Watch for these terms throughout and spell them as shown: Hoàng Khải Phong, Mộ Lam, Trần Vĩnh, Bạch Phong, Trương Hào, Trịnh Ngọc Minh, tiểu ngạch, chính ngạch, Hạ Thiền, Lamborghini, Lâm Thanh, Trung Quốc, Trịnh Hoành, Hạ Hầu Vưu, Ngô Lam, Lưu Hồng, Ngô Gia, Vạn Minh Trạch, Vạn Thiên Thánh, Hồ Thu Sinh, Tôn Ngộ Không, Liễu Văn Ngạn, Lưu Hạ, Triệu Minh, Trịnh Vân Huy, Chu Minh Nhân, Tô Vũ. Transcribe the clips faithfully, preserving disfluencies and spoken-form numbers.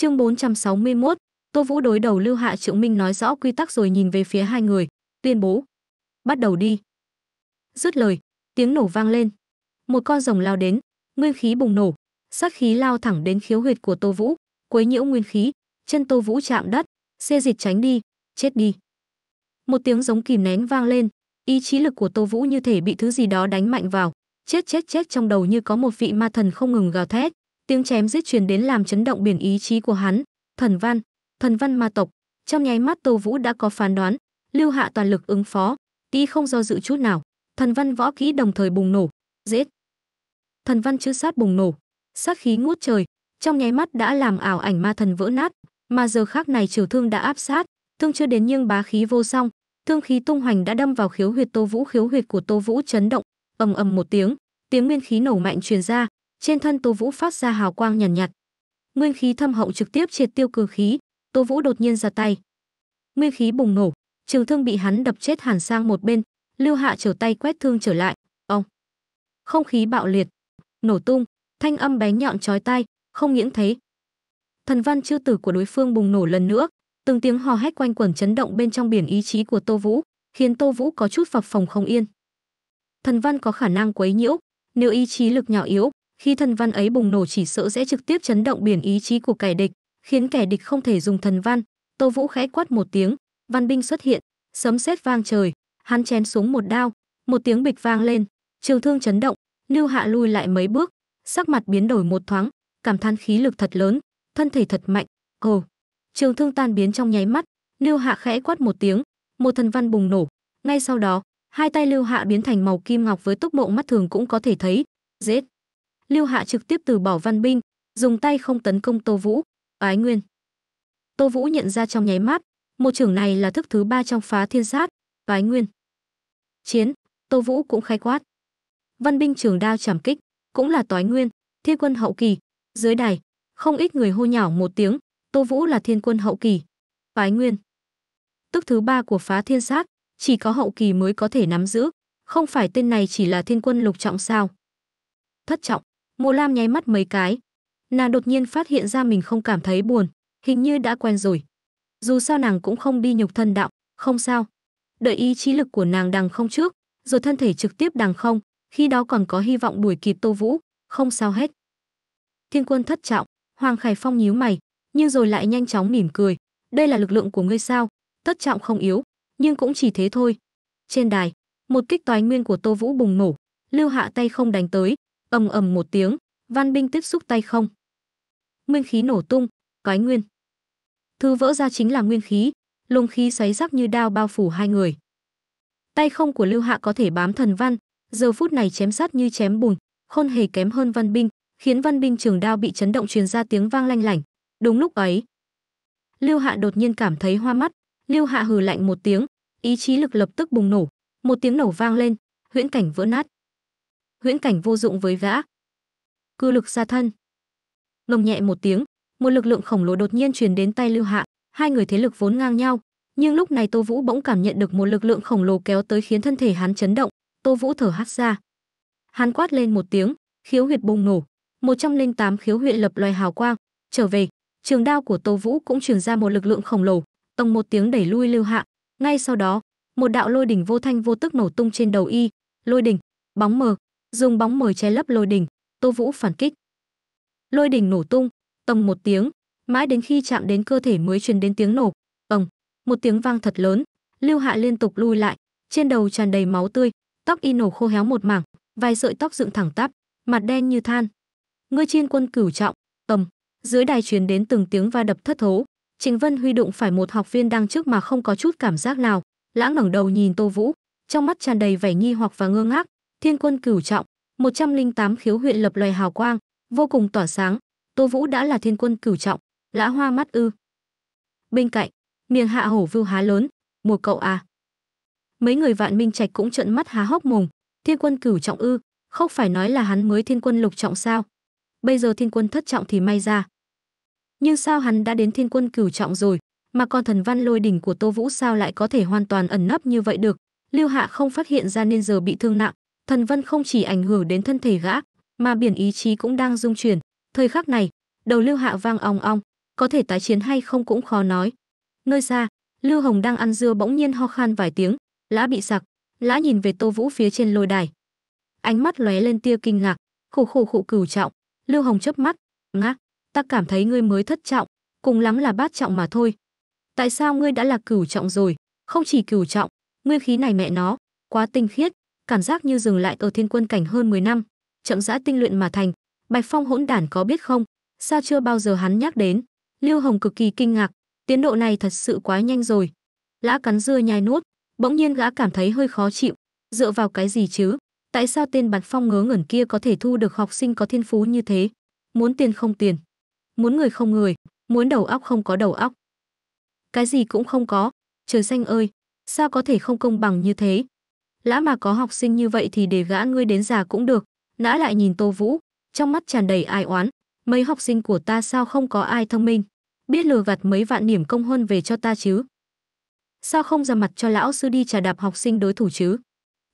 Chương bốn trăm sáu mươi mốt, Tô Vũ đối đầu Lưu Hạ. Triệu Minh nói rõ quy tắc rồi nhìn về phía hai người, tuyên bố: "Bắt đầu đi." Dứt lời, tiếng nổ vang lên. Một con rồng lao đến, nguyên khí bùng nổ, sát khí lao thẳng đến khiếu huyệt của Tô Vũ, quấy nhiễu nguyên khí, chân Tô Vũ chạm đất, xê dịch tránh đi, chết đi. Một tiếng giống kìm nén vang lên, ý chí lực của Tô Vũ như thể bị thứ gì đó đánh mạnh vào, chết chết chết. Trong đầu như có một vị ma thần không ngừng gào thét, tiếng chém giết truyền đến làm chấn động biển ý chí của hắn. Thần văn, thần văn ma tộc. Trong nháy mắt Tô Vũ đã có phán đoán, Lưu Hạ toàn lực ứng phó, y không do dự chút nào, thần văn võ kỹ đồng thời bùng nổ, giết. Thần văn chữ sát bùng nổ, sát khí ngút trời, trong nháy mắt đã làm ảo ảnh ma thần vỡ nát, mà giờ khác này Triều Thương đã áp sát, thương chưa đến nhưng bá khí vô song, thương khí tung hoành đã đâm vào khiếu huyệt Tô Vũ. Khiếu huyệt của Tô Vũ chấn động, ầm ầm một tiếng, tiếng nguyên khí nổ mạnh truyền ra, trên thân Tô Vũ phát ra hào quang nhàn nhạt, nhạt. Nguyên khí thâm hậu trực tiếp triệt tiêu cường khí, Tô Vũ đột nhiên ra tay. Nguyên khí bùng nổ, Trường Thương bị hắn đập chết hẳn sang một bên, Lưu Hạ trở tay quét thương trở lại, ong. Không khí bạo liệt, nổ tung, thanh âm bé nhọn chói tai, không những thế. Thần văn chư tử của đối phương bùng nổ lần nữa, từng tiếng hò hét quanh quẩn chấn động bên trong biển ý chí của Tô Vũ, khiến Tô Vũ có chút phập phồng không yên. Thần văn có khả năng quấy nhiễu, nếu ý chí lực nhỏ yếu, khi thần văn ấy bùng nổ chỉ sợ sẽ trực tiếp chấn động biển ý chí của kẻ địch, khiến kẻ địch không thể dùng thần văn. Tô Vũ khẽ quát một tiếng, văn binh xuất hiện, sấm sét vang trời, hắn chém xuống một đao, một tiếng bịch vang lên, trường thương chấn động, Lưu Hạ lui lại mấy bước, sắc mặt biến đổi một thoáng, cảm thán khí lực thật lớn, thân thể thật mạnh. Ồ, trường thương tan biến trong nháy mắt, Lưu Hạ khẽ quát một tiếng, một thần văn bùng nổ, ngay sau đó, hai tay Lưu Hạ biến thành màu kim ngọc với tốc độ mắt thường cũng có thể thấy, giết. Lưu Hạ trực tiếp từ bỏ văn binh, dùng tay không tấn công Tô Vũ, ái nguyên. Tô Vũ nhận ra trong nháy mắt, một trưởng này là thức thứ ba trong phá thiên sát, ái nguyên. Chiến, Tô Vũ cũng khai quát. Văn binh trường đao chảm kích, cũng là toái nguyên, thiên quân hậu kỳ. Dưới đài, không ít người hô nhỏ một tiếng, Tô Vũ là thiên quân hậu kỳ, toái nguyên. Tức thứ ba của phá thiên sát, chỉ có hậu kỳ mới có thể nắm giữ, không phải tên này chỉ là thiên quân lục trọng sao? Thất trọng. Mộ Lam nháy mắt mấy cái, nàng đột nhiên phát hiện ra mình không cảm thấy buồn, hình như đã quen rồi. Dù sao nàng cũng không đi nhục thân đạo, không sao. Đợi ý chí lực của nàng đằng không trước, rồi thân thể trực tiếp đằng không, khi đó còn có hy vọng đuổi kịp Tô Vũ, không sao hết. Thiên quân thất trọng, Hoàng Khải Phong nhíu mày, nhưng rồi lại nhanh chóng mỉm cười. Đây là lực lượng của ngươi sao? Thất trọng không yếu, nhưng cũng chỉ thế thôi. Trên đài, một kích toái nguyên của Tô Vũ bùng nổ, Lưu Hạ tay không đánh tới. Ầm ầm một tiếng, văn binh tiếp xúc tay không, nguyên khí nổ tung, toái nguyên. Thứ vỡ ra chính là nguyên khí, luồng khí xoáy rắc như đao bao phủ hai người. Tay không của Lưu Hạ có thể bám thần văn, giờ phút này chém sát như chém bùn, không hề kém hơn văn binh, khiến văn binh trường đao bị chấn động truyền ra tiếng vang lanh lảnh. Đúng lúc ấy, Lưu Hạ đột nhiên cảm thấy hoa mắt, Lưu Hạ hừ lạnh một tiếng, ý chí lực lập tức bùng nổ, một tiếng nổ vang lên, huyễn cảnh vỡ nát. Huyễn cảnh vô dụng với gã. Cư lực ra thân. Ngầm nhẹ một tiếng, một lực lượng khổng lồ đột nhiên truyền đến tay Lưu Hạ, hai người thế lực vốn ngang nhau, nhưng lúc này Tô Vũ bỗng cảm nhận được một lực lượng khổng lồ kéo tới khiến thân thể hắn chấn động, Tô Vũ thở hắt ra. Hắn quát lên một tiếng, khiếu huyệt bùng nổ, một trăm linh tám khiếu huyệt lập loài hào quang, trở về, trường đao của Tô Vũ cũng truyền ra một lực lượng khổng lồ, tông một tiếng đẩy lui Lưu Hạ, ngay sau đó, một đạo lôi đỉnh vô thanh vô tức nổ tung trên đầu y, lôi đỉnh, bóng mờ. Dùng bóng mờ che lấp lôi đỉnh, Tô Vũ phản kích. Lôi đỉnh nổ tung, tầm một tiếng, mãi đến khi chạm đến cơ thể mới truyền đến tiếng nổ, ầm, một tiếng vang thật lớn, Lưu Hạ liên tục lui lại, trên đầu tràn đầy máu tươi, tóc y nổ khô héo một mảng, vài sợi tóc dựng thẳng tắp, mặt đen như than. Ngươi Chiên quân cửu trọng, tầm, dưới đài truyền đến từng tiếng va đập thất thố, Trịnh Vân Huy đụng phải một học viên đang trước mà không có chút cảm giác nào, lãng ngẩng đầu nhìn Tô Vũ, trong mắt tràn đầy vẻ nghi hoặc và ngơ ngác. Thiên quân cửu trọng, một trăm linh tám khiếu huyệt lập loài hào quang, vô cùng tỏa sáng, Tô Vũ đã là thiên quân cửu trọng, lã hoa mắt ư? Bên cạnh, miệng Hạ Hầu Vưu há lớn, "Mùa cậu à?" Mấy người Vạn Minh Trạch cũng trợn mắt há hốc mồm, "Thiên quân cửu trọng ư? Không phải nói là hắn mới thiên quân lục trọng sao? Bây giờ thiên quân thất trọng thì may ra. Nhưng sao hắn đã đến thiên quân cửu trọng rồi, mà còn thần văn lôi đỉnh của Tô Vũ sao lại có thể hoàn toàn ẩn nấp như vậy được?" Lưu Hạ không phát hiện ra nên giờ bị thương nặng. Thần văn không chỉ ảnh hưởng đến thân thể gã, mà biển ý chí cũng đang rung chuyển. Thời khắc này, đầu Lưu Hạ vang ong ong, có thể tái chiến hay không cũng khó nói. Nơi xa, Lưu Hồng đang ăn dưa bỗng nhiên ho khan vài tiếng, lã bị sặc. Lã nhìn về Tô Vũ phía trên lôi đài, ánh mắt lóe lên tia kinh ngạc. Khủ khủ khủ cửu trọng. Lưu Hồng chớp mắt, ngác, ta cảm thấy ngươi mới thất trọng, cùng lắm là bát trọng mà thôi. Tại sao ngươi đã là cửu trọng rồi? Không chỉ cửu trọng, ngươi khí này mẹ nó quá tinh khiết, cảm giác như dừng lại ở thiên quân cảnh hơn mười năm, chậm rãi tinh luyện mà thành. Bạch Phong hỗn đản có biết không? Sao chưa bao giờ hắn nhắc đến? Lưu Hồng cực kỳ kinh ngạc, tiến độ này thật sự quá nhanh rồi. Lã cắn dưa nhai nuốt, bỗng nhiên gã cảm thấy hơi khó chịu. Dựa vào cái gì chứ? Tại sao tên Bạch Phong ngớ ngẩn kia có thể thu được học sinh có thiên phú như thế? Muốn tiền không tiền, muốn người không người, muốn đầu óc không có đầu óc. Cái gì cũng không có. Trời xanh ơi, sao có thể không công bằng như thế? Lã mà có học sinh như vậy thì để gã ngươi đến già cũng được. Nã lại nhìn Tô Vũ, trong mắt tràn đầy ai oán. Mấy học sinh của ta sao không có ai thông minh, biết lừa gạt mấy vạn điểm công huân về cho ta chứ? Sao không ra mặt cho lão sư đi trà đạp học sinh đối thủ chứ?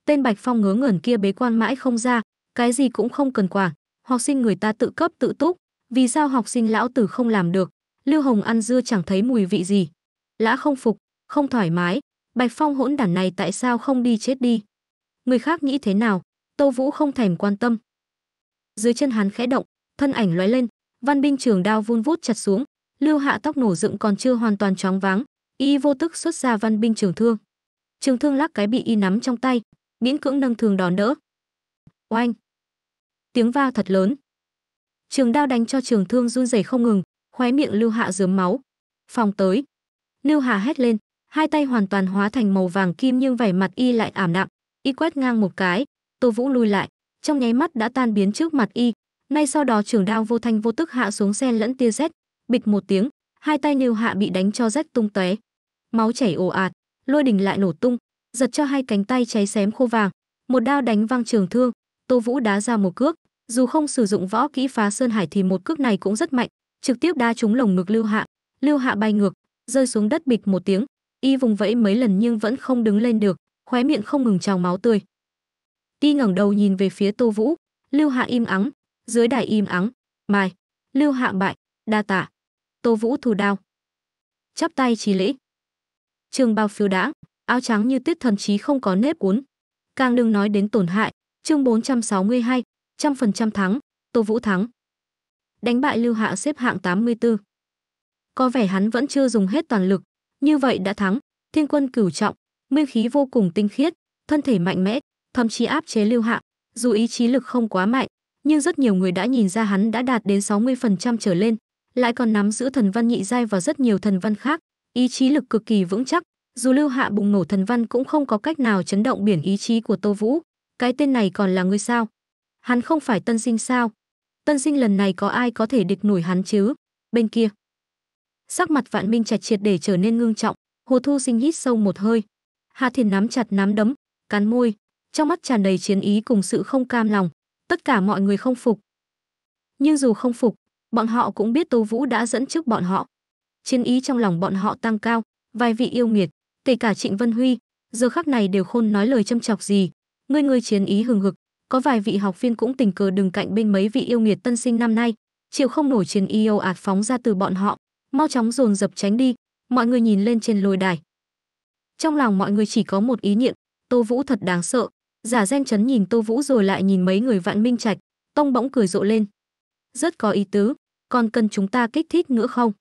Tên Bạch Phong ngớ ngẩn kia bế quan mãi không ra, cái gì cũng không cần quản, học sinh người ta tự cấp tự túc, vì sao học sinh lão tử không làm được? Lưu Hồng ăn dưa chẳng thấy mùi vị gì. Lã không phục, không thoải mái, Bạch Phong hỗn đản này tại sao không đi chết đi? Người khác nghĩ thế nào, Tô Vũ không thèm quan tâm. Dưới chân hắn khẽ động, thân ảnh lóe lên, văn binh trường đao vun vút chặt xuống. Lưu Hạ tóc nổ dựng còn chưa hoàn toàn choáng váng, y vô tức xuất ra văn binh trường thương. Trường thương lắc cái bị y nắm trong tay, miễn cưỡng nâng thường đón đỡ. Oanh! Tiếng va thật lớn. Trường đao đánh cho trường thương run rẩy không ngừng, khóe miệng Lưu Hạ rớm máu. Phòng tới! Lưu Hạ hét lên, hai tay hoàn toàn hóa thành màu vàng kim nhưng vẻ mặt y lại ảm đạm. Y quét ngang một cái, Tô Vũ lùi lại, trong nháy mắt đã tan biến trước mặt y. Ngay sau đó trường đao vô thanh vô tức hạ xuống xen lẫn tia sét, bịch một tiếng, hai tay Lưu Hạ bị đánh cho rách tung tóe, máu chảy ồ ạt, lôi đình lại nổ tung, giật cho hai cánh tay cháy xém khô vàng. Một đao đánh văng trường thương, Tô Vũ đá ra một cước, dù không sử dụng võ kỹ phá sơn hải thì một cước này cũng rất mạnh, trực tiếp đá trúng lồng ngực Lưu Hạ. Lưu Hạ bay ngược, rơi xuống đất bịch một tiếng, y vùng vẫy mấy lần nhưng vẫn không đứng lên được, khóe miệng không ngừng trào máu tươi. Y ngẩng đầu nhìn về phía Tô Vũ, Lưu Hạ im ắng, dưới đài im ắng, mai, Lưu Hạ bại, đa tạ. Tô Vũ thu đao, chắp tay chí lễ. Trường bào phiêu đãng, áo trắng như tuyết thần chí không có nếp uốn. Càng đừng nói đến tổn hại. Chương bốn trăm sáu mươi hai, trăm phần trăm thắng, Tô Vũ thắng. Đánh bại Lưu Hạ xếp hạng tám mươi tư. Có vẻ hắn vẫn chưa dùng hết toàn lực, như vậy đã thắng. Thiên quân cửu trọng, nguyên khí vô cùng tinh khiết, thân thể mạnh mẽ, thậm chí áp chế Lưu Hạ, dù ý chí lực không quá mạnh, nhưng rất nhiều người đã nhìn ra hắn đã đạt đến sáu mươi phần trăm trở lên, lại còn nắm giữ thần văn nhị giai và rất nhiều thần văn khác, ý chí lực cực kỳ vững chắc, dù Lưu Hạ bùng nổ thần văn cũng không có cách nào chấn động biển ý chí của Tô Vũ. Cái tên này còn là người sao? Hắn không phải tân sinh sao? Tân sinh lần này có ai có thể địch nổi hắn chứ? Bên kia, sắc mặt Vạn Minh Trạch triệt để trở nên ngưng trọng, Hồ Thu Sinh hít sâu một hơi. Hạ Thiền nắm chặt nắm đấm, cắn môi, trong mắt tràn đầy chiến ý cùng sự không cam lòng. Tất cả mọi người không phục. Nhưng dù không phục, bọn họ cũng biết Tô Vũ đã dẫn trước bọn họ. Chiến ý trong lòng bọn họ tăng cao, vài vị yêu nghiệt, kể cả Trịnh Vân Huy, giờ khắc này đều không nói lời châm chọc gì. Người người chiến ý hừng hực, có vài vị học viên cũng tình cờ đứng cạnh bên mấy vị yêu nghiệt tân sinh năm nay, chịu không nổi chiến ý ồ ạt phóng ra từ bọn họ, mau chóng dồn dập tránh đi. Mọi người nhìn lên trên lôi đài. Trong lòng mọi người chỉ có một ý niệm, Tô Vũ thật đáng sợ. Giả Danh Chấn nhìn Tô Vũ rồi lại nhìn mấy người Vạn Minh Trạch, tông bỗng cười rộ lên. Rất có ý tứ, còn cần chúng ta kích thích nữa không?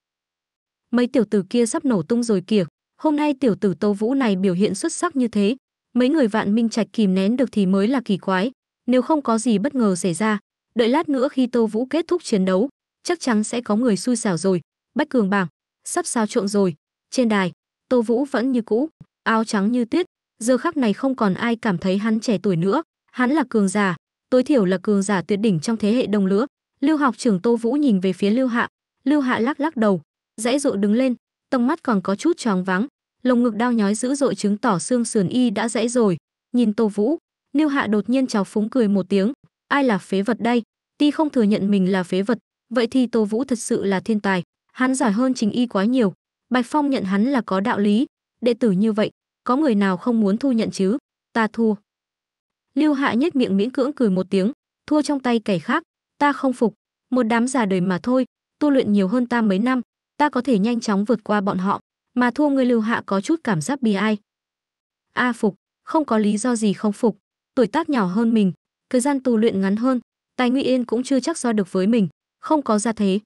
Mấy tiểu tử kia sắp nổ tung rồi kìa, hôm nay tiểu tử Tô Vũ này biểu hiện xuất sắc như thế, mấy người Vạn Minh Trạch kìm nén được thì mới là kỳ quái. Nếu không có gì bất ngờ xảy ra, đợi lát nữa khi Tô Vũ kết thúc chiến đấu, chắc chắn sẽ có người xui xẻo rồi. Bách cường bảng sắp xáo trộn rồi. Trên đài, Tô Vũ vẫn như cũ, áo trắng như tuyết. Giờ khắc này không còn ai cảm thấy hắn trẻ tuổi nữa, hắn là cường giả, tối thiểu là cường giả tuyệt đỉnh trong thế hệ đồng lứa. Lưu học trưởng Tô Vũ nhìn về phía Lưu Hạ, Lưu Hạ lắc lắc đầu, dãy dụa đứng lên, tầm mắt còn có chút choáng váng, lồng ngực đau nhói dữ dội chứng tỏ xương sườn y đã dãy rồi. Nhìn Tô Vũ, Lưu Hạ đột nhiên trào phúng cười một tiếng, ai là phế vật đây? Ti không thừa nhận mình là phế vật, vậy thì Tô Vũ thật sự là thiên tài, hắn giỏi hơn chính y quá nhiều. Bạch Phong nhận hắn là có đạo lý, đệ tử như vậy có người nào không muốn thu nhận chứ? Ta thua. Lưu Hạ nhếch miệng miễn cưỡng cười một tiếng, thua trong tay kẻ khác, ta không phục, một đám già đời mà thôi, tu luyện nhiều hơn ta mấy năm, ta có thể nhanh chóng vượt qua bọn họ, mà thua người Lưu Hạ có chút cảm giác bi ai. A Phục, không có lý do gì không phục, tuổi tác nhỏ hơn mình, thời gian tu luyện ngắn hơn, tài nguy yên cũng chưa chắc so được với mình, không có gia thế,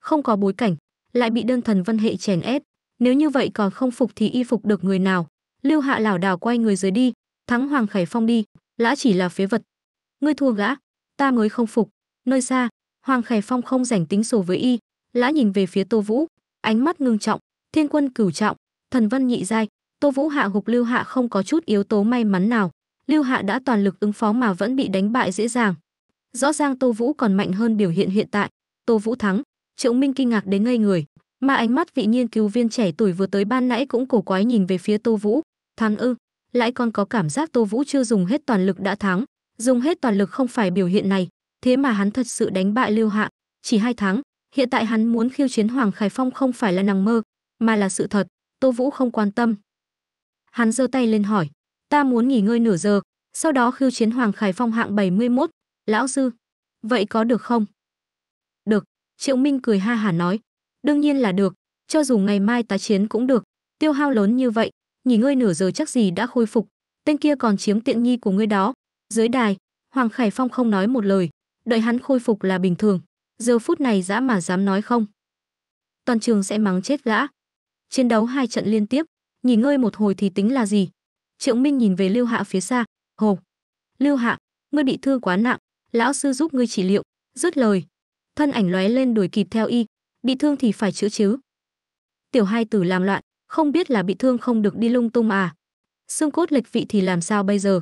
không có bối cảnh, lại bị đơn thần văn hệ chèn ép, nếu như vậy còn không phục thì y phục được người nào? Lưu Hạ lảo đảo quay người dưới đi, thắng Hoàng Khải Phong đi, lã chỉ là phế vật. Ngươi thua gã, ta mới không phục. Nơi xa, Hoàng Khải Phong không rảnh tính sổ với y, lã nhìn về phía Tô Vũ, ánh mắt ngưng trọng, thiên quân cửu trọng, thần văn nhị giai, Tô Vũ hạ gục Lưu Hạ không có chút yếu tố may mắn nào. Lưu Hạ đã toàn lực ứng phó mà vẫn bị đánh bại dễ dàng. Rõ ràng Tô Vũ còn mạnh hơn biểu hiện hiện tại. Tô Vũ thắng, Triệu Minh kinh ngạc đến ngây người, mà ánh mắt vị nghiên cứu viên trẻ tuổi vừa tới ban nãy cũng cổ quái nhìn về phía Tô Vũ. Thắng ư? Lại còn có cảm giác Tô Vũ chưa dùng hết toàn lực đã thắng, dùng hết toàn lực không phải biểu hiện này, thế mà hắn thật sự đánh bại Lưu Hạ, chỉ hai tháng, hiện tại hắn muốn khiêu chiến Hoàng Khải Phong không phải là nằm mơ, mà là sự thật. Tô Vũ không quan tâm. Hắn giơ tay lên hỏi, ta muốn nghỉ ngơi nửa giờ, sau đó khiêu chiến Hoàng Khải Phong hạng bảy mươi mốt, lão sư, vậy có được không? Được, Triệu Minh cười ha hả nói, đương nhiên là được, cho dù ngày mai tái chiến cũng được, tiêu hao lớn như vậy, nghỉ ngơi nửa giờ chắc gì đã khôi phục, tên kia còn chiếm tiện nghi của ngươi đó. Dưới đài, Hoàng Khải Phong không nói một lời, đợi hắn khôi phục là bình thường, giờ phút này dã mà dám nói không, toàn trường sẽ mắng chết gã. Chiến đấu hai trận liên tiếp, nghỉ ngơi một hồi thì tính là gì? Triệu Minh nhìn về Lưu Hạ phía xa, "Hồ, Lưu Hạ, ngươi bị thương quá nặng, lão sư giúp ngươi trị liệu." Dứt lời, thân ảnh lóe lên đuổi kịp theo y, "Bị thương thì phải chữa chứ." Tiểu hai tử làm loạn, không biết là bị thương không được đi lung tung à? Xương cốt lệch vị thì làm sao bây giờ?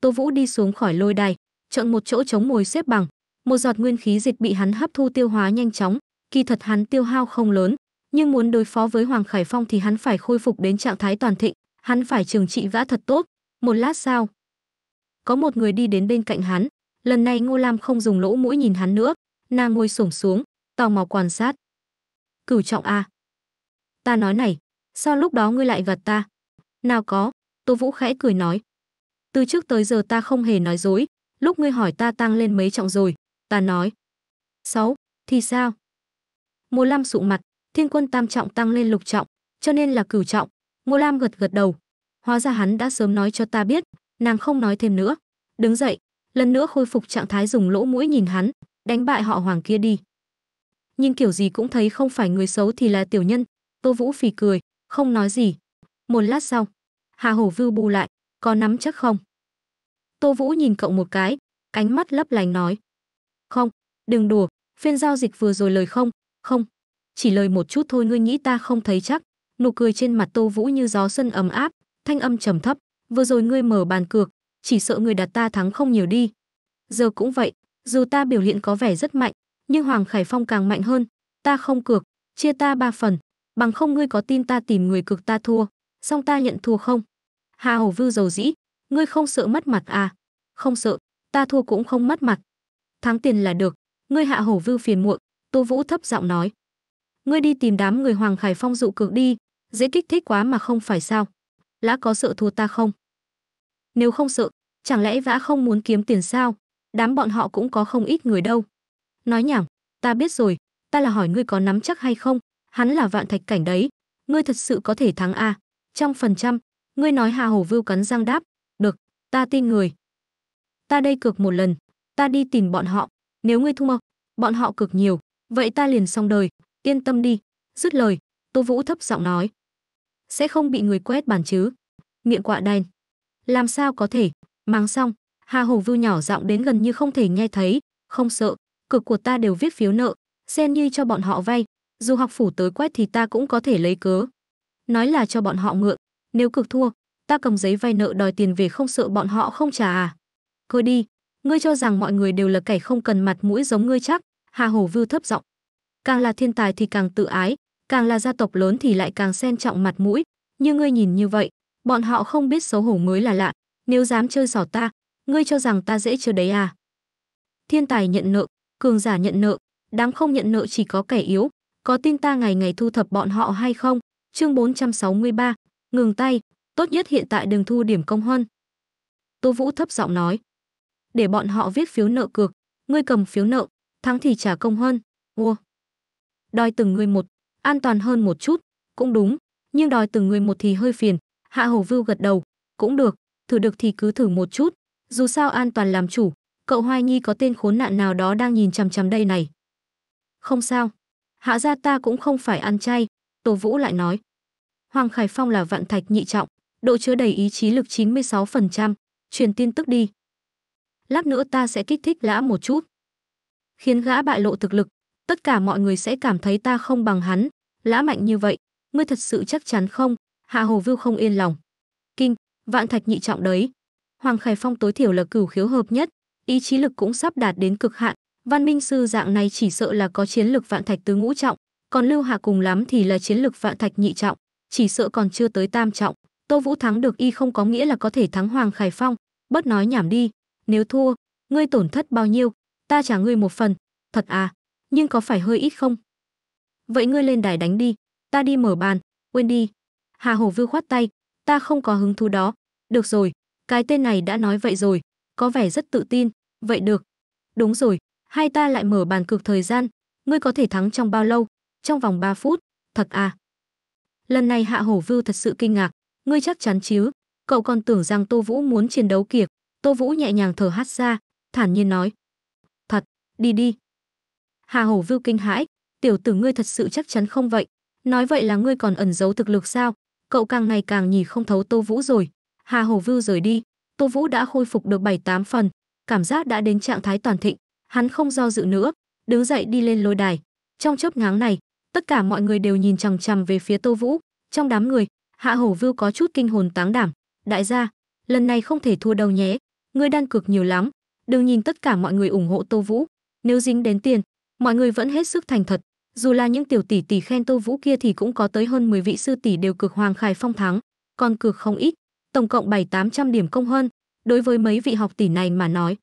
Tô Vũ đi xuống khỏi lôi đài, chọn một chỗ chống ngồi xếp bằng, một giọt nguyên khí dịch bị hắn hấp thu tiêu hóa nhanh chóng, kỳ thật hắn tiêu hao không lớn, nhưng muốn đối phó với Hoàng Khải Phong thì hắn phải khôi phục đến trạng thái toàn thịnh, hắn phải trừng trị vã thật tốt. Một lát sau, có một người đi đến bên cạnh hắn, lần này Ngô Lam không dùng lỗ mũi nhìn hắn nữa, nàng ngồi xổm xuống, tò mò quan sát. Cửu trọng a, à. Ta nói này, sao lúc đó ngươi lại gạt ta? Nào có, Tô Vũ khẽ cười nói, từ trước tới giờ ta không hề nói dối, lúc ngươi hỏi ta tăng lên mấy trọng rồi, ta nói sáu, thì sao? Ngô Lam sụ mặt, thiên quân tam trọng tăng lên lục trọng, cho nên là cửu trọng. Ngô Lam gật gật đầu, hóa ra hắn đã sớm nói cho ta biết, nàng không nói thêm nữa, đứng dậy, lần nữa khôi phục trạng thái dùng lỗ mũi nhìn hắn, đánh bại họ Hoàng kia đi. Nhưng kiểu gì cũng thấy không phải người xấu thì là tiểu nhân, Tô Vũ phì cười, không nói gì. Một lát sau, Hạ Hầu Vưu bù lại, có nắm chắc không? Tô Vũ nhìn cậu một cái, ánh mắt lấp lánh nói, không, đừng đùa, phiên giao dịch vừa rồi lời không, không, chỉ lời một chút thôi ngươi nghĩ ta không thấy chắc. Nụ cười trên mặt Tô Vũ như gió xuân ấm áp, thanh âm trầm thấp, vừa rồi ngươi mở bàn cược, chỉ sợ người đặt ta thắng không nhiều đi. Giờ cũng vậy, dù ta biểu hiện có vẻ rất mạnh, nhưng Hoàng Khải Phong càng mạnh hơn, ta không cược, chia ta ba phần, bằng không ngươi có tin ta tìm người cược ta thua, xong ta nhận thua không? Hạ Hầu Vưu dầu dĩ, ngươi không sợ mất mặt à? Không sợ, ta thua cũng không mất mặt. Thắng tiền là được, ngươi Hạ Hầu Vưu phiền muộn, Tô Vũ thấp giọng nói. Ngươi đi tìm đám người Hoàng Khải Phong dụ cược đi. Dễ kích thích quá mà không phải sao? Lã có sợ thua ta không? Nếu không sợ, chẳng lẽ vã không muốn kiếm tiền sao? Đám bọn họ cũng có không ít người đâu. Nói nhảm, ta biết rồi, ta là hỏi ngươi có nắm chắc hay không? Hắn là vạn thạch cảnh đấy, ngươi thật sự có thể thắng à? Trong phần trăm, ngươi nói. Hạ Hầu Vưu cắn răng đáp, được, ta tin người. Ta đây cược một lần, ta đi tìm bọn họ, nếu ngươi thua, bọn họ cược nhiều, vậy ta liền xong đời, yên tâm đi. Dứt lời, Tô Vũ thấp giọng nói. Sẽ không bị người quét bàn chứ? Miệng quạ đen, làm sao có thể? Mang xong, Hạ Hầu Vưu nhỏ giọng đến gần như không thể nghe thấy. Không sợ, cực của ta đều viết phiếu nợ, xem như cho bọn họ vay, dù học phủ tới quét thì ta cũng có thể lấy cớ nói là cho bọn họ mượn. Nếu cực thua, ta cầm giấy vay nợ đòi tiền về, không sợ bọn họ không trả à? Cứ đi, ngươi cho rằng mọi người đều là kẻ không cần mặt mũi giống ngươi chắc? Hạ Hầu Vưu thấp giọng. Càng là thiên tài thì càng tự ái, càng là gia tộc lớn thì lại càng xem trọng mặt mũi, như ngươi nhìn như vậy, bọn họ không biết xấu hổ mới là lạ. Nếu dám chơi xỏ ta, ngươi cho rằng ta dễ chơi đấy à? Thiên tài nhận nợ, cường giả nhận nợ, đám không nhận nợ chỉ có kẻ yếu, có tin ta ngày ngày thu thập bọn họ hay không? Chương bốn trăm sáu mươi ba, ngừng tay, tốt nhất hiện tại đừng thu điểm công huân. Tô Vũ thấp giọng nói. Để bọn họ viết phiếu nợ cược, ngươi cầm phiếu nợ, thắng thì trả công huân. Ô. Đòi từng người một. an toàn hơn một chút. Cũng đúng, nhưng đòi từng người một thì hơi phiền. Hạ Hầu Vưu gật đầu, cũng được, thử được thì cứ thử một chút, dù sao an toàn làm chủ, cậu hoài nghi có tên khốn nạn nào đó đang nhìn chằm chằm đây này. Không sao, Hạ gia ta cũng không phải ăn chay, Tô Vũ lại nói. Hoàng Khải Phong là vạn thạch nhị trọng, độ chứa đầy ý chí lực chín mươi sáu phần trăm, truyền tin tức đi. Lát nữa ta sẽ kích thích gã một chút, khiến gã bại lộ thực lực, tất cả mọi người sẽ cảm thấy ta không bằng hắn, gã mạnh như vậy, ngươi thật sự chắc chắn không? Hạ Hầu Vưu không yên lòng. Kinh, vạn thạch nhị trọng đấy. Hoàng Khải Phong tối thiểu là cửu khiếu hợp nhất, ý chí lực cũng sắp đạt đến cực hạn, Văn Minh sư dạng này chỉ sợ là có chiến lực vạn thạch tứ ngũ trọng, còn Lưu Hạ cùng lắm thì là chiến lực vạn thạch nhị trọng, chỉ sợ còn chưa tới tam trọng. Tô Vũ thắng được y không có nghĩa là có thể thắng Hoàng Khải Phong, bớt nói nhảm đi, nếu thua, ngươi tổn thất bao nhiêu, ta trả ngươi một phần. Thật à, nhưng có phải hơi ít không? Vậy ngươi lên đài đánh đi, ta đi mở bàn, quên đi. Hạ Hầu Vưu khoát tay, ta không có hứng thú đó. Được rồi, cái tên này đã nói vậy rồi, có vẻ rất tự tin, vậy được. Đúng rồi, hai ta lại mở bàn cược thời gian, ngươi có thể thắng trong bao lâu? Trong vòng ba phút, thật à? Lần này Hạ Hầu Vưu thật sự kinh ngạc, ngươi chắc chắn chứ? Cậu còn tưởng rằng Tô Vũ muốn chiến đấu kìa. Tô Vũ nhẹ nhàng thở hắt ra, thản nhiên nói. Thật, đi đi. Hạ Hầu Vưu kinh hãi, tiểu tử ngươi thật sự chắc chắn không vậy? Nói vậy là ngươi còn ẩn giấu thực lực sao? Cậu càng ngày càng nhìn không thấu Tô Vũ rồi. Hạ Hầu Vưu rời đi, Tô Vũ đã khôi phục được bảy tám phần, cảm giác đã đến trạng thái toàn thịnh, hắn không do dự nữa, đứng dậy đi lên lôi đài. Trong chớp nhoáng này, tất cả mọi người đều nhìn chằm chằm về phía Tô Vũ. Trong đám người, Hạ Hầu Vưu có chút kinh hồn táng đảm, đại gia, lần này không thể thua đâu nhé, ngươi đan cược nhiều lắm. Đừng nhìn tất cả mọi người ủng hộ Tô Vũ, nếu dính đến tiền, mọi người vẫn hết sức thành thật. Dù là những tiểu tỷ tỷ khen Tô Vũ kia thì cũng có tới hơn mười vị sư tỷ đều cược Hoàng Khải Phong thắng, còn cược không ít, tổng cộng bảy tám trăm điểm công hơn, đối với mấy vị học tỷ này mà nói.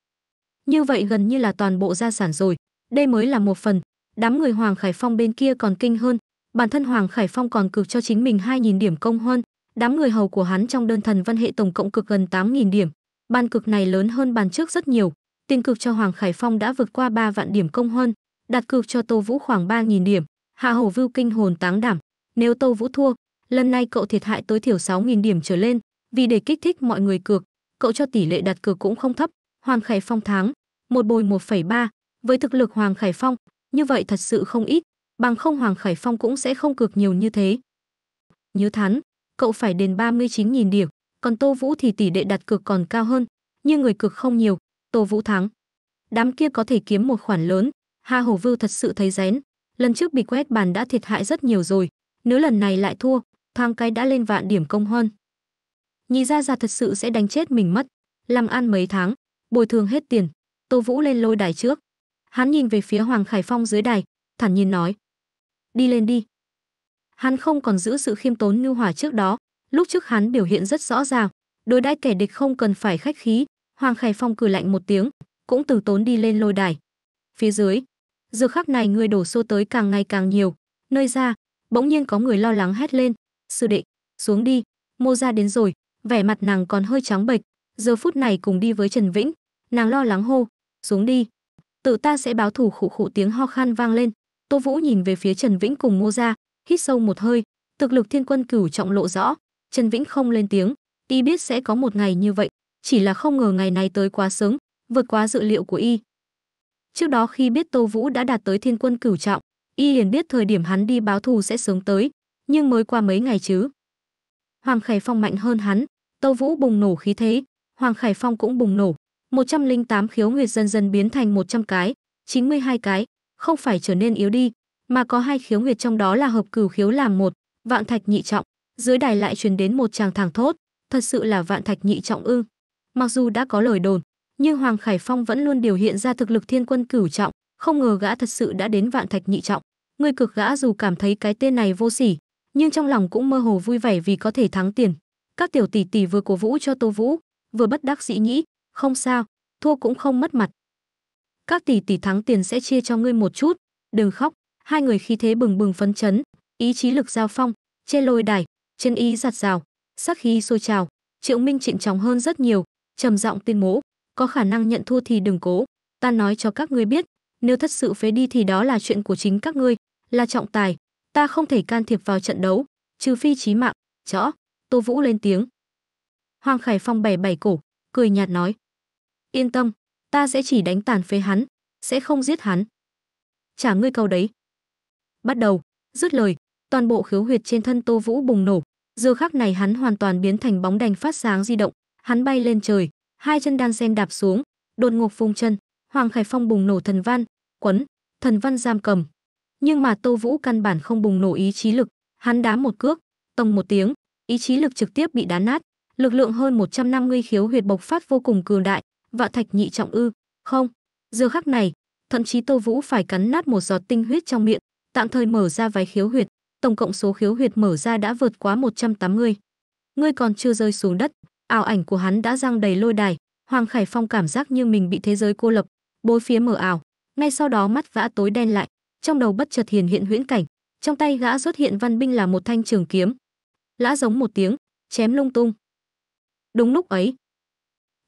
Như vậy gần như là toàn bộ gia sản rồi, đây mới là một phần, đám người Hoàng Khải Phong bên kia còn kinh hơn, bản thân Hoàng Khải Phong còn cược cho chính mình hai nghìn điểm công hơn, đám người hầu của hắn trong đơn thần văn hệ tổng cộng cược gần tám nghìn điểm, bàn cược này lớn hơn bàn trước rất nhiều, tiền cược cho Hoàng Khải Phong đã vượt qua ba vạn điểm công hơn. Đặt cược cho Tô Vũ khoảng ba nghìn điểm. Hạ Hầu Vưu kinh hồn táng đảm, nếu Tô Vũ thua, lần này cậu thiệt hại tối thiểu sáu nghìn điểm trở lên, vì để kích thích mọi người cược, cậu cho tỷ lệ đặt cược cũng không thấp. Hoàng Khải Phong thắng, một bồi một phẩy ba, với thực lực Hoàng Khải Phong, như vậy thật sự không ít, bằng không Hoàng Khải Phong cũng sẽ không cược nhiều như thế. Nhớ thắn, cậu phải đền ba mươi chín nghìn điểm, còn Tô Vũ thì tỷ lệ đặt cược còn cao hơn, nhưng người cược không nhiều, Tô Vũ thắng. Đám kia có thể kiếm một khoản lớn. Hạ Hầu Vưu thật sự thấy rén, lần trước bị quét bàn đã thiệt hại rất nhiều rồi, nếu lần này lại thua, thang cái đã lên vạn điểm công hơn. Nhị gia gia thật sự sẽ đánh chết mình mất, làm ăn mấy tháng, bồi thường hết tiền. Tô Vũ lên lôi đài trước. Hắn nhìn về phía Hoàng Khải Phong dưới đài, thản nhiên nói: "Đi lên đi." Hắn không còn giữ sự khiêm tốn như hòa trước đó, lúc trước hắn biểu hiện rất rõ ràng, đối đãi kẻ địch không cần phải khách khí. Hoàng Khải Phong cười lạnh một tiếng, cũng từ tốn đi lên lôi đài. Phía dưới giờ khắc này người đổ xô tới càng ngày càng nhiều. Nơi ra, bỗng nhiên có người lo lắng hét lên: "Sư đệ, xuống đi, Ngô gia đến rồi." Vẻ mặt nàng còn hơi trắng bệch, giờ phút này cùng đi với Trần Vĩnh, nàng lo lắng hô: "Xuống đi, tự ta sẽ báo thù." Khụ khụ tiếng ho khan vang lên. Tô Vũ nhìn về phía Trần Vĩnh cùng Ngô gia, hít sâu một hơi, thực lực thiên quân cửu trọng lộ rõ. Trần Vĩnh không lên tiếng, y biết sẽ có một ngày như vậy, chỉ là không ngờ ngày này tới quá sớm, vượt quá dự liệu của y. Trước đó khi biết Tô Vũ đã đạt tới thiên quân cửu trọng, y liền biết thời điểm hắn đi báo thù sẽ sớm tới, nhưng mới qua mấy ngày chứ. Hoàng Khải Phong mạnh hơn hắn, Tô Vũ bùng nổ khí thế, Hoàng Khải Phong cũng bùng nổ, một trăm lẻ tám khiếu nguyệt dần dần biến thành một trăm cái, chín mươi hai cái, không phải trở nên yếu đi, mà có hai khiếu nguyệt trong đó là hợp cửu khiếu làm một, vạn thạch nhị trọng. Dưới đài lại truyền đến một tràng thảng thốt, thật sự là vạn thạch nhị trọng ư? Mặc dù đã có lời đồn, nhưng Hoàng Khải Phong vẫn luôn biểu hiện ra thực lực thiên quân cửu trọng, không ngờ gã thật sự đã đến vạn thạch nhị trọng. Người cực gã dù cảm thấy cái tên này vô sỉ, nhưng trong lòng cũng mơ hồ vui vẻ vì có thể thắng tiền. Các tiểu tỷ tỷ vừa cổ vũ cho Tô Vũ, vừa bất đắc dĩ nghĩ, không sao, thua cũng không mất mặt. Các tỷ tỷ thắng tiền sẽ chia cho ngươi một chút, đừng khóc. Hai người khí thế bừng bừng phấn chấn, ý chí lực giao phong, trên lôi đài, chân ý giạt rào, sắc khí sôi trào. Triệu Minh trịnh trọng hơn rất nhiều, trầm giọng tuyên bố: "Có khả năng nhận thua thì đừng cố, ta nói cho các ngươi biết, nếu thật sự phế đi thì đó là chuyện của chính các ngươi, là trọng tài, ta không thể can thiệp vào trận đấu, trừ phi chí mạng. Rõ, Tô Vũ lên tiếng. Hoàng Khải Phong bày bày cổ, cười nhạt nói: Yên tâm, ta sẽ chỉ đánh tàn phế hắn, sẽ không giết hắn. Trả ngươi câu đấy. Bắt đầu. Dứt lời, toàn bộ khiếu huyệt trên thân Tô Vũ bùng nổ, giờ khắc này hắn hoàn toàn biến thành bóng đèn phát sáng di động, hắn bay lên trời, hai chân đan sen đạp xuống, đột ngột vùng chân, Hoàng Khải Phong bùng nổ thần văn, quấn, thần văn giam cầm. Nhưng mà Tô Vũ căn bản không bùng nổ ý chí lực, hắn đá một cước, tông một tiếng, ý chí lực trực tiếp bị đá nát, lực lượng hơn một trăm năm mươi khiếu huyệt bộc phát vô cùng cường đại, vạn thạch nhị trọng ư? Không, giờ khắc này, thậm chí Tô Vũ phải cắn nát một giọt tinh huyết trong miệng, tạm thời mở ra vài khiếu huyệt, tổng cộng số khiếu huyệt mở ra đã vượt quá một trăm tám mươi. Ngươi còn chưa rơi xuống đất, ảo ảnh của hắn đã giăng đầy lôi đài, Hoàng Khải Phong cảm giác như mình bị thế giới cô lập, bốn phía mờ ảo, ngay sau đó mắt vã tối đen lại, trong đầu bất chợt hiện hiện huyễn cảnh, trong tay gã xuất hiện văn binh là một thanh trường kiếm. Lã giống một tiếng, chém lung tung. Đúng lúc ấy,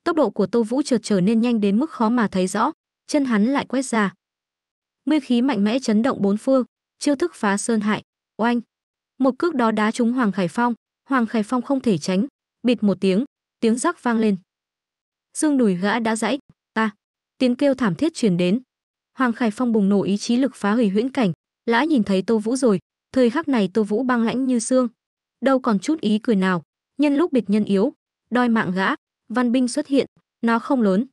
tốc độ của Tô Vũ chợt trở nên nhanh đến mức khó mà thấy rõ, chân hắn lại quét ra. Mưa khí mạnh mẽ chấn động bốn phương, chiêu thức phá sơn hại. Oanh, một cước đó đá trúng Hoàng Khải Phong, Hoàng Khải Phong không thể tránh, bịt một tiếng, tiếng rắc vang lên. Xương đùi gã đã gãy, ta, tiếng kêu thảm thiết truyền đến. Hoàng Khải Phong bùng nổ ý chí lực phá hủy huyễn cảnh, lã nhìn thấy Tô Vũ rồi, thời khắc này Tô Vũ băng lãnh như xương, đâu còn chút ý cười nào, nhân lúc biệt nhân yếu, đòi mạng gã, văn binh xuất hiện, nó không lớn,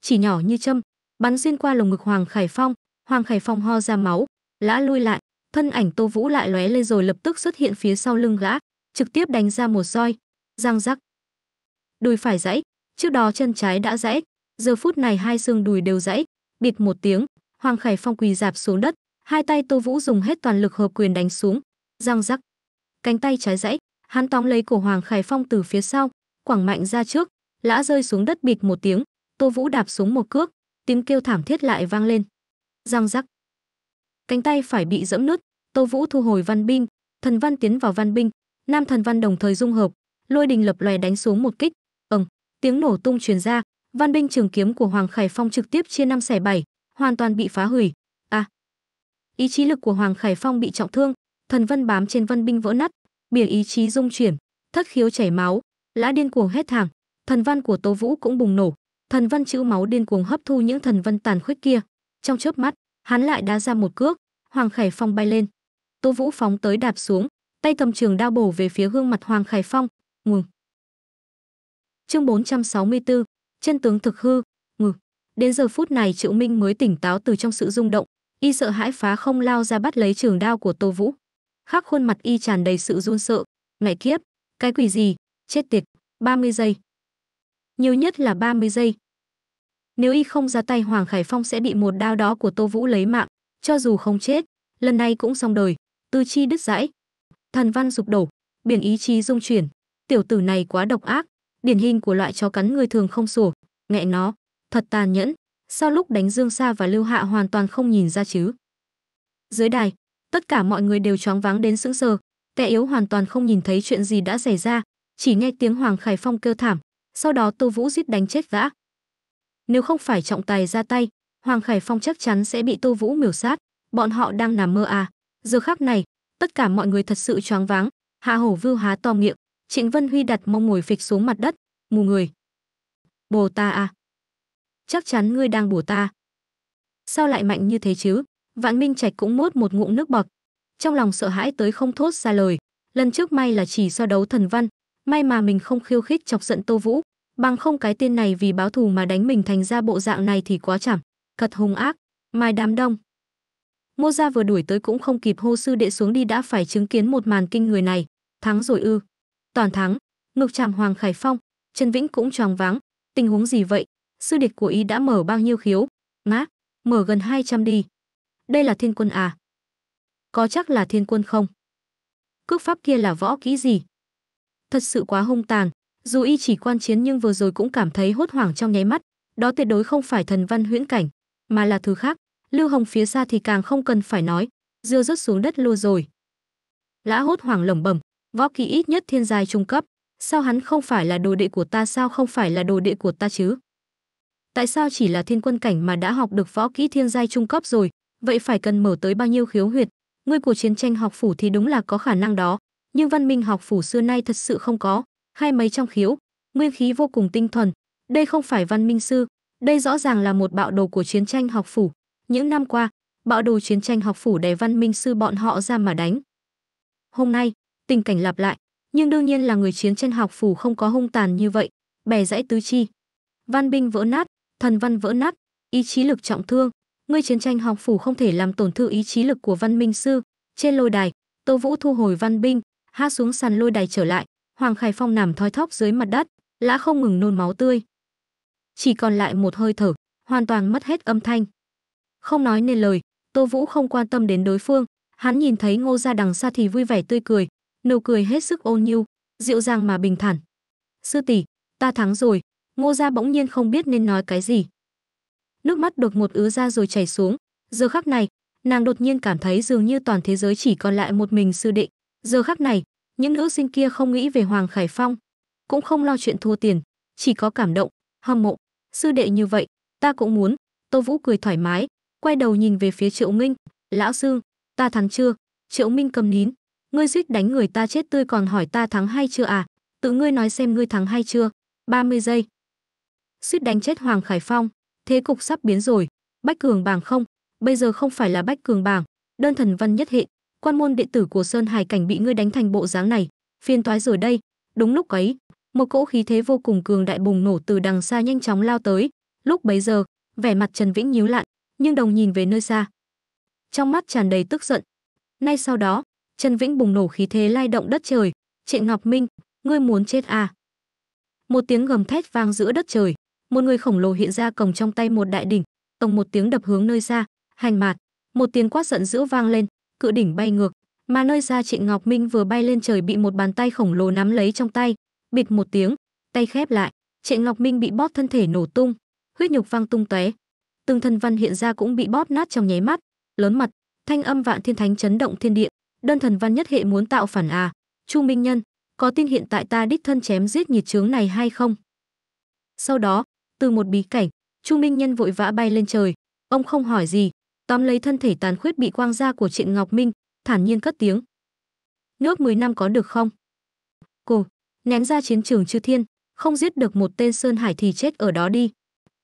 chỉ nhỏ như châm, bắn xuyên qua lồng ngực Hoàng Khải Phong, Hoàng Khải Phong ho ra máu, lã lui lại. Thân ảnh Tô Vũ lại lóe lên rồi lập tức xuất hiện phía sau lưng gã, trực tiếp đánh ra một roi, răng rắc. Đùi phải gãy, trước đó chân trái đã gãy, giờ phút này hai xương đùi đều gãy, bịt một tiếng, Hoàng Khải Phong quỳ rạp xuống đất, hai tay Tô Vũ dùng hết toàn lực hợp quyền đánh xuống, răng rắc. Cánh tay trái gãy, hắn tóm lấy cổ Hoàng Khải Phong từ phía sau, quẳng mạnh ra trước, lã rơi xuống đất bịt một tiếng, Tô Vũ đạp xuống một cước, tiếng kêu thảm thiết lại vang lên. Răng rắc. Cánh tay phải bị dẫm nứt, Tô Vũ thu hồi văn binh, thần văn tiến vào văn binh, nam thần văn đồng thời dung hợp, lôi đình lập lòe đánh xuống một kích, ầm, ừ, tiếng nổ tung truyền ra, văn binh trường kiếm của Hoàng Khải Phong trực tiếp chia năm xẻ bảy, hoàn toàn bị phá hủy. A. À. Ý chí lực của Hoàng Khải Phong bị trọng thương, thần văn bám trên văn binh vỡ nát, biển ý chí dung chuyển, thất khiếu chảy máu, lã điên cuồng hét thảm, thần văn của Tô Vũ cũng bùng nổ, thần văn chữ máu điên cuồng hấp thu những thần văn tàn khuyết kia, trong chớp mắt hắn lại đá ra một cước, Hoàng Khải Phong bay lên. Tô Vũ phóng tới đạp xuống, tay cầm trường đao bổ về phía gương mặt Hoàng Khải Phong, ngừng. Chương bốn trăm sáu mươi tư, chân tướng thực hư, ngừng. Đến giờ phút này Triệu Minh mới tỉnh táo từ trong sự rung động, y sợ hãi phá không lao ra bắt lấy trường đao của Tô Vũ. Khắc khuôn mặt y tràn đầy sự run sợ, mẹ kiếp, cái quỷ gì, chết tiệt, ba mươi giây. Nhiều nhất là ba mươi giây. Nếu y không ra tay Hoàng Khải Phong sẽ bị một đao đó của Tô Vũ lấy mạng, cho dù không chết, lần này cũng xong đời, tứ chi đứt rãi. Thần văn sụp đổ, biển ý chí dung chuyển, tiểu tử này quá độc ác, điển hình của loại chó cắn người thường không sủa, mẹ nó, thật tàn nhẫn, sao lúc đánh Dương Sa và Lưu Hạ hoàn toàn không nhìn ra chứ. Dưới đài, tất cả mọi người đều choáng váng đến sững sờ, kẻ yếu hoàn toàn không nhìn thấy chuyện gì đã xảy ra, chỉ nghe tiếng Hoàng Khải Phong kêu thảm, sau đó Tô Vũ giết đánh chết vã. Nếu không phải trọng tài ra tay, Hoàng Khải Phong chắc chắn sẽ bị Tô Vũ miểu sát. Bọn họ đang nằm mơ à? Giờ khắc này, tất cả mọi người thật sự choáng váng. Hạ Hầu Vưu há to miệng, Trịnh Vân Huy đặt mông ngồi phịch xuống mặt đất, mù người. Bồ ta à? Chắc chắn ngươi đang bồ ta. Sao lại mạnh như thế chứ? Vạn Minh Trạch cũng nuốt một ngụm nước bọt, trong lòng sợ hãi tới không thốt ra lời. Lần trước may là chỉ so đấu thần văn, may mà mình không khiêu khích chọc giận Tô Vũ. Bằng không cái tên này vì báo thù mà đánh mình thành ra bộ dạng này thì quá chảm, thật hung ác, mai đám đông. Ngô Gia vừa đuổi tới cũng không kịp hô sư đệ xuống đi đã phải chứng kiến một màn kinh người này, thắng rồi ư? Toàn thắng, ngược chạm Hoàng Khải Phong, Trần Vĩnh cũng choáng váng, tình huống gì vậy? Sư địch của y đã mở bao nhiêu khiếu? Ngã, mở gần hai trăm đi. Đây là thiên quân à? Có chắc là thiên quân không? Cước pháp kia là võ kỹ gì? Thật sự quá hung tàn. Dù y chỉ quan chiến nhưng vừa rồi cũng cảm thấy hốt hoảng trong nháy mắt, đó tuyệt đối không phải thần văn huyễn cảnh, mà là thứ khác. Lưu Hồng phía xa thì càng không cần phải nói, dưa rớt xuống đất lô rồi. Lã hốt hoảng lẩm bẩm, võ kỹ ít nhất thiên giai trung cấp, sao hắn không phải là đồ đệ của ta, sao không phải là đồ đệ của ta chứ? Tại sao chỉ là thiên quân cảnh mà đã học được võ kỹ thiên giai trung cấp rồi, vậy phải cần mở tới bao nhiêu khiếu huyệt? Ngươi của chiến tranh học phủ thì đúng là có khả năng đó, nhưng văn minh học phủ xưa nay thật sự không có. Hai mấy trong khiếu, nguyên khí vô cùng tinh thuần, đây không phải văn minh sư, đây rõ ràng là một bạo đồ của chiến tranh học phủ. Những năm qua, bạo đồ chiến tranh học phủ đè văn minh sư bọn họ ra mà đánh. Hôm nay, tình cảnh lặp lại, nhưng đương nhiên là người chiến tranh học phủ không có hung tàn như vậy, bè dãy tứ chi. Văn binh vỡ nát, thần văn vỡ nát, ý chí lực trọng thương, người chiến tranh học phủ không thể làm tổn thương ý chí lực của văn minh sư. Trên lôi đài, Tô Vũ thu hồi văn binh, hạ xuống sàn lôi đài trở lại, Hoàng Khải Phong nằm thoi thóp dưới mặt đất, lã không ngừng nôn máu tươi. Chỉ còn lại một hơi thở, hoàn toàn mất hết âm thanh. Không nói nên lời, Tô Vũ không quan tâm đến đối phương, hắn nhìn thấy Ngô Gia đằng xa thì vui vẻ tươi cười, nụ cười hết sức ôn nhu, dịu dàng mà bình thản. "Sư tỷ, ta thắng rồi." Ngô Gia bỗng nhiên không biết nên nói cái gì. Nước mắt đột ngột ứa ra rồi chảy xuống, giờ khắc này, nàng đột nhiên cảm thấy dường như toàn thế giới chỉ còn lại một mình sư đệ. Giờ khắc này, những nữ sinh kia không nghĩ về Hoàng Khải Phong, cũng không lo chuyện thua tiền, chỉ có cảm động, hâm mộ. Sư đệ như vậy, ta cũng muốn. Tô Vũ cười thoải mái, quay đầu nhìn về phía Triệu Minh. "Lão sư, ta thắng chưa?" Triệu Minh cầm nín. "Ngươi suýt đánh người ta chết tươi còn hỏi ta thắng hay chưa à? Tự ngươi nói xem ngươi thắng hay chưa." ba mươi giây. Suýt đánh chết Hoàng Khải Phong, thế cục sắp biến rồi. Bách cường bảng không, bây giờ không phải là bách cường bảng, đơn thần văn nhất hệ, quan môn đệ tử của Sơn Hải Cảnh bị ngươi đánh thành bộ dáng này, phiền toái rồi đây. Đúng lúc ấy, một cỗ khí thế vô cùng cường đại bùng nổ từ đằng xa nhanh chóng lao tới. Lúc bấy giờ, vẻ mặt Trần Vĩnh nhíu lại, nhưng đồng nhìn về nơi xa, trong mắt tràn đầy tức giận. Ngay sau đó, Trần Vĩnh bùng nổ khí thế lay động đất trời. "Trịnh Ngọc Minh, ngươi muốn chết à?" Một tiếng gầm thét vang giữa đất trời, một người khổng lồ hiện ra cầm trong tay một đại đỉnh, tông một tiếng đập hướng nơi xa. Hành mạt, một tiếng quát giận dữ vang lên, cự đỉnh bay ngược, mà nơi xa Trịnh Ngọc Minh vừa bay lên trời bị một bàn tay khổng lồ nắm lấy trong tay. Bịch một tiếng, tay khép lại, Trịnh Ngọc Minh bị bóp thân thể nổ tung, huyết nhục vang tung tóe. Từng thần văn hiện ra cũng bị bóp nát trong nháy mắt. Lớn mật, thanh âm Vạn Thiên Thánh chấn động thiên địa. "Đơn thần văn nhất hệ muốn tạo phản à? Chu Minh Nhân, có tin hiện tại ta đích thân chém giết nhiệt chướng này hay không?" Sau đó, từ một bí cảnh, Chu Minh Nhân vội vã bay lên trời, ông không hỏi gì, tóm lấy thân thể tàn khuyết bị quang ra của Trịnh Ngọc Minh, thản nhiên cất tiếng: "Nước mười năm có được không?" Cô ném ra chiến trường chư thiên, không giết được một tên Sơn Hải thì chết ở đó đi.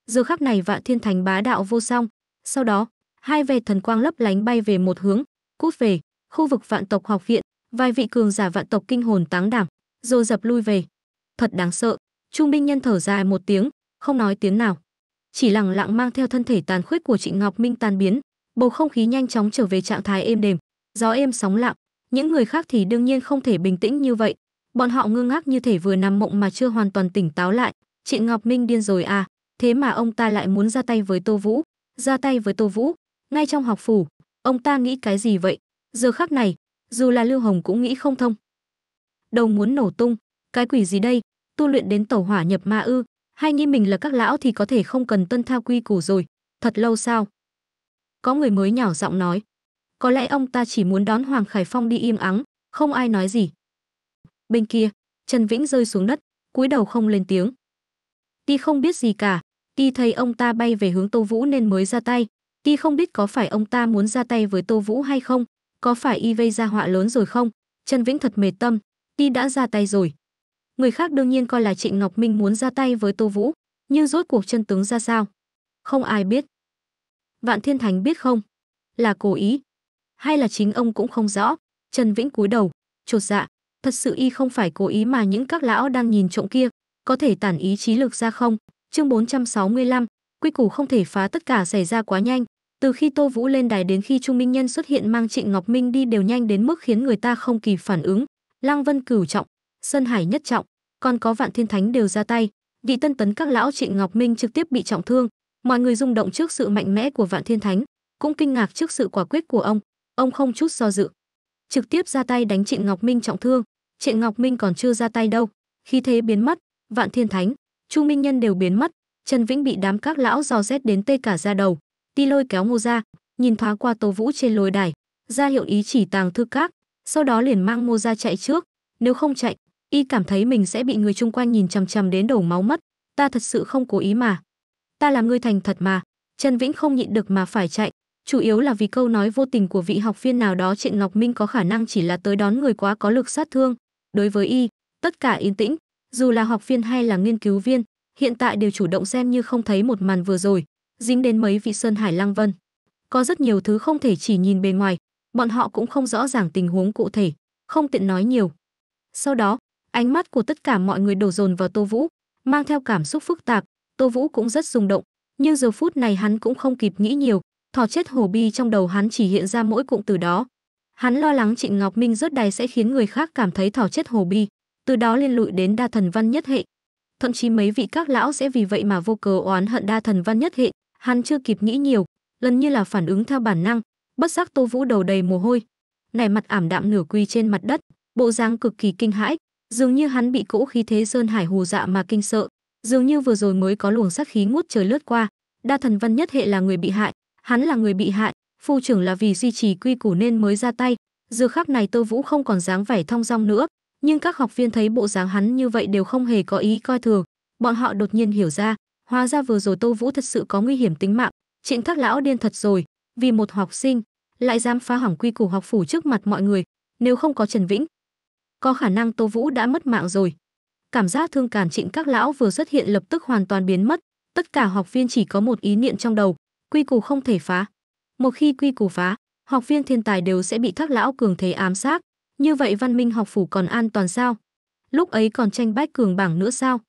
Giờ khắc này Vạn Thiên Thánh bá đạo vô song, sau đó hai vệt thần quang lấp lánh bay về một hướng, cút về khu vực Vạn Tộc Học Viện. Vài vị cường giả Vạn Tộc kinh hồn táng đảm, rồi dập lui về. Thật đáng sợ. Chu Minh Nhân thở dài một tiếng, không nói tiếng nào, chỉ lặng lặng mang theo thân thể tàn khuyết của Trịnh Ngọc Minh tan biến. Bầu không khí nhanh chóng trở về trạng thái êm đềm, gió êm sóng lặng. Những người khác thì đương nhiên không thể bình tĩnh như vậy, bọn họ ngơ ngác như thể vừa nằm mộng mà chưa hoàn toàn tỉnh táo lại. "Trịnh Ngọc Minh điên rồi à? Thế mà ông ta lại muốn ra tay với Tô Vũ, ra tay với Tô Vũ, ngay trong học phủ, ông ta nghĩ cái gì vậy?" Giờ khắc này, dù là Lưu Hồng cũng nghĩ không thông. Đầu muốn nổ tung, cái quỷ gì đây, tu luyện đến tẩu hỏa nhập ma ư, hay nghĩ mình là các lão thì có thể không cần tuân theo quy củ rồi, thật lâu sao? Có người mới nhỏ giọng nói, có lẽ ông ta chỉ muốn đón Hoàng Khải Phong đi im ắng, không ai nói gì. Bên kia, Trần Vĩnh rơi xuống đất, cúi đầu không lên tiếng. Ti không biết gì cả, ti thấy ông ta bay về hướng Tô Vũ nên mới ra tay. Ti không biết có phải ông ta muốn ra tay với Tô Vũ hay không, có phải y vây ra họa lớn rồi không? Trần Vĩnh thật mệt tâm, ti đã ra tay rồi. Người khác đương nhiên coi là Trịnh Ngọc Minh muốn ra tay với Tô Vũ, nhưng rốt cuộc chân tướng ra sao? Không ai biết. Vạn Thiên Thánh biết không? Là cố ý, hay là chính ông cũng không rõ. Trần Vĩnh cúi đầu, chột dạ, thật sự y không phải cố ý mà những các lão đang nhìn trộm kia, có thể tản ý chí lực ra không? Chương bốn trăm sáu mươi lăm, quy củ không thể phá tất cả xảy ra quá nhanh. Từ khi Tô Vũ lên đài đến khi Chu Minh Nhân xuất hiện mang Trịnh Ngọc Minh đi đều nhanh đến mức khiến người ta không kịp phản ứng. Lăng Vân cửu trọng, Sơn Hải nhất trọng, còn có Vạn Thiên Thánh đều ra tay. Vị tân tấn các lão Trịnh Ngọc Minh trực tiếp bị trọng thương. Mọi người rung động trước sự mạnh mẽ của Vạn Thiên Thánh, cũng kinh ngạc trước sự quả quyết của ông. Ông không chút do dự, trực tiếp ra tay đánh Trịnh Ngọc Minh trọng thương. Trịnh Ngọc Minh còn chưa ra tay đâu, khí thế biến mất, Vạn Thiên Thánh, Chu Minh Nhân đều biến mất. Trần Vĩnh bị đám các lão dò rét đến tê cả da đầu. Ti lôi kéo Ngô Gia, nhìn thoáng qua Tô Vũ trên lôi đài, ra hiệu ý chỉ tàng thư các, sau đó liền mang Ngô Gia chạy trước. Nếu không chạy, y cảm thấy mình sẽ bị người chung quanh nhìn chằm chằm đến đổ máu mất. Ta thật sự không cố ý mà, ta làm ngươi thành thật mà. Trần Vĩnh không nhịn được mà phải chạy. chủ yếu là vì câu nói vô tình của vị học viên nào đó. Trịnh Ngọc Minh có khả năng chỉ là tới đón người quá có lực sát thương. Đối với y, tất cả yên tĩnh, dù là học viên hay là nghiên cứu viên, hiện tại đều chủ động xem như không thấy một màn vừa rồi, dính đến mấy vị Sơn Hải Lăng Vân. Có rất nhiều thứ không thể chỉ nhìn bề ngoài, bọn họ cũng không rõ ràng tình huống cụ thể, không tiện nói nhiều. Sau đó, ánh mắt của tất cả mọi người đổ dồn vào Tô Vũ, mang theo cảm xúc phức tạp. Tô Vũ cũng rất rung động, nhưng giờ phút này hắn cũng không kịp nghĩ nhiều, thò chết hổ bi trong đầu hắn chỉ hiện ra mỗi cụm từ đó. Hắn lo lắng Trịnh Ngọc Minh rớt đài sẽ khiến người khác cảm thấy thò chết hổ bi, từ đó liên lụy đến đa thần văn nhất hệ. Thậm chí mấy vị các lão sẽ vì vậy mà vô cớ oán hận đa thần văn nhất hệ. Hắn chưa kịp nghĩ nhiều, lần như là phản ứng theo bản năng, bất giác Tô Vũ đầu đầy mồ hôi, nảy mặt ảm đạm nửa quỳ trên mặt đất, bộ dáng cực kỳ kinh hãi, dường như hắn bị cỗ khí thế Sơn Hải Hồ Dạ mà kinh sợ, dường như vừa rồi mới có luồng sát khí ngút trời lướt qua. Đa thần văn nhất hệ là người bị hại, hắn là người bị hại, phu trưởng là vì duy trì quy củ nên mới ra tay. Giờ khắc này Tô Vũ không còn dáng vẻ thong dong nữa, nhưng các học viên thấy bộ dáng hắn như vậy đều không hề có ý coi thường, bọn họ đột nhiên hiểu ra, hóa ra vừa rồi Tô Vũ thật sự có nguy hiểm tính mạng. Trịnh Thác lão điên thật rồi, vì một học sinh lại dám phá hỏng quy củ học phủ trước mặt mọi người, nếu không có Trần Vĩnh, có khả năng Tô Vũ đã mất mạng rồi. Cảm giác thương cảm Trịnh Các lão vừa xuất hiện lập tức hoàn toàn biến mất, tất cả học viên chỉ có một ý niệm trong đầu, quy củ không thể phá. Một khi quy củ phá, học viên thiên tài đều sẽ bị Các lão cường thế ám sát, như vậy Văn Minh học phủ còn an toàn sao? Lúc ấy còn tranh bách cường bảng nữa sao?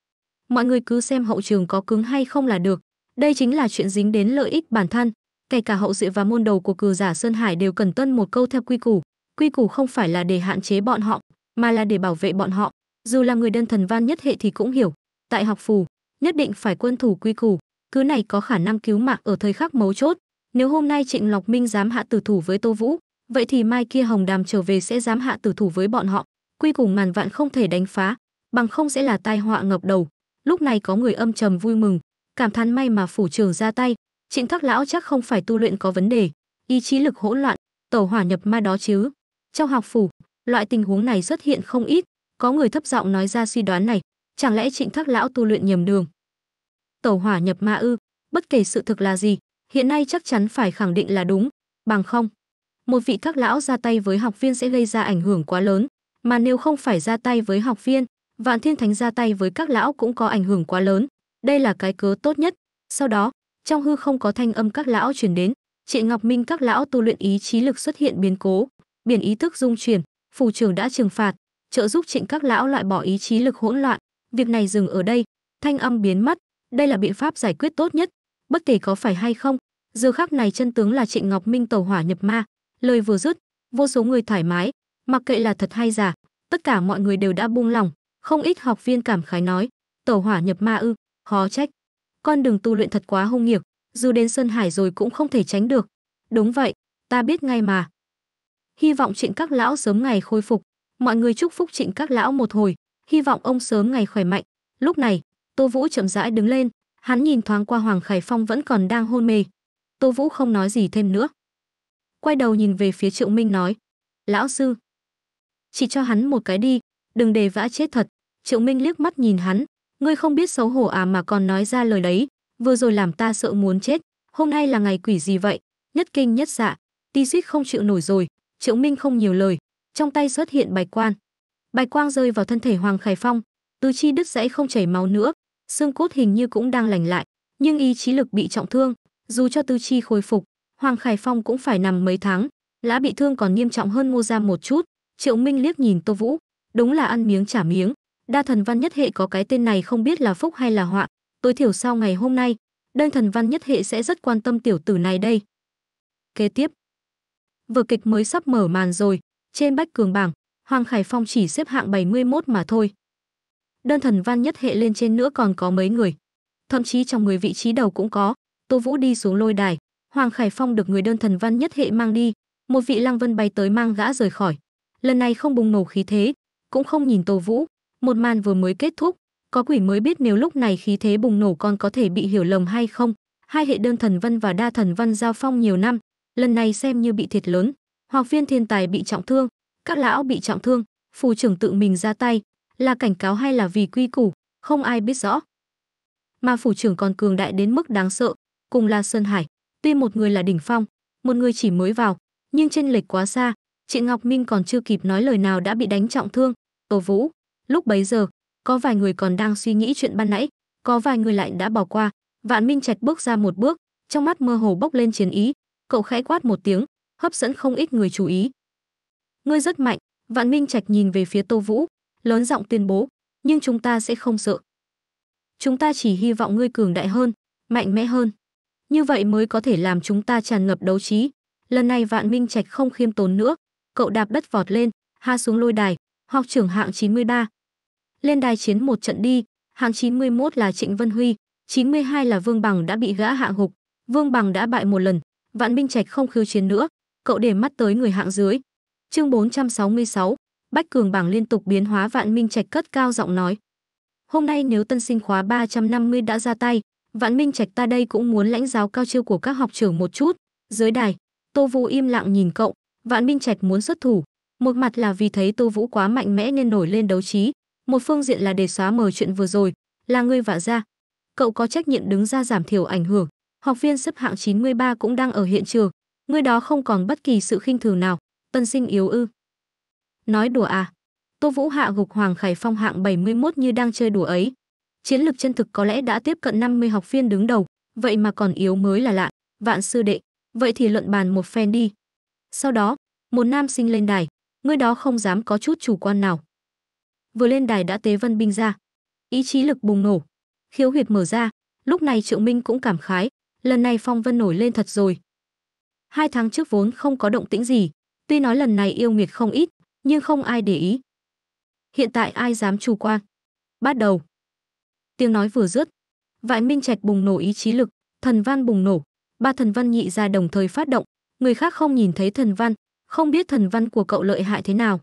Mọi người cứ xem hậu trường có cứng hay không là được, đây chính là chuyện dính đến lợi ích bản thân, kể cả hậu duệ và môn đầu của cường giả Sơn Hải đều cần tuân một câu theo quy củ. Quy củ không phải là để hạn chế bọn họ, mà là để bảo vệ bọn họ. Dù là người đơn thần văn nhất hệ thì cũng hiểu, tại học phủ nhất định phải tuân thủ quy củ, cứ này có khả năng cứu mạng ở thời khắc mấu chốt. Nếu hôm nay Trịnh Ngọc Minh dám hạ tử thủ với Tô Vũ, vậy thì mai kia Hồng Đàm trở về sẽ dám hạ tử thủ với bọn họ. Quy củ ngàn vạn không thể đánh phá, bằng không sẽ là tai họa ngập đầu. Lúc này có người âm trầm vui mừng, cảm thán may mà phủ trưởng ra tay, Trịnh Thác lão chắc không phải tu luyện có vấn đề, ý chí lực hỗn loạn, tẩu hỏa nhập ma đó chứ. Trong học phủ, loại tình huống này xuất hiện không ít, có người thấp giọng nói ra suy đoán này, chẳng lẽ Trịnh Thác lão tu luyện nhầm đường? Tẩu hỏa nhập ma ư? Bất kể sự thực là gì, hiện nay chắc chắn phải khẳng định là đúng, bằng không một vị các lão ra tay với học viên sẽ gây ra ảnh hưởng quá lớn, mà nếu không phải ra tay với học viên, Vạn Thiên Thánh ra tay với các lão cũng có ảnh hưởng quá lớn, đây là cái cớ tốt nhất. Sau đó, trong hư không có thanh âm các lão truyền đến, Trịnh Ngọc Minh các lão tu luyện ý chí lực xuất hiện biến cố, biển ý thức dung chuyển, phủ trưởng đã trừng phạt, trợ giúp Trịnh các lão loại bỏ ý chí lực hỗn loạn, việc này dừng ở đây. Thanh âm biến mất, đây là biện pháp giải quyết tốt nhất, bất kể có phải hay không, giờ khắc này chân tướng là Trịnh Ngọc Minh tẩu hỏa nhập ma. Lời vừa dứt, vô số người thoải mái, mặc kệ là thật hay giả, tất cả mọi người đều đã buông lòng, không ít học viên cảm khái nói, tẩu hỏa nhập ma ư, khó trách. Con đường tu luyện thật quá hung hiểm, dù đến Sơn Hải rồi cũng không thể tránh được. Đúng vậy, ta biết ngay mà. Hy vọng Trịnh các lão sớm ngày khôi phục, mọi người chúc phúc Trịnh các lão một hồi, hy vọng ông sớm ngày khỏe mạnh. Lúc này, Tô Vũ chậm rãi đứng lên, hắn nhìn thoáng qua Hoàng Khải Phong vẫn còn đang hôn mê. Tô Vũ không nói gì thêm nữa, quay đầu nhìn về phía Triệu Minh nói, lão sư, chỉ cho hắn một cái đi, đừng để vã chết thật. Triệu Minh liếc mắt nhìn hắn, ngươi không biết xấu hổ à mà còn nói ra lời đấy, vừa rồi làm ta sợ muốn chết, hôm nay là ngày quỷ gì vậy, nhất kinh nhất dạ, tí suýt không chịu nổi rồi. Triệu Minh không nhiều lời, trong tay xuất hiện bạch quang, bạch quang rơi vào thân thể Hoàng Khải Phong, tứ chi đứt gãy không chảy máu nữa, xương cốt hình như cũng đang lành lại, nhưng ý chí lực bị trọng thương, dù cho tứ chi khôi phục, Hoàng Khải Phong cũng phải nằm mấy tháng, lã bị thương còn nghiêm trọng hơn Ngô Gia một chút. Triệu Minh liếc nhìn Tô Vũ, đúng là ăn miếng trả miếng, đa thần văn nhất hệ có cái tên này không biết là phúc hay là họa, tối thiểu sau ngày hôm nay, đơn thần văn nhất hệ sẽ rất quan tâm tiểu tử này đây. Kế tiếp, vở kịch mới sắp mở màn rồi, trên bách cường bảng, Hoàng Khải Phong chỉ xếp hạng bảy mươi mốt mà thôi. Đơn thần văn nhất hệ lên trên nữa còn có mấy người, thậm chí trong người vị trí đầu cũng có. Tô Vũ đi xuống lôi đài, Hoàng Khải Phong được người đơn thần văn nhất hệ mang đi, một vị Lăng Vân bay tới mang gã rời khỏi. Lần này không bùng nổ khí thế, cũng không nhìn Tô Vũ, một màn vừa mới kết thúc, có quỷ mới biết nếu lúc này khí thế bùng nổ còn có thể bị hiểu lầm hay không. Hai hệ đơn thần văn và đa thần văn giao phong nhiều năm, lần này xem như bị thiệt lớn, học viên thiên tài bị trọng thương, các lão bị trọng thương, phù trưởng tự mình ra tay, là cảnh cáo hay là vì quy củ, không ai biết rõ. Mà phủ trưởng còn cường đại đến mức đáng sợ, cùng là Sơn Hải, tuy một người là đỉnh phong, một người chỉ mới vào, nhưng chênh lệch quá xa. Trịnh Ngọc Minh còn chưa kịp nói lời nào đã bị đánh trọng thương. Tô Vũ, lúc bấy giờ, có vài người còn đang suy nghĩ chuyện ban nãy, có vài người lại đã bỏ qua. Vạn Minh Trạch bước ra một bước, trong mắt mơ hồ bốc lên chiến ý, cậu khẽ quát một tiếng, hấp dẫn không ít người chú ý. Ngươi rất mạnh, Vạn Minh Trạch nhìn về phía Tô Vũ, lớn giọng tuyên bố, nhưng chúng ta sẽ không sợ. Chúng ta chỉ hy vọng ngươi cường đại hơn, mạnh mẽ hơn. Như vậy mới có thể làm chúng ta tràn ngập đấu trí. Lần này Vạn Minh Trạch không khiêm tốn nữa, cậu đạp đất vọt lên, hạ xuống lôi đài, học trưởng hạng chín mươi ba. Lên đài chiến một trận đi, hạng chín mươi mốt là Trịnh Vân Huy, chín mươi hai là Vương Bằng đã bị gã hạ gục, Vương Bằng đã bại một lần, Vạn Minh Trạch không khiêu chiến nữa, cậu để mắt tới người hạng dưới. Chương bốn trăm sáu mươi sáu, Bách Cường Bảng liên tục biến hóa. Vạn Minh Trạch cất cao giọng nói: "Hôm nay nếu tân sinh khóa ba trăm năm mươi đã ra tay, Vạn Minh Trạch ta đây cũng muốn lãnh giáo cao chiêu của các học trưởng một chút." Dưới đài, Tô Vũ im lặng nhìn cậu, Vạn Minh Trạch muốn xuất thủ, một mặt là vì thấy Tô Vũ quá mạnh mẽ nên nổi lên đấu trí, một phương diện là để xóa mờ chuyện vừa rồi, là ngươi vả ra. Cậu có trách nhiệm đứng ra giảm thiểu ảnh hưởng, học viên xếp hạng chín mươi ba cũng đang ở hiện trường, người đó không còn bất kỳ sự khinh thường nào. Tân sinh yếu ư? Nói đùa à? Tô Vũ hạ gục Hoàng Khải Phong hạng bảy mươi mốt như đang chơi đùa ấy. Chiến lực chân thực có lẽ đã tiếp cận năm mươi học viên đứng đầu, vậy mà còn yếu mới là lạ. Vạn sư đệ, vậy thì luận bàn một phen đi. Sau đó, một nam sinh lên đài, người đó không dám có chút chủ quan nào. Vừa lên đài đã tế vân binh ra, ý chí lực bùng nổ, khiếu huyệt mở ra, lúc này Triệu Minh cũng cảm khái, lần này phong vân nổi lên thật rồi. Hai tháng trước vốn không có động tĩnh gì, tuy nói lần này yêu nghiệt không ít, nhưng không ai để ý. Hiện tại ai dám chủ quan? Bắt đầu. Tiếng nói vừa dứt, Vạn Minh Trạch bùng nổ ý chí lực, thần văn bùng nổ, ba thần văn nhị ra đồng thời phát động, người khác không nhìn thấy thần văn, không biết thần văn của cậu lợi hại thế nào.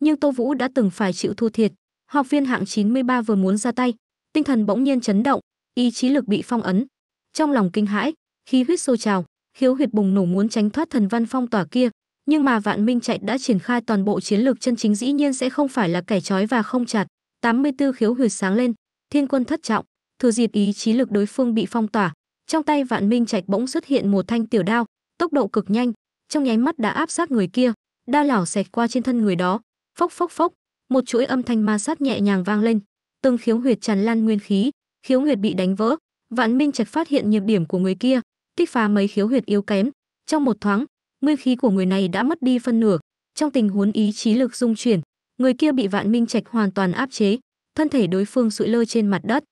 Nhưng Tô Vũ đã từng phải chịu thua thiệt, học viên hạng chín mươi ba vừa muốn ra tay, tinh thần bỗng nhiên chấn động, ý chí lực bị phong ấn. Trong lòng kinh hãi, khí huyết sôi trào, khiếu huyệt bùng nổ muốn tránh thoát thần văn phong tỏa kia, nhưng mà Vạn Minh Trạch đã triển khai toàn bộ chiến lược chân chính, dĩ nhiên sẽ không phải là kẻ trói và không chặt. tám mươi tư khiếu huyệt sáng lên, thiên quân thất trọng, thừa dịp ý chí lực đối phương bị phong tỏa, trong tay Vạn Minh Trạch bỗng xuất hiện một thanh tiểu đao, tốc độ cực nhanh, trong nháy mắt đã áp sát người kia, đao lảo xẹt qua trên thân người đó, phốc phốc phốc, một chuỗi âm thanh ma sát nhẹ nhàng vang lên, từng khiếu huyệt tràn lan nguyên khí, khiếu huyệt bị đánh vỡ. Vạn Minh Trạch phát hiện nhược điểm của người kia, kích phá mấy khiếu huyệt yếu kém, trong một thoáng, nguyên khí của người này đã mất đi phân nửa. Trong tình huống ý chí lực dung chuyển, người kia bị Vạn Minh Trạch hoàn toàn áp chế, thân thể đối phương sụi lơ trên mặt đất.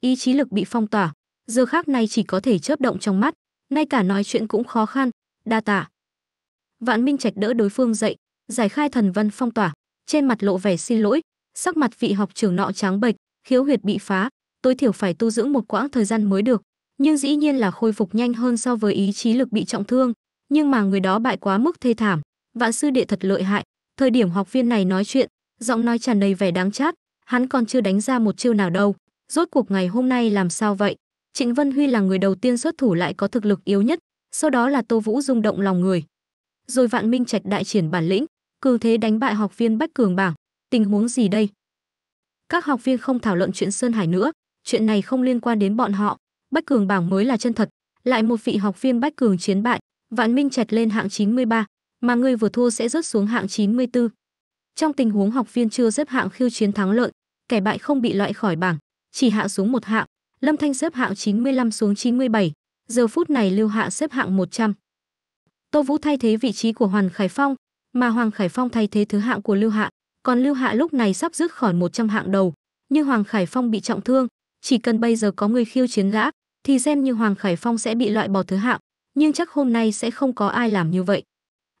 Ý chí lực bị phong tỏa, giờ khắc này chỉ có thể chớp động trong mắt, ngay cả nói chuyện cũng khó khăn. Đa tạ. Vạn Minh Trạch đỡ đối phương dậy, giải khai thần văn phong tỏa, trên mặt lộ vẻ xin lỗi, sắc mặt vị học trưởng nọ trắng bệch, khiếu huyệt bị phá, tối thiểu phải tu dưỡng một quãng thời gian mới được, nhưng dĩ nhiên là khôi phục nhanh hơn so với ý chí lực bị trọng thương. Nhưng mà người đó bại quá mức thê thảm, Vạn sư đệ thật lợi hại. Thời điểm học viên này nói chuyện, giọng nói tràn đầy vẻ đáng chát, hắn còn chưa đánh ra một chiêu nào đâu. Rốt cuộc ngày hôm nay làm sao vậy? Trịnh Vân Huy là người đầu tiên xuất thủ lại có thực lực yếu nhất, sau đó là Tô Vũ rung động lòng người. Rồi Vạn Minh Trạch đại triển bản lĩnh, cường thế đánh bại học viên Bách Cường Bảng, tình huống gì đây? Các học viên không thảo luận chuyện Sơn Hải nữa, chuyện này không liên quan đến bọn họ, Bách Cường Bảng mới là chân thật, lại một vị học viên Bách Cường chiến bại. Vạn Minh Trạch lên hạng chín mươi ba, mà người vừa thua sẽ rớt xuống hạng chín mươi tư. Trong tình huống học viên chưa xếp hạng khiêu chiến thắng lợi, kẻ bại không bị loại khỏi bảng, chỉ hạ xuống một hạng. Lâm Thanh xếp hạng chín mươi lăm xuống chín mươi bảy, giờ phút này Lưu Hạ xếp hạng một trăm. Tô Vũ thay thế vị trí của Hoàng Khải Phong, mà Hoàng Khải Phong thay thế thứ hạng của Lưu Hạ, còn Lưu Hạ lúc này sắp dứt khỏi một trăm hạng đầu, nhưng Hoàng Khải Phong bị trọng thương, chỉ cần bây giờ có người khiêu chiến gã, thì xem như Hoàng Khải Phong sẽ bị loại bỏ thứ hạng. Nhưng chắc hôm nay sẽ không có ai làm như vậy.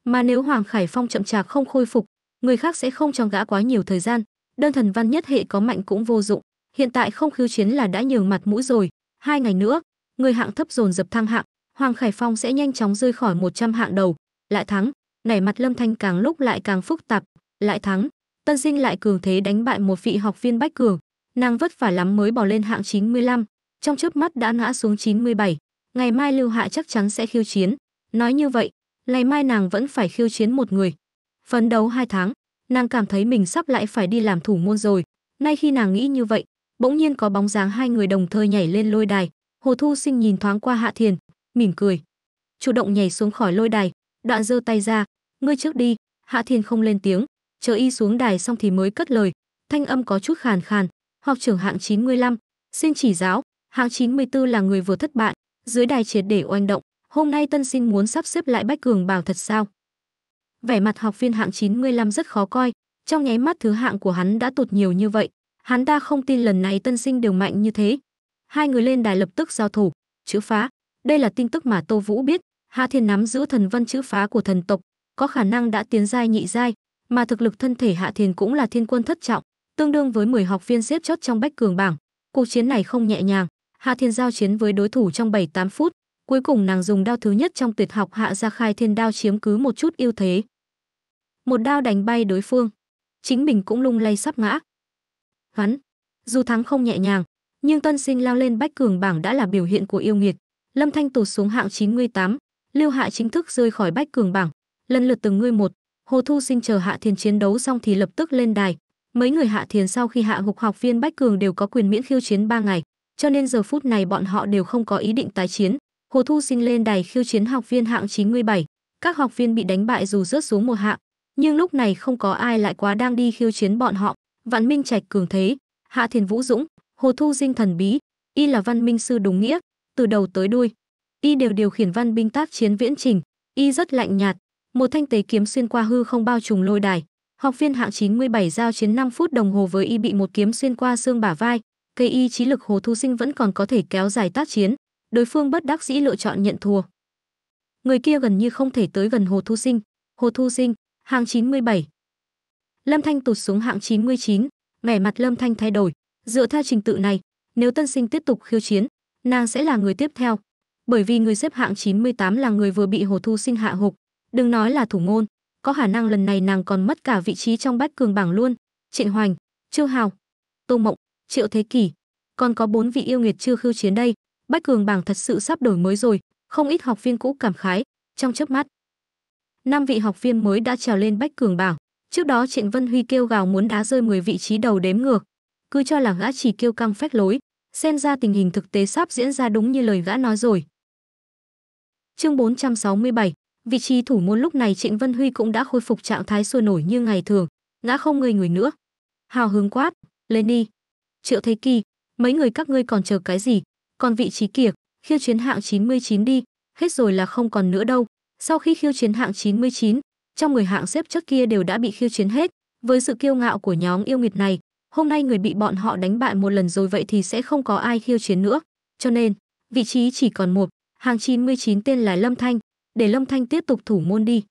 Mà nếu Hoàng Khải Phong chậm chạp không khôi phục, người khác sẽ không cho gã quá nhiều thời gian. Đơn thần văn nhất hệ có mạnh cũng vô dụng. Hiện tại không khiêu chiến là đã nhường mặt mũi rồi. Hai ngày nữa, người hạng thấp dồn dập thăng hạng. Hoàng Khải Phong sẽ nhanh chóng rơi khỏi một trăm hạng đầu. Lại thắng, nảy mặt Lâm Thanh càng lúc lại càng phức tạp. Lại thắng, tân sinh lại cường thế đánh bại một vị học viên Bách Cường. Nàng vất vả lắm mới bỏ lên hạng chín mươi lăm. Trong chớp mắt đã ngã xuống chín mươi bảy. Ngày mai Lưu Hạ chắc chắn sẽ khiêu chiến. Nói như vậy, ngày mai nàng vẫn phải khiêu chiến một người. Phấn đấu hai tháng, nàng cảm thấy mình sắp lại phải đi làm thủ môn rồi. Nay khi nàng nghĩ như vậy, bỗng nhiên có bóng dáng hai người đồng thời nhảy lên lôi đài. Hồ Thu Sinh nhìn thoáng qua Hạ Thiền, mỉm cười. chủ động nhảy xuống khỏi lôi đài, đoạn giơ tay ra, "Ngươi trước đi." Hạ Thiền không lên tiếng, chờ y xuống đài xong thì mới cất lời, thanh âm có chút khàn khàn, "Học trưởng hạng chín mươi lăm, xin chỉ giáo." Hạng chín mươi tư là người vừa thất bại, dưới đài triệt để oanh động, "Hôm nay tân sinh muốn sắp xếp lại bách cường bảo thật sao?" Vẻ mặt học viên hạng chín mươi lăm rất khó coi, trong nháy mắt thứ hạng của hắn đã tụt nhiều như vậy, hắn ta không tin lần này tân sinh đều mạnh như thế. Hai người lên đài lập tức giao thủ, chữ phá, đây là tin tức mà Tô Vũ biết, Hạ Thiền nắm giữ thần văn chữ phá của thần tộc, có khả năng đã tiến giai nhị giai, mà thực lực thân thể Hạ Thiền cũng là thiên quân thất trọng, tương đương với mười học viên xếp chót trong bách cường bảng. Cuộc chiến này không nhẹ nhàng, Hạ Thiền giao chiến với đối thủ trong bảy tám phút, cuối cùng nàng dùng đao thứ nhất trong tuyệt học Hạ gia khai thiên đao chiếm cứ một chút ưu thế. Một đao đánh bay đối phương, chính mình cũng lung lay sắp ngã. Hắn, dù thắng không nhẹ nhàng, nhưng tân sinh lao lên bách cường bảng đã là biểu hiện của yêu nghiệt. Lâm Thanh tụt xuống hạng chín mươi tám, Lưu Hạ chính thức rơi khỏi bách cường bảng, lần lượt từng người một. Hồ Thu Sinh chờ Hạ Thiền chiến đấu xong thì lập tức lên đài. Mấy người Hạ Thiền sau khi hạ gục học viên bách cường đều có quyền miễn khiêu chiến ba ngày, cho nên giờ phút này bọn họ đều không có ý định tái chiến. Hồ Thu Sinh lên đài khiêu chiến học viên hạng chín mươi bảy, các học viên bị đánh bại dù rớt xuống một hạng, nhưng lúc này không có ai lại quá đang đi khiêu chiến bọn họ. Vạn Minh Trạch cường thế, Hạ Thiền vũ dũng, Hồ Thu Sinh thần bí, y là văn minh sư đúng nghĩa, từ đầu tới đuôi y đều điều khiển văn binh tác chiến viễn trình, y rất lạnh nhạt, một thanh tế kiếm xuyên qua hư không bao trùm lôi đài. Học viên hạng chín mươi bảy giao chiến năm phút đồng hồ với y bị một kiếm xuyên qua xương bả vai, cây y trí lực Hồ Thu Sinh vẫn còn có thể kéo dài tác chiến, đối phương bất đắc dĩ lựa chọn nhận thua. Người kia gần như không thể tới gần Hồ Thu Sinh. Hồ Thu Sinh, hạng chín mươi bảy. Lâm Thanh tụt xuống hạng chín mươi chín, vẻ mặt Lâm Thanh thay đổi, dựa theo trình tự này, nếu tân sinh tiếp tục khiêu chiến, nàng sẽ là người tiếp theo, bởi vì người xếp hạng chín mươi tám là người vừa bị Hồ Thu Sinh hạ gục, đừng nói là thủ môn, có khả năng lần này nàng còn mất cả vị trí trong bách cường bảng luôn. Trịnh Hoành, Trương Hào, Tô Mộng, Triệu Thế Kỷ, còn có bốn vị yêu nghiệt chưa khiêu chiến đây, bách cường bảng thật sự sắp đổi mới rồi, không ít học viên cũ cảm khái, trong chớp mắt, năm vị học viên mới đã trèo lên bách cường bảng. Trước đó Trịnh Vân Huy kêu gào muốn đá rơi mười vị trí đầu đếm ngược, cứ cho là gã chỉ kêu căng phách lối, xem ra tình hình thực tế sắp diễn ra đúng như lời gã nói rồi. Chương bốn trăm sáu mươi bảy, vị trí thủ môn. Lúc này Trịnh Vân Huy cũng đã khôi phục trạng thái sôi nổi như ngày thường, gã không ngây người nữa, hào hứng quát, "Lên đi, Triệu Thế Kỳ, mấy người các ngươi còn chờ cái gì, còn vị trí kia, khiêu chiến hạng chín mươi chín đi, hết rồi là không còn nữa đâu." Sau khi khiêu chiến hạng chín mươi chín, trong người hạng xếp trước kia đều đã bị khiêu chiến hết, với sự kiêu ngạo của nhóm yêu nghiệt này, hôm nay người bị bọn họ đánh bại một lần rồi vậy thì sẽ không có ai khiêu chiến nữa, cho nên vị trí chỉ còn một, hàng chín mươi chín tên là Lâm Thanh, để Lâm Thanh tiếp tục thủ môn đi.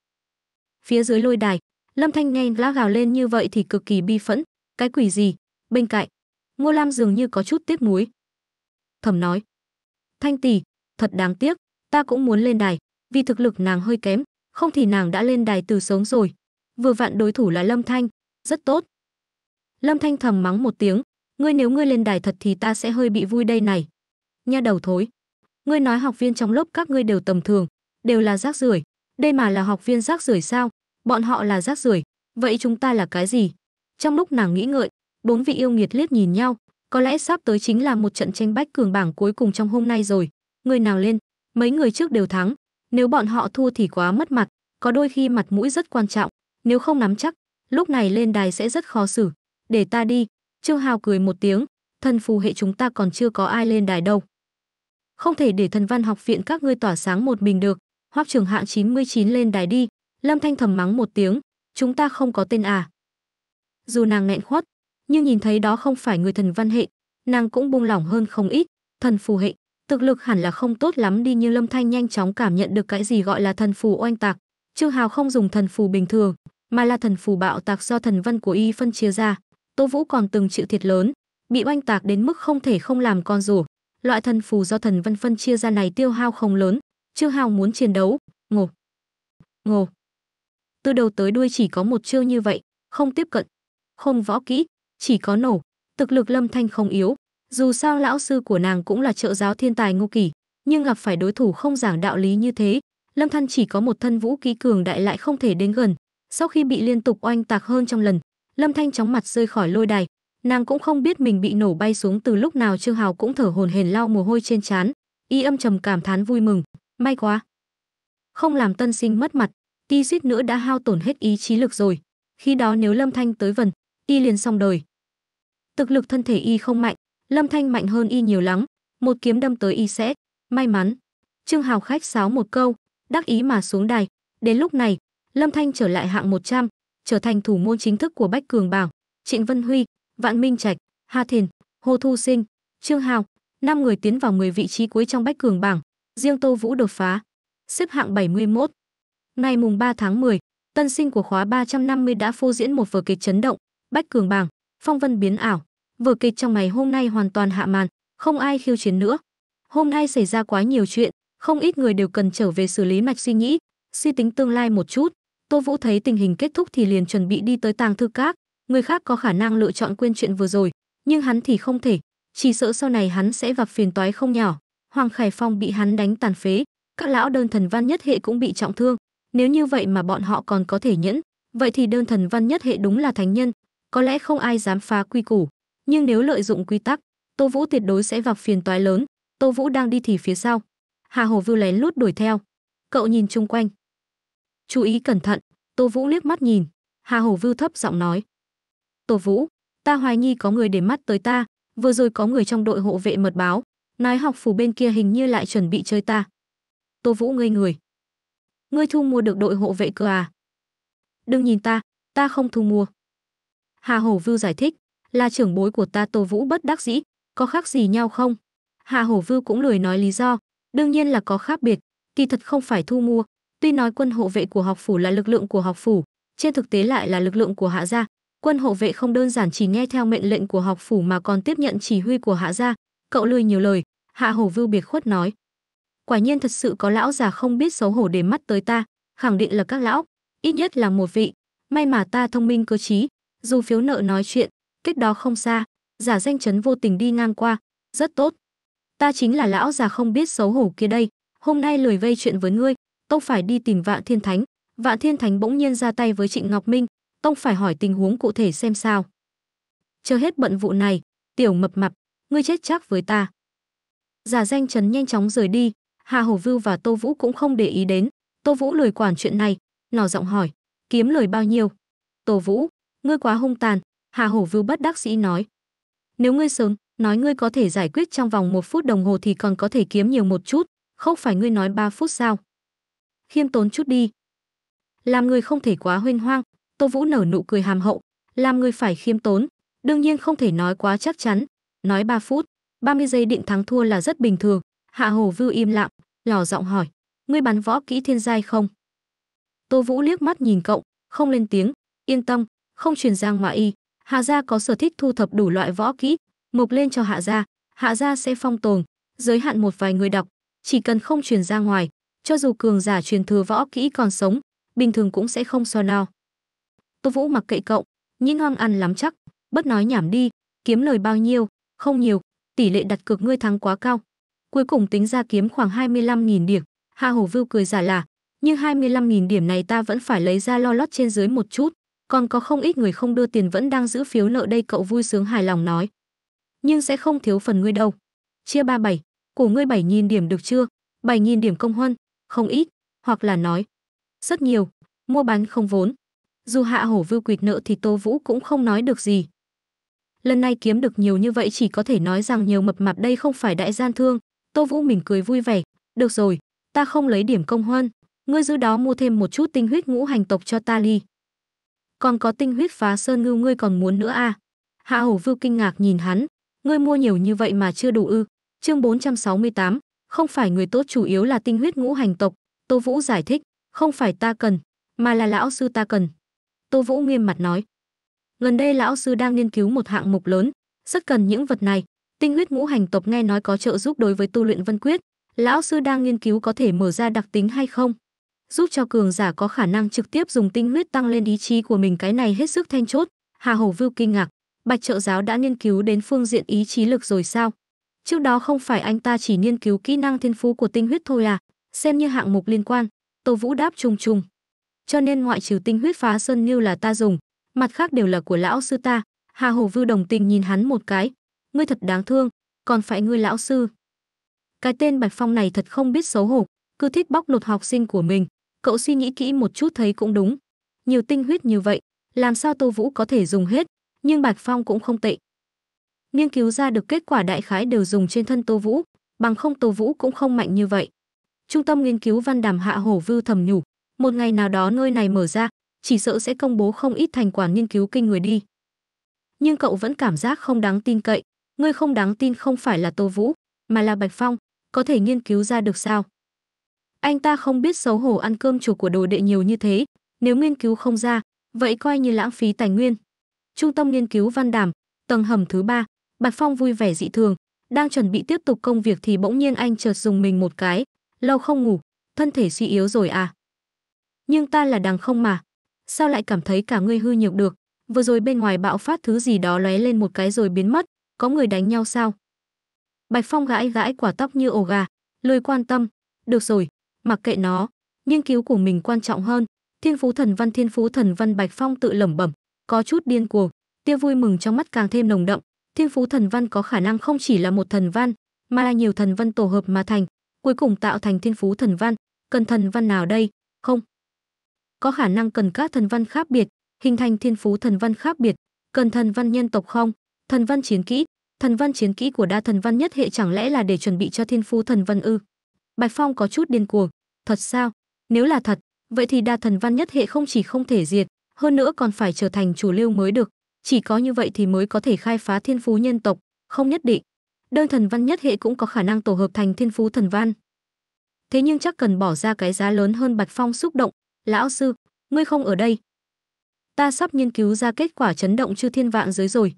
Phía dưới lôi đài, Lâm Thanh nghe lá gào lên như vậy thì cực kỳ bi phẫn, cái quỷ gì? Bên cạnh, Ngô Lam dường như có chút tiếc nuối, thầm nói, "Thanh tỷ, thật đáng tiếc, ta cũng muốn lên đài, vì thực lực nàng hơi kém, không thì nàng đã lên đài từ sớm rồi, vừa vặn đối thủ là Lâm Thanh, rất tốt." Lâm Thanh thầm mắng một tiếng, "Ngươi nếu ngươi lên đài thật thì ta sẽ hơi bị vui đây này. Nha đầu thối, ngươi nói học viên trong lớp các ngươi đều tầm thường, đều là rác rưởi, đây mà là học viên rác rưởi sao? Bọn họ là rác rưởi, vậy chúng ta là cái gì?" Trong lúc nàng nghĩ ngợi, bốn vị yêu nghiệt liếc nhìn nhau, có lẽ sắp tới chính là một trận tranh bách cường bảng cuối cùng trong hôm nay rồi, người nào lên, mấy người trước đều thắng, nếu bọn họ thua thì quá mất mặt, có đôi khi mặt mũi rất quan trọng, nếu không nắm chắc, lúc này lên đài sẽ rất khó xử. "Để ta đi." Trương Hào cười một tiếng, "Thần phù hệ chúng ta còn chưa có ai lên đài đâu. Không thể để thần văn học viện các ngươi tỏa sáng một mình được. Hoác trưởng hạng chín mươi chín lên đài đi." Lâm Thanh thầm mắng một tiếng, "Chúng ta không có tên à?" Dù nàng nghẹn khuất, nhưng nhìn thấy đó không phải người thần văn hệ, nàng cũng buông lỏng hơn không ít. Thần phù hệ, thực lực hẳn là không tốt lắm đi, nhưng Lâm Thanh nhanh chóng cảm nhận được cái gì gọi là thần phù oanh tạc. Trương Hào không dùng thần phù bình thường, mà là thần phù bạo tạc do thần văn của y phân chia ra. Tô Vũ còn từng chịu thiệt lớn, bị oanh tạc đến mức không thể không làm con rùa. Loại thần phù do thần văn phân chia ra này tiêu hao không lớn. Trương Hào muốn chiến đấu, ngộp, ngộp. Từ đầu tới đuôi chỉ có một chiêu như vậy, không tiếp cận, không võ kỹ, chỉ có nổ. Thực lực Lâm Thanh không yếu, dù sao lão sư của nàng cũng là trợ giáo thiên tài Ngô Kỳ, nhưng gặp phải đối thủ không giảng đạo lý như thế, Lâm Thanh chỉ có một thân vũ kỹ cường đại lại không thể đến gần. Sau khi bị liên tục oanh tạc hơn trong lần, Lâm Thanh chóng mặt rơi khỏi lôi đài, nàng cũng không biết mình bị nổ bay xuống từ lúc nào. Trương Hào cũng thở hổn hển lau mồ hôi trên trán, y âm trầm cảm thán vui mừng, may quá. không làm tân sinh mất mặt, y suýt nữa đã hao tổn hết ý chí lực rồi. Khi đó nếu Lâm Thanh tới vần, y liền xong đời. Thực lực thân thể y không mạnh, Lâm Thanh mạnh hơn y nhiều lắm, một kiếm đâm tới y sẽ may mắn. Trương Hào khách sáo một câu, đắc ý mà xuống đài. Đến lúc này, Lâm Thanh trở lại hạng một trăm, trở thành thủ môn chính thức của Bách Cường Bảo. Trịnh Vân Huy, Vạn Minh Trạch, Hạ Thiền, Hồ Thu Sinh, Trương Hào, năm người tiến vào mười vị trí cuối trong Bách Cường Bảng, riêng Tô Vũ đột phá, xếp hạng bảy mươi mốt. Ngày mùng ba tháng mười, tân sinh của khóa ba trăm năm mươi đã phô diễn một vở kịch chấn động, Bách Cường Bảng, phong vân biến ảo. Vở kịch trong ngày hôm nay hoàn toàn hạ màn, không ai khiêu chiến nữa. Hôm nay xảy ra quá nhiều chuyện, không ít người đều cần trở về xử lý mạch suy nghĩ, suy tính tương lai một chút. Tô Vũ thấy tình hình kết thúc thì liền chuẩn bị đi tới tàng thư các. Người khác có khả năng lựa chọn quên chuyện vừa rồi, nhưng hắn thì không thể, chỉ sợ sau này hắn sẽ gặp phiền toái không nhỏ. Hoàng Khải Phong bị hắn đánh tàn phế, các lão đơn thần văn nhất hệ cũng bị trọng thương. Nếu như vậy mà bọn họ còn có thể nhẫn, vậy thì đơn thần văn nhất hệ đúng là thánh nhân, có lẽ không ai dám phá quy củ. Nhưng nếu lợi dụng quy tắc, Tô Vũ tuyệt đối sẽ gặp phiền toái lớn. Tô Vũ đang đi thì phía sau Hạ Hầu Vưu lén lút đuổi theo. Cậu nhìn chung quanh, chú ý cẩn thận. Tô Vũ liếc mắt nhìn. Hạ Hầu Vưu thấp giọng nói, Tô Vũ, ta hoài nghi có người để mắt tới ta. Vừa rồi có người trong đội hộ vệ mật báo, nói học phủ bên kia hình như lại chuẩn bị chơi ta. Tô Vũ ngây người. Ngươi thu mua được đội hộ vệ cơ à? Đừng nhìn ta, ta không thu mua. Hạ Hầu Vưu giải thích, là trưởng bối của ta. Tô Vũ bất đắc dĩ, có khác gì nhau không? Hạ Hầu Vưu cũng lười nói lý do, đương nhiên là có khác biệt, kỳ thật không phải thu mua. Tuy nói quân hộ vệ của học phủ là lực lượng của học phủ, trên thực tế lại là lực lượng của Hạ gia. Quân hộ vệ không đơn giản chỉ nghe theo mệnh lệnh của học phủ mà còn tiếp nhận chỉ huy của Hạ gia. Cậu lười nhiều lời, Hạ Hầu Vưu biệt khuất nói. Quả nhiên thật sự có lão già không biết xấu hổ để mắt tới ta, khẳng định là các lão, ít nhất là một vị. May mà ta thông minh cơ trí, dù phiếu nợ nói chuyện, cách đó không xa, giả danh Trấn vô tình đi ngang qua, rất tốt. Ta chính là lão già không biết xấu hổ kia đây, hôm nay lười vây chuyện với ngươi. Tông phải đi tìm Vạn Thiên Thánh, Vạn Thiên Thánh bỗng nhiên ra tay với Trịnh Ngọc Minh, tông phải hỏi tình huống cụ thể xem sao. Chờ hết bận vụ này, tiểu mập mập, ngươi chết chắc với ta. Giả danh Trấn nhanh chóng rời đi. Hạ Hầu Vưu và Tô Vũ cũng không để ý đến. Tô Vũ lười quản chuyện này, nhỏ giọng hỏi, kiếm lời bao nhiêu? Tô Vũ, ngươi quá hung tàn. Hạ Hầu Vưu bất đắc dĩ nói, nếu ngươi sớm nói ngươi có thể giải quyết trong vòng một phút đồng hồ thì còn có thể kiếm nhiều một chút, không phải ngươi nói ba phút sao? Khiêm tốn chút đi, làm người không thể quá huênh hoang. Tô Vũ nở nụ cười hàm hậu, làm người phải khiêm tốn, đương nhiên không thể nói quá chắc chắn. Nói ba phút, ba mươi giây định thắng thua là rất bình thường. Hạ Hầu Vưu im lặng, lò giọng hỏi, ngươi bắn võ kỹ thiên giai không? Tô Vũ liếc mắt nhìn cậu, không lên tiếng, yên tâm, không truyền ra ngoại y. Hạ gia có sở thích thu thập đủ loại võ kỹ, mộc lên cho Hạ gia, Hạ gia sẽ phong tồn, giới hạn một vài người đọc, chỉ cần không truyền ra ngoài, cho dù cường giả truyền thừa võ kỹ còn sống, bình thường cũng sẽ không so đo. Tô Vũ mặc kệ cậu, nhĩ ngon ăn lắm chắc, bất nói nhảm đi, kiếm lời bao nhiêu? Không nhiều, tỷ lệ đặt cược ngươi thắng quá cao. Cuối cùng tính ra kiếm khoảng hai mươi lăm nghìn điểm. Hạ Hầu Vưu cười giả lả, nhưng hai mươi lăm nghìn điểm này ta vẫn phải lấy ra lo lót trên dưới một chút, còn có không ít người không đưa tiền vẫn đang giữ phiếu nợ đây. Cậu vui sướng hài lòng nói, nhưng sẽ không thiếu phần ngươi đâu. Chia ba bảy, của ngươi bảy nghìn điểm được chưa? bảy nghìn điểm công huân, không ít, hoặc là nói, rất nhiều, mua bán không vốn. Dù Hạ Hầu Vưu quỵt nợ thì Tô Vũ cũng không nói được gì. Lần này kiếm được nhiều như vậy chỉ có thể nói rằng nhiều mập mạp đây không phải đại gian thương. Tô Vũ mỉm cười vui vẻ, được rồi, ta không lấy điểm công huân, ngươi giữ đó mua thêm một chút tinh huyết ngũ hành tộc cho ta ly. Còn có tinh huyết phá sơn ngưu, ngươi còn muốn nữa à? Hạ Hầu Vưu kinh ngạc nhìn hắn, ngươi mua nhiều như vậy mà chưa đủ ư? Chương bốn trăm sáu mươi tám, không phải người tốt chủ yếu là tinh huyết ngũ hành tộc. Tô Vũ giải thích, không phải ta cần, mà là lão sư ta cần. Tô Vũ nghiêm mặt nói, gần đây lão sư đang nghiên cứu một hạng mục lớn, rất cần những vật này. Tinh huyết ngũ hành tộc nghe nói có trợ giúp đối với tu luyện vân quyết, lão sư đang nghiên cứu có thể mở ra đặc tính hay không, giúp cho cường giả có khả năng trực tiếp dùng tinh huyết tăng lên ý chí của mình, cái này hết sức then chốt. Hạ Hầu Vưu kinh ngạc, Bạch trợ giáo đã nghiên cứu đến phương diện ý chí lực rồi sao? Trước đó không phải anh ta chỉ nghiên cứu kỹ năng thiên phú của tinh huyết thôi à? Xem như hạng mục liên quan. Tô Vũ đáp trùng trùng, cho nên ngoại trừ tinh huyết phá sơn như là ta dùng, mặt khác đều là của lão sư ta. Hạ Hầu Vưu đồng tình nhìn hắn một cái, ngươi thật đáng thương, còn phải ngươi lão sư. Cái tên Bạch Phong này thật không biết xấu hổ, cứ thích bóc lột học sinh của mình. Cậu suy nghĩ kỹ một chút thấy cũng đúng. Nhiều tinh huyết như vậy, làm sao Tô Vũ có thể dùng hết, nhưng Bạch Phong cũng không tệ. Nghiên cứu ra được kết quả đại khái đều dùng trên thân Tô Vũ, bằng không Tô Vũ cũng không mạnh như vậy. Trung tâm nghiên cứu Văn Đàm Hạ Hổ Vưu thầm nhủ, một ngày nào đó nơi này mở ra, chỉ sợ sẽ công bố không ít thành quả nghiên cứu kinh người đi. Nhưng cậu vẫn cảm giác không đáng tin cậy, người không đáng tin không phải là Tô Vũ, mà là Bạch Phong, có thể nghiên cứu ra được sao? Anh ta không biết xấu hổ ăn cơm chủ của đồ đệ nhiều như thế, nếu nghiên cứu không ra, vậy coi như lãng phí tài nguyên. Trung tâm nghiên cứu Văn Đàm, tầng hầm thứ ba, Bạch Phong vui vẻ dị thường, đang chuẩn bị tiếp tục công việc thì bỗng nhiên anh chợt dùng mình một cái, lâu không ngủ, thân thể suy yếu rồi à? Nhưng ta là đằng không mà, sao lại cảm thấy cả người hư nhược được? Vừa rồi bên ngoài bạo phát thứ gì đó lóe lên một cái rồi biến mất, có người đánh nhau sao? Bạch Phong gãi gãi quả tóc như ổ gà, lười quan tâm, được rồi, mặc kệ nó, nghiên cứu của mình quan trọng hơn. Thiên phú thần văn, thiên phú thần văn, Bạch Phong tự lẩm bẩm, có chút điên cuồng, tia vui mừng trong mắt càng thêm nồng đậm. Thiên phú thần văn có khả năng không chỉ là một thần văn, mà là nhiều thần văn tổ hợp mà thành, cuối cùng tạo thành thiên phú thần văn. Cần thần văn nào đây? Không. Có khả năng cần các thần văn khác biệt, hình thành thiên phú thần văn khác biệt. Cần thần văn nhân tộc không? Thần văn chiến kỹ, thần văn chiến kỹ của đa thần văn nhất hệ chẳng lẽ là để chuẩn bị cho thiên phú thần văn ư? Bạch Phong có chút điên cuồng, thật sao? Nếu là thật, vậy thì đa thần văn nhất hệ không chỉ không thể diệt, hơn nữa còn phải trở thành chủ lưu mới được. Chỉ có như vậy thì mới có thể khai phá thiên phú nhân tộc, không nhất định. Đơn thần văn nhất hệ cũng có khả năng tổ hợp thành thiên phú thần văn. Thế nhưng chắc cần bỏ ra cái giá lớn hơn. Bạch Phong xúc động, lão sư, ngươi không ở đây. Ta sắp nghiên cứu ra kết quả chấn động chư thiên vạn giới rồi.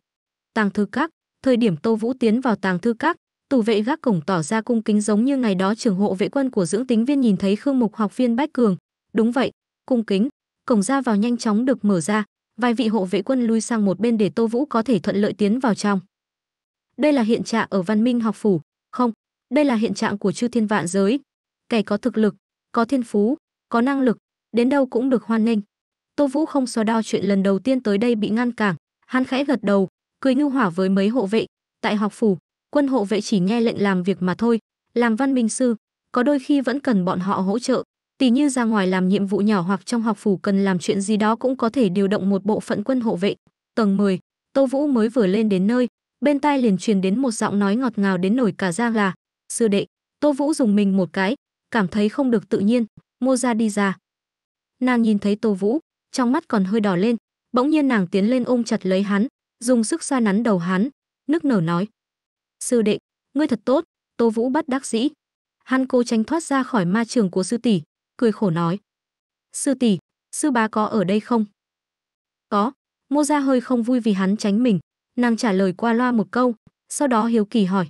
Tàng thư các, thời điểm Tô Vũ tiến vào tàng thư các, tù vệ gác cổng tỏ ra cung kính giống như ngày đó trưởng hộ vệ quân của dưỡng tính viên nhìn thấy Khương Mục học viên Bách Cường. Đúng vậy, cung kính, cổng ra vào nhanh chóng được mở ra, vài vị hộ vệ quân lui sang một bên để Tô Vũ có thể thuận lợi tiến vào trong. Đây là hiện trạng ở Văn Minh học phủ, không, đây là hiện trạng của chư thiên vạn giới. Kẻ có thực lực, có thiên phú, có năng lực, đến đâu cũng được hoan nghênh. Tô Vũ không so đo chuyện lần đầu tiên tới đây bị ngăn cản, hắn khẽ gật đầu, cười ngưu hỏa với mấy hộ vệ. Tại học phủ, quân hộ vệ chỉ nghe lệnh làm việc mà thôi, làm văn minh sư, có đôi khi vẫn cần bọn họ hỗ trợ. Tỉ như ra ngoài làm nhiệm vụ nhỏ hoặc trong học phủ cần làm chuyện gì đó cũng có thể điều động một bộ phận quân hộ vệ. Tầng mười, Tô Vũ mới vừa lên đến nơi, bên tai liền truyền đến một giọng nói ngọt ngào đến nổi cả da gà. Sư đệ. Tô Vũ dùng mình một cái, cảm thấy không được tự nhiên. Ngô Gia đi ra. Nàng nhìn thấy Tô Vũ, trong mắt còn hơi đỏ lên, bỗng nhiên nàng tiến lên ôm chặt lấy hắn, dùng sức xoa nắn đầu hắn, nức nở nói: "Sư đệ, ngươi thật tốt." Tô Vũ bất đắc dĩ, hắn cố tránh thoát ra khỏi ma trường của sư tỷ, cười khổ nói: "Sư tỷ, sư bá có ở đây không?" "Có." Ngô Gia hơi không vui vì hắn tránh mình, nàng trả lời qua loa một câu, sau đó hiếu kỳ hỏi: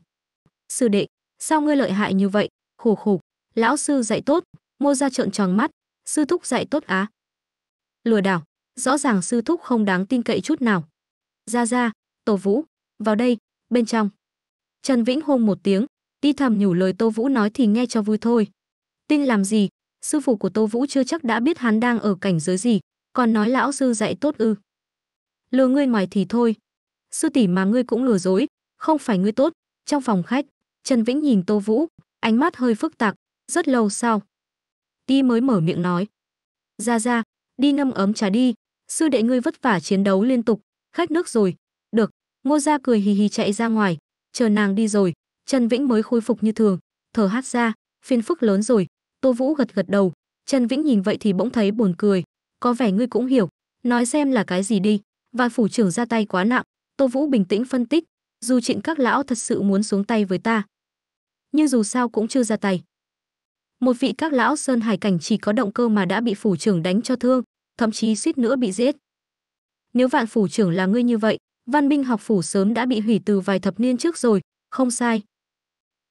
"Sư đệ, sao ngươi lợi hại như vậy?" "Khổ khổ, lão sư dạy tốt." Ngô Gia trợn tròn mắt: "Sư thúc dạy tốt á?" Lừa đảo, rõ ràng sư thúc không đáng tin cậy chút nào. "Gia Gia, Tô Vũ, vào đây." Bên trong, Trần Vĩnh hô một tiếng, đi thầm nhủ lời Tô Vũ nói thì nghe cho vui thôi. Tin làm gì, sư phụ của Tô Vũ chưa chắc đã biết hắn đang ở cảnh giới gì, còn nói lão sư dạy tốt ư? Lừa ngươi ngoài thì thôi, sư tỷ mà ngươi cũng lừa dối, không phải ngươi tốt. Trong phòng khách, Trần Vĩnh nhìn Tô Vũ, ánh mắt hơi phức tạp, rất lâu sau đi mới mở miệng nói: "Gia Gia, đi ngâm ấm trà đi, sư đệ ngươi vất vả chiến đấu liên tục, khát nước rồi." "Được." Ngô Gia cười hì hì chạy ra ngoài, chờ nàng đi rồi, Trần Vĩnh mới khôi phục như thường, thở hắt ra, phiền phức lớn rồi. Tô Vũ gật gật đầu, Trần Vĩnh nhìn vậy thì bỗng thấy buồn cười, có vẻ ngươi cũng hiểu, nói xem là cái gì đi. Và phủ trưởng ra tay quá nặng. Tô Vũ bình tĩnh phân tích, dù Trịnh các lão thật sự muốn xuống tay với ta, nhưng dù sao cũng chưa ra tay. Một vị các lão sơn hải cảnh chỉ có động cơ mà đã bị phủ trưởng đánh cho thương, thậm chí suýt nữa bị giết. Nếu vạn phủ trưởng là ngươi như vậy, Văn Minh học phủ sớm đã bị hủy từ vài thập niên trước rồi. Không sai.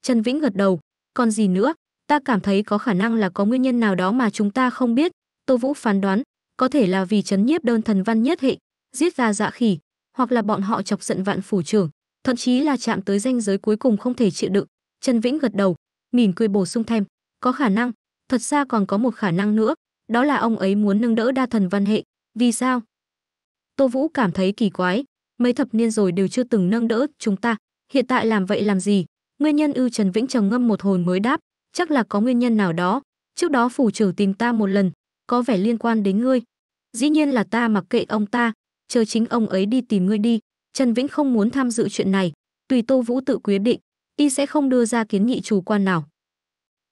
Trần Vĩnh gật đầu, còn gì nữa, ta cảm thấy có khả năng là có nguyên nhân nào đó mà chúng ta không biết. Tô Vũ phán đoán, có thể là vì trấn nhiếp đơn thần văn nhất hệ, giết gà dạ khỉ, hoặc là bọn họ chọc giận vạn phủ trưởng, thậm chí là chạm tới ranh giới cuối cùng không thể chịu đựng. Trần Vĩnh gật đầu, mỉm cười bổ sung thêm: "Có khả năng, thật ra còn có một khả năng nữa, đó là ông ấy muốn nâng đỡ đa thần văn hệ." "Vì sao?" Tô Vũ cảm thấy kỳ quái, mấy thập niên rồi đều chưa từng nâng đỡ chúng ta, hiện tại làm vậy làm gì? "Nguyên nhân ư?" Trần Vĩnh trầm ngâm một hồi mới đáp: "Chắc là có nguyên nhân nào đó, Trước đó phủ trưởng tìm ta một lần, có vẻ liên quan đến ngươi. Dĩ nhiên là ta mặc kệ ông ta, chờ chính ông ấy đi tìm ngươi đi. Trần Vĩnh không muốn tham dự chuyện này, tùy Tô Vũ tự quyết định, y sẽ không đưa ra kiến nghị chủ quan nào.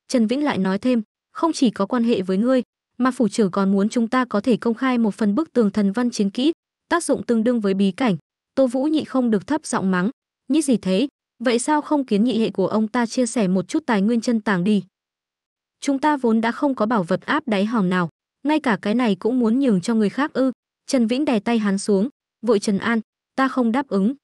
Trần Vĩnh lại nói thêm, không chỉ có quan hệ với ngươi, mà phủ trưởng còn muốn chúng ta có thể công khai một phần bức tường thần văn chiến kỹ, tác dụng tương đương với bí cảnh. Tô Vũ nhị không được thấp giọng mắng, nghĩ gì thế, vậy sao không kiến nghị hệ của ông ta chia sẻ một chút tài nguyên chân tàng đi. Chúng ta vốn đã không có bảo vật áp đáy hòm nào, ngay cả cái này cũng muốn nhường cho người khác ư? Trần Vĩnh đè tay hắn xuống, vội trần an, ta không đáp ứng.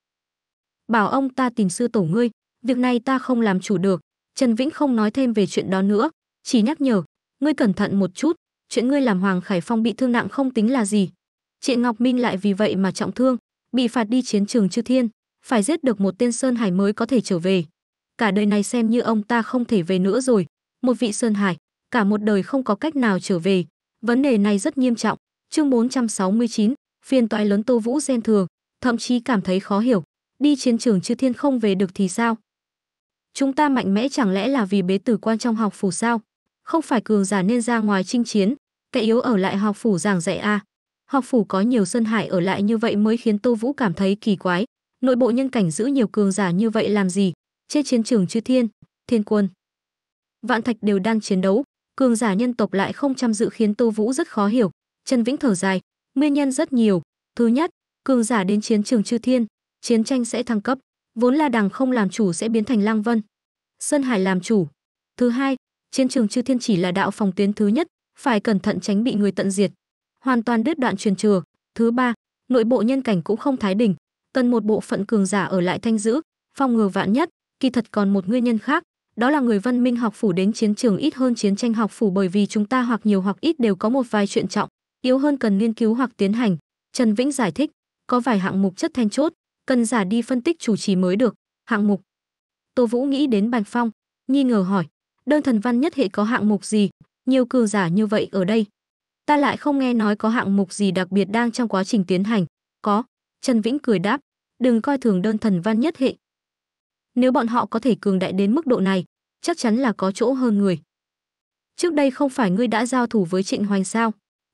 Bảo ông ta tìm sư tổ ngươi, việc này ta không làm chủ được. Trần Vĩnh không nói thêm về chuyện đó nữa, chỉ nhắc nhở, ngươi cẩn thận một chút, chuyện ngươi làm Hoàng Khải Phong bị thương nặng không tính là gì. Trịnh Ngọc Minh lại vì vậy mà trọng thương, bị phạt đi chiến trường chư thiên, phải giết được một tên sơn hải mới có thể trở về. Cả đời này xem như ông ta không thể về nữa rồi, một vị sơn hải, cả một đời không có cách nào trở về. Vấn đề này rất nghiêm trọng. Chương bốn trăm sáu mươi chín, phiền toái lớn. Tô Vũ ghen thường, thậm chí cảm thấy khó hiểu, đi chiến trường chư thiên không về được thì sao? Chúng ta mạnh mẽ chẳng lẽ là vì bế tử quan trong học phủ sao? Không phải cường giả nên ra ngoài chinh chiến, kẻ yếu ở lại học phủ giảng dạy à? Học phủ có nhiều sơn hải ở lại như vậy mới khiến Tô Vũ cảm thấy kỳ quái, nội bộ nhân cảnh giữ nhiều cường giả như vậy làm gì? Trên chiến trường chư thiên, thiên quân, vạn thạch đều đang chiến đấu, cường giả nhân tộc lại không chăm dự khiến Tô Vũ rất khó hiểu. Trần Vĩnh thở dài, nguyên nhân rất nhiều. Thứ nhất, cường giả đến chiến trường chư thiên, chiến tranh sẽ thăng cấp, vốn là đằng không làm chủ sẽ biến thành lang vân, sơn hải làm chủ. Thứ hai, chiến trường chư thiên chỉ là đạo phòng tuyến thứ nhất, phải cẩn thận tránh bị người tận diệt, hoàn toàn đứt đoạn truyền thừa. Thứ ba, nội bộ nhân cảnh cũng không thái bình, cần một bộ phận cường giả ở lại thanh giữ, phòng ngừa vạn nhất. Kỳ thật còn một nguyên nhân khác, đó là người văn minh học phủ đến chiến trường ít hơn chiến tranh học phủ, bởi vì chúng ta hoặc nhiều hoặc ít đều có một vài chuyện trọng yếu hơn cần nghiên cứu hoặc tiến hành. Trần Vĩnh giải thích, có vài hạng mục chất then chốt, cần giả đi phân tích chủ trì mới được. Hạng mục? Tô Vũ nghĩ đến Bạch Phong, nghi ngờ hỏi, đơn thần văn nhất hệ có hạng mục gì? Nhiều cường giả như vậy ở đây, ta lại không nghe nói có hạng mục gì đặc biệt đang trong quá trình tiến hành. Có, Trần Vĩnh cười đáp, đừng coi thường đơn thần văn nhất hệ. Nếu bọn họ có thể cường đại đến mức độ này, chắc chắn là có chỗ hơn người. Trước đây không phải ngươi đã giao thủ với Trịnh Hoành sao?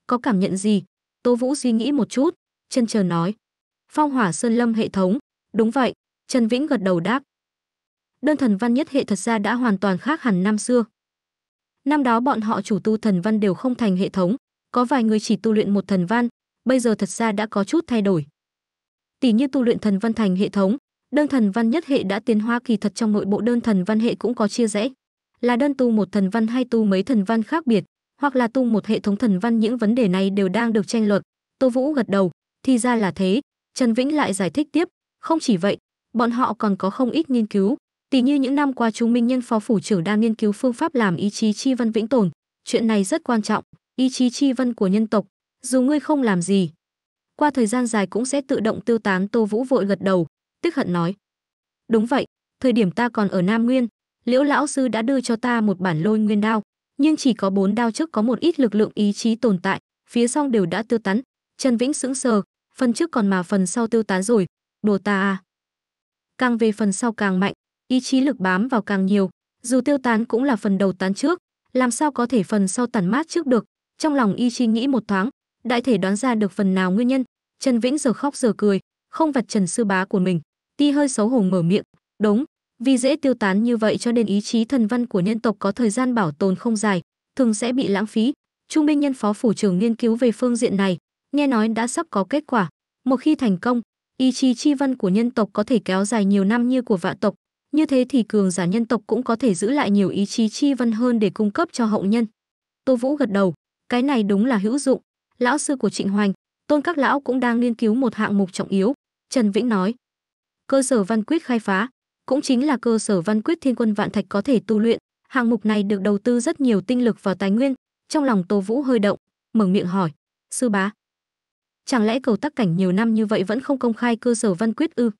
Có cảm nhận gì? Tô Vũ suy nghĩ một chút, chân chờ nói. Phong hỏa sơn lâm hệ thống, đúng vậy, Trần Vĩnh gật đầu đáp. Đơn thần văn nhất hệ thật ra đã hoàn toàn khác hẳn năm xưa. Năm đó bọn họ chủ tu thần văn đều không thành hệ thống, có vài người chỉ tu luyện một thần văn, bây giờ thật ra đã có chút thay đổi. Tỷ như tu luyện thần văn thành hệ thống, đơn thần văn nhất hệ đã tiến hóa. Kỳ thật trong nội bộ đơn thần văn hệ cũng có chia rẽ, là đơn tu một thần văn hay tu mấy thần văn khác biệt, hoặc là tu một hệ thống thần văn. Những vấn đề này đều đang được tranh luận. Tô Vũ gật đầu, thì ra là thế. Trần Vĩnh lại giải thích tiếp, không chỉ vậy, bọn họ còn có không ít nghiên cứu, tỉ như những năm qua Chu Minh Nhân phó phủ trưởng đang nghiên cứu phương pháp làm ý chí chi văn vĩnh tồn. Chuyện này rất quan trọng, ý chí chi văn của nhân tộc, dù ngươi không làm gì, qua thời gian dài cũng sẽ tự động tiêu tán. Tô Vũ vội gật đầu, tức hận nói, đúng vậy, thời điểm ta còn ở Nam Nguyên, Liễu lão sư đã đưa cho ta một bản lôi nguyên đao, nhưng chỉ có bốn đao trước có một ít lực lượng ý chí tồn tại, phía sau đều đã tiêu tán. Trần Vĩnh sững sờ, phần trước còn mà phần sau tiêu tán rồi, đồ ta à? Càng về phần sau càng mạnh, ý chí lực bám vào càng nhiều, dù tiêu tán cũng là phần đầu tán trước, làm sao có thể phần sau tản mát trước được? Trong lòng y chi nghĩ một thoáng, đại thể đoán ra được phần nào nguyên nhân. Trần Vĩnh giờ khóc giờ cười, không vạch trần sư bá của mình, ti hơi xấu hổ mở miệng, đúng, vì dễ tiêu tán như vậy cho nên ý chí thần văn của nhân tộc có thời gian bảo tồn không dài, thường sẽ bị lãng phí. Chu Minh Nhân phó phủ trưởng nghiên cứu về phương diện này, nghe nói đã sắp có kết quả, một khi thành công, ý chí chi văn của nhân tộc có thể kéo dài nhiều năm như của vạn tộc, như thế thì cường giả nhân tộc cũng có thể giữ lại nhiều ý chí chi văn hơn để cung cấp cho hậu nhân. Tô Vũ gật đầu, cái này đúng là hữu dụng, lão sư của Trịnh Hoành, Tôn các lão cũng đang nghiên cứu một hạng mục trọng yếu. Trần Vĩnh nói, cơ sở văn quyết khai phá, cũng chính là cơ sở văn quyết thiên quân vạn thạch có thể tu luyện, hạng mục này được đầu tư rất nhiều tinh lực vào tài nguyên. Trong lòng Tô Vũ hơi động, mở miệng hỏi, sư bá, chẳng lẽ cầu tắc cảnh nhiều năm như vậy vẫn không công khai cơ sở văn quyết ư?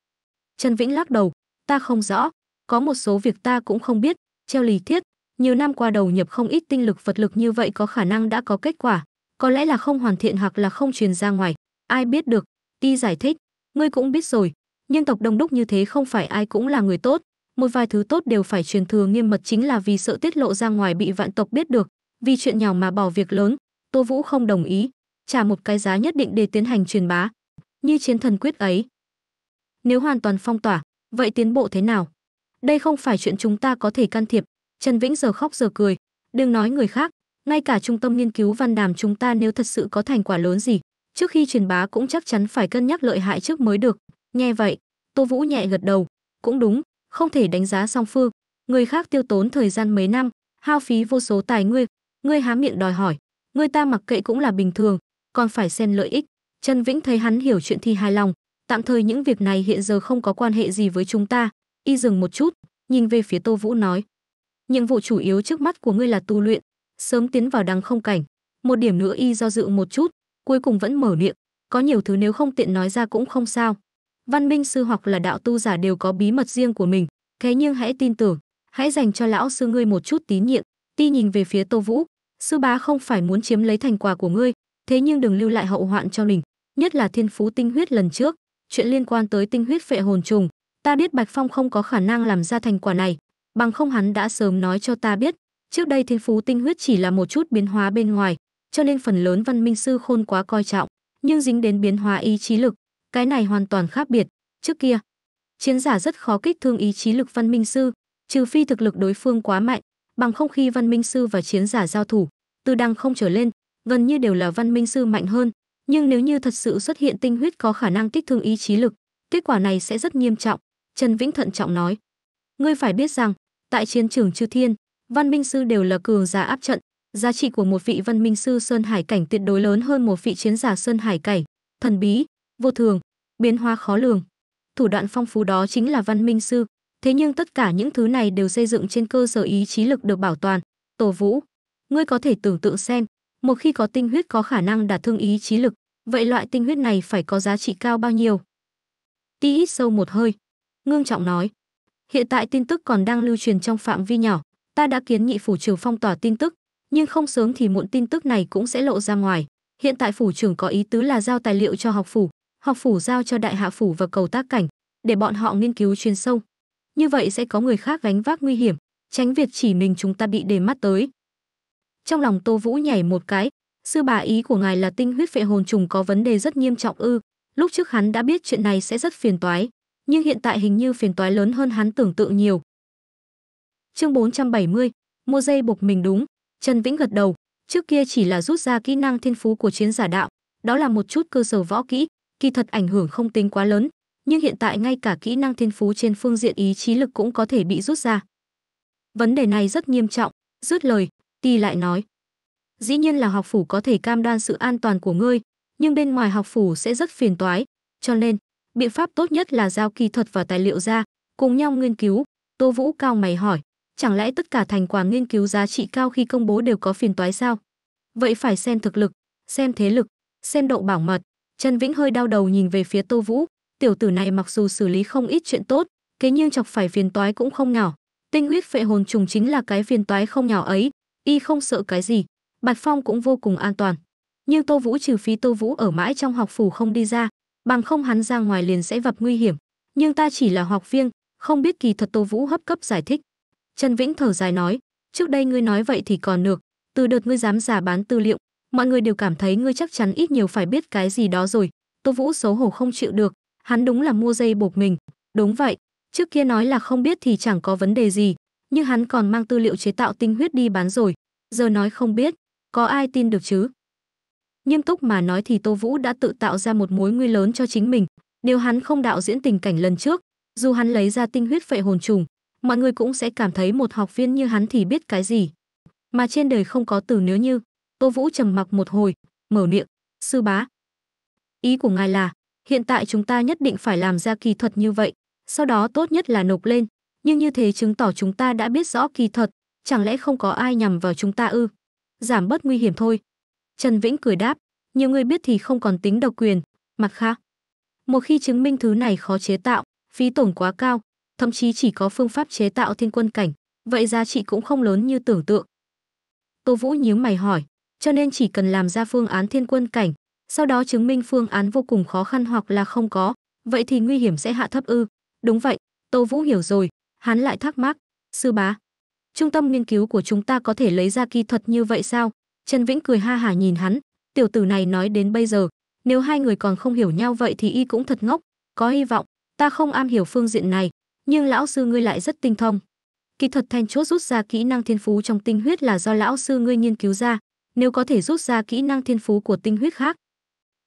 Trần Vĩnh lắc đầu, ta không rõ, có một số việc ta cũng không biết. Treo lý thiết, nhiều năm qua đầu nhập không ít tinh lực vật lực như vậy, có khả năng đã có kết quả, có lẽ là không hoàn thiện hoặc là không truyền ra ngoài, ai biết được. Ti giải thích, ngươi cũng biết rồi, nhân tộc đông đúc như thế không phải ai cũng là người tốt, một vài thứ tốt đều phải truyền thừa nghiêm mật, chính là vì sợ tiết lộ ra ngoài bị vạn tộc biết được, vì chuyện nhỏ mà bỏ việc lớn, Tô Vũ không đồng ý, trả một cái giá nhất định để tiến hành truyền bá, như chiến thần quyết ấy. Nếu hoàn toàn phong tỏa, vậy tiến bộ thế nào? Đây không phải chuyện chúng ta có thể can thiệp. Trần Vĩnh giờ khóc giờ cười, đừng nói người khác, ngay cả trung tâm nghiên cứu Văn Đàm chúng ta nếu thật sự có thành quả lớn gì, trước khi truyền bá cũng chắc chắn phải cân nhắc lợi hại trước mới được. Nghe vậy, Tô Vũ nhẹ gật đầu, cũng đúng, không thể đánh giá song phương, người khác tiêu tốn thời gian mấy năm, hao phí vô số tài nguyên, ngươi há miệng đòi hỏi, người ta mặc kệ cũng là bình thường, còn phải xem lợi ích. Trần Vĩnh thấy hắn hiểu chuyện thì hài lòng, tạm thời những việc này hiện giờ không có quan hệ gì với chúng ta. Y dừng một chút, nhìn về phía Tô Vũ nói, nhiệm vụ chủ yếu trước mắt của ngươi là tu luyện, sớm tiến vào đằng không cảnh. Một điểm nữa y do dự một chút, cuối cùng vẫn mở miệng, có nhiều thứ nếu không tiện nói ra cũng không sao. Văn minh sư hoặc là đạo tu giả đều có bí mật riêng của mình, thế nhưng hãy tin tưởng, hãy dành cho lão sư ngươi một chút tín nhiệm. Ti nhìn về phía Tô Vũ, sư bá không phải muốn chiếm lấy thành quả của ngươi, thế nhưng đừng lưu lại hậu hoạn cho mình, nhất là thiên phú tinh huyết lần trước, chuyện liên quan tới tinh huyết phệ hồn trùng, ta biết Bạch Phong không có khả năng làm ra thành quả này, bằng không hắn đã sớm nói cho ta biết. Trước đây thiên phú tinh huyết chỉ là một chút biến hóa bên ngoài, cho nên phần lớn văn minh sư khôn quá coi trọng, nhưng dính đến biến hóa ý chí lực, cái này hoàn toàn khác biệt. Trước kia, chiến giả rất khó kích thương ý chí lực văn minh sư, trừ phi thực lực đối phương quá mạnh, bằng không khi văn minh sư và chiến giả giao thủ, từ đằng không trở lên, gần như đều là văn minh sư mạnh hơn, nhưng nếu như thật sự xuất hiện tinh huyết có khả năng kích thương ý chí lực, kết quả này sẽ rất nghiêm trọng. Trần Vĩnh thận trọng nói, ngươi phải biết rằng, tại chiến trường chư thiên, văn minh sư đều là cường giả áp trận, giá trị của một vị văn minh sư sơn hải cảnh tuyệt đối lớn hơn một vị chiến giả sơn hải cảnh, thần bí, vô thường, biến hóa khó lường. Thủ đoạn phong phú đó chính là văn minh sư, thế nhưng tất cả những thứ này đều xây dựng trên cơ sở ý chí lực được bảo toàn. Tô Vũ, ngươi có thể tưởng tượng xem, một khi có tinh huyết có khả năng đả thương ý chí lực, vậy loại tinh huyết này phải có giá trị cao bao nhiêu? Ti hít sâu một hơi, ngưng trọng nói, hiện tại tin tức còn đang lưu truyền trong phạm vi nhỏ, ta đã kiến nghị phủ trưởng phong tỏa tin tức, nhưng không sớm thì muộn tin tức này cũng sẽ lộ ra ngoài. Hiện tại phủ trưởng có ý tứ là giao tài liệu cho học phủ, học phủ giao cho đại hạ phủ và cầu tác cảnh, để bọn họ nghiên cứu chuyên sâu. Như vậy sẽ có người khác gánh vác nguy hiểm, tránh việc chỉ mình chúng ta bị để mắt tới. Trong lòng Tô Vũ nhảy một cái, sư bà ý của ngài là tinh huyết phệ hồn trùng có vấn đề rất nghiêm trọng ư? Lúc trước hắn đã biết chuyện này sẽ rất phiền toái, nhưng hiện tại hình như phiền toái lớn hơn hắn tưởng tượng nhiều. Chương bốn trăm bảy mươi, mua dây buộc mình đúng. Trần Vĩnh gật đầu, trước kia chỉ là rút ra kỹ năng thiên phú của chiến giả đạo, đó là một chút cơ sở võ kỹ, kỳ thật ảnh hưởng không tính quá lớn, nhưng hiện tại ngay cả kỹ năng thiên phú trên phương diện ý chí lực cũng có thể bị rút ra. Vấn đề này rất nghiêm trọng, rút lời, Ti lại nói. Dĩ nhiên là học phủ có thể cam đoan sự an toàn của ngươi, nhưng bên ngoài học phủ sẽ rất phiền toái, cho nên, biện pháp tốt nhất là giao kỹ thuật và tài liệu ra, cùng nhau nghiên cứu. Tô Vũ cao mày hỏi, chẳng lẽ tất cả thành quả nghiên cứu giá trị cao khi công bố đều có phiền toái sao? Vậy phải xem thực lực, xem thế lực, xem độ bảo mật. Trần Vĩnh hơi đau đầu nhìn về phía Tô Vũ, tiểu tử này mặc dù xử lý không ít chuyện tốt, thế nhưng chọc phải phiền toái cũng không nhỏ. Tinh huyết phệ hồn trùng chính là cái phiền toái không nhỏ ấy, y không sợ cái gì. Bạch Phong cũng vô cùng an toàn. Nhưng Tô Vũ trừ phí Tô Vũ ở mãi trong học phủ không đi ra, bằng không hắn ra ngoài liền sẽ gặp nguy hiểm. Nhưng ta chỉ là học viên, không biết kỳ thật. Tô Vũ hấp cấp giải thích. Trần Vĩnh thở dài nói, trước đây ngươi nói vậy thì còn được, từ đợt ngươi dám giả bán tư liệu, mọi người đều cảm thấy ngươi chắc chắn ít nhiều phải biết cái gì đó rồi. Tô Vũ xấu hổ không chịu được, hắn đúng là mua dây buộc mình. Đúng vậy, trước kia nói là không biết thì chẳng có vấn đề gì, nhưng hắn còn mang tư liệu chế tạo tinh huyết đi bán rồi, giờ nói không biết, có ai tin được chứ? Nghiêm túc mà nói thì Tô Vũ đã tự tạo ra một mối nguy lớn cho chính mình, nếu hắn không đạo diễn tình cảnh lần trước, dù hắn lấy ra tinh huyết phệ hồn trùng, mọi người cũng sẽ cảm thấy một học viên như hắn thì biết cái gì. Mà trên đời không có từ nếu như. Tô Vũ trầm mặc một hồi, mở miệng, sư bá, ý của ngài là, hiện tại chúng ta nhất định phải làm ra kỳ thuật như vậy, sau đó tốt nhất là nộp lên, nhưng như thế chứng tỏ chúng ta đã biết rõ kỳ thuật, chẳng lẽ không có ai nhằm vào chúng ta ư? Giảm bớt nguy hiểm thôi. Trần Vĩnh cười đáp, nhiều người biết thì không còn tính độc quyền, mặt khác, một khi chứng minh thứ này khó chế tạo, phí tổn quá cao, thậm chí chỉ có phương pháp chế tạo thiên quân cảnh, vậy giá trị cũng không lớn như tưởng tượng. Tô Vũ nhíu mày hỏi, cho nên chỉ cần làm ra phương án thiên quân cảnh, sau đó chứng minh phương án vô cùng khó khăn hoặc là không có, vậy thì nguy hiểm sẽ hạ thấp ư? Đúng vậy, Tô Vũ hiểu rồi, hắn lại thắc mắc, sư bá, Trung tâm nghiên cứu của chúng ta có thể lấy ra kỹ thuật như vậy sao? Trần Vĩnh cười ha hả nhìn hắn, tiểu tử này nói đến bây giờ, nếu hai người còn không hiểu nhau vậy thì y cũng thật ngốc. Có hy vọng, ta không am hiểu phương diện này, nhưng lão sư ngươi lại rất tinh thông. Kỹ thuật then chốt rút ra kỹ năng thiên phú trong tinh huyết là do lão sư ngươi nghiên cứu ra, nếu có thể rút ra kỹ năng thiên phú của tinh huyết khác,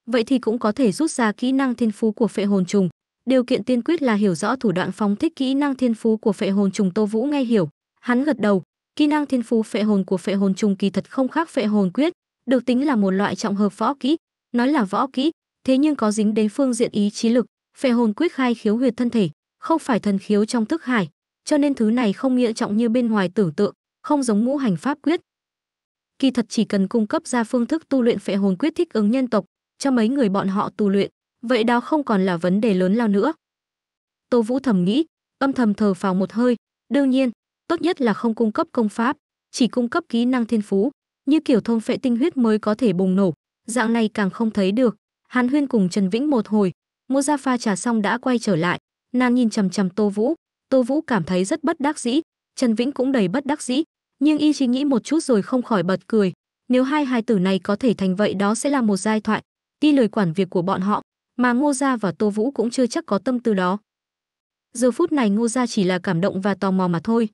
vậy thì cũng có thể rút ra kỹ năng thiên phú của phệ hồn trùng. Điều kiện tiên quyết là hiểu rõ thủ đoạn phóng thích kỹ năng thiên phú của phệ hồn trùng. Tô Vũ nghe hiểu, hắn gật đầu. Kỹ năng thiên phú phệ hồn của phệ hồn trùng kỳ thật không khác phệ hồn quyết, được tính là một loại trọng hợp võ kỹ, nói là võ kỹ, thế nhưng có dính đến phương diện ý chí lực. Phệ hồn quyết khai khiếu huyệt thân thể, không phải thần khiếu trong thức hải, cho nên thứ này không nghĩa trọng như bên ngoài tưởng tượng, không giống ngũ hành pháp quyết. Kỳ thật chỉ cần cung cấp ra phương thức tu luyện phệ hồn quyết thích ứng nhân tộc, cho mấy người bọn họ tu luyện, vậy đó không còn là vấn đề lớn lao nữa. Tô Vũ thầm nghĩ, âm thầm thở phào một hơi, đương nhiên, tốt nhất là không cung cấp công pháp, chỉ cung cấp kỹ năng thiên phú, như kiểu thôn phệ tinh huyết mới có thể bùng nổ, dạng này càng không thấy được. Hàn Huyên cùng Trần Vĩnh một hồi, Ngô Gia pha trà xong đã quay trở lại, nàng nhìn chằm chằm Tô Vũ, Tô Vũ cảm thấy rất bất đắc dĩ, Trần Vĩnh cũng đầy bất đắc dĩ, nhưng y chỉ nghĩ một chút rồi không khỏi bật cười, nếu hai hài tử này có thể thành vậy đó sẽ là một giai thoại, đi lời quản việc của bọn họ, mà Ngô Gia và Tô Vũ cũng chưa chắc có tâm tư đó. Giờ phút này Ngô Gia chỉ là cảm động và tò mò mà thôi.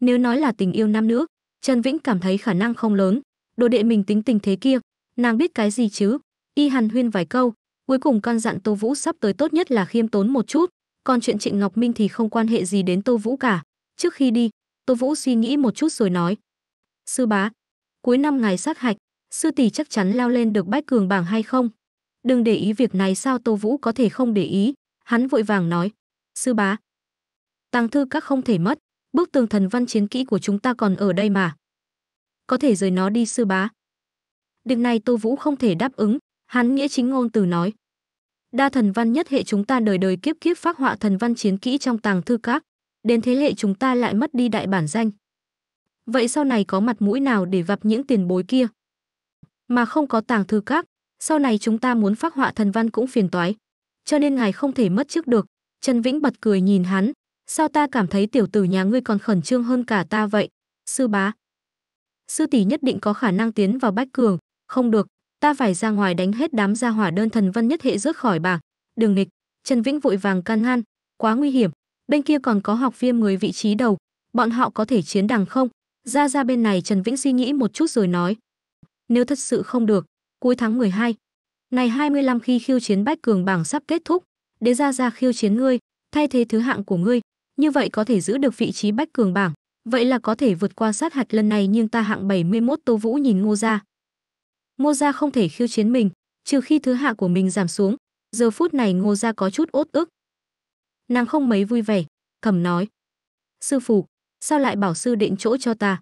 Nếu nói là tình yêu nam nữ, Trần Vĩnh cảm thấy khả năng không lớn, đồ đệ mình tính tình thế kia, nàng biết cái gì chứ, y hàn huyên vài câu. Cuối cùng căn dặn Tô Vũ sắp tới tốt nhất là khiêm tốn một chút, còn chuyện Trịnh Ngọc Minh thì không quan hệ gì đến Tô Vũ cả. Trước khi đi, Tô Vũ suy nghĩ một chút rồi nói: "Sư bá, cuối năm ngày sát hạch, sư tỷ chắc chắn leo lên được bách cường bảng hay không?" "Đừng để ý việc này sao?" Tô Vũ có thể không để ý, hắn vội vàng nói: "Sư bá, tàng thư các không thể mất, bức tường thần văn chiến kỹ của chúng ta còn ở đây mà. Có thể rời nó đi sư bá." Điều này Tô Vũ không thể đáp ứng. Hắn nghĩa chính ngôn từ nói: "Đa thần văn nhất hệ chúng ta đời đời kiếp kiếp phác họa thần văn chiến kỹ trong tàng thư các, đến thế hệ chúng ta lại mất đi đại bản danh. Vậy sau này có mặt mũi nào để gặp những tiền bối kia? Mà không có tàng thư các, sau này chúng ta muốn phác họa thần văn cũng phiền toái. Cho nên ngài không thể mất trước được." Trần Vĩnh bật cười nhìn hắn: "Sao ta cảm thấy tiểu tử nhà ngươi còn khẩn trương hơn cả ta vậy?" "Sư bá, sư tỷ nhất định có khả năng tiến vào bách cường, không được. Ta phải ra ngoài đánh hết đám gia hỏa đơn thần văn nhất hệ rớt khỏi bảng." "Đừng nghịch!" Trần Vĩnh vội vàng can ngăn, "quá nguy hiểm, bên kia còn có học viên mười vị trí đầu, bọn họ có thể chiến đằng không?" Ra ra bên này Trần Vĩnh suy nghĩ một chút rồi nói: "Nếu thật sự không được, cuối tháng mười hai, này hai mươi lăm khi khiêu chiến bách cường bảng sắp kết thúc, để ra ra khiêu chiến ngươi, thay thế thứ hạng của ngươi, như vậy có thể giữ được vị trí bách cường bảng, vậy là có thể vượt qua sát hạch lần này, nhưng ta hạng bảy mươi mốt Tô Vũ nhìn Ngô Gia. Ngô Gia không thể khiêu chiến mình, trừ khi thứ hạng của mình giảm xuống. Giờ phút này Ngô Gia có chút uất ức. Nàng không mấy vui vẻ, thầm nói: "Sư phụ, sao lại bảo sư đệ chỗ cho ta?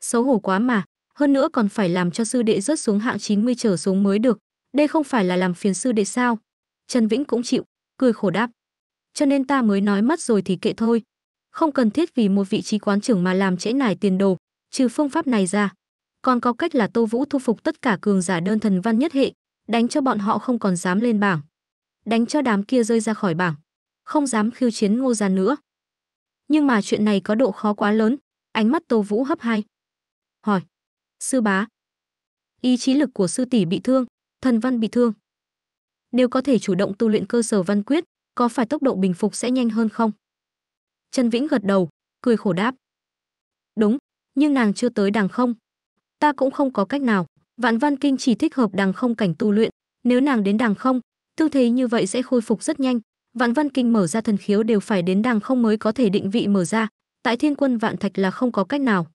Xấu hổ quá mà, hơn nữa còn phải làm cho sư đệ rớt xuống hạng chín mươi trở xuống mới được. Đây không phải là làm phiền sư đệ sao?" Trần Vĩnh cũng chịu, cười khổ đáp: "Cho nên ta mới nói mất rồi thì kệ thôi. Không cần thiết vì một vị trí quán trưởng mà làm trễ nải tiền đồ, trừ phương pháp này ra. Còn có cách là Tô Vũ thu phục tất cả cường giả đơn thần văn nhất hệ, đánh cho bọn họ không còn dám lên bảng, đánh cho đám kia rơi ra khỏi bảng, không dám khiêu chiến Ngô Gia nữa." Nhưng mà chuyện này có độ khó quá lớn, ánh mắt Tô Vũ hấp hai. Hỏi: "Sư bá, ý chí lực của sư tỷ bị thương, thần văn bị thương. Nếu có thể chủ động tu luyện cơ sở văn quyết, có phải tốc độ bình phục sẽ nhanh hơn không?" Trần Vĩnh gật đầu, cười khổ đáp: "Đúng, nhưng nàng chưa tới đàng không. Ta cũng không có cách nào, vạn văn kinh chỉ thích hợp đằng không cảnh tu luyện, nếu nàng đến đằng không, tư thế như vậy sẽ khôi phục rất nhanh, vạn văn kinh mở ra thần khiếu đều phải đến đằng không mới có thể định vị mở ra, tại thiên quân vạn thạch là không có cách nào.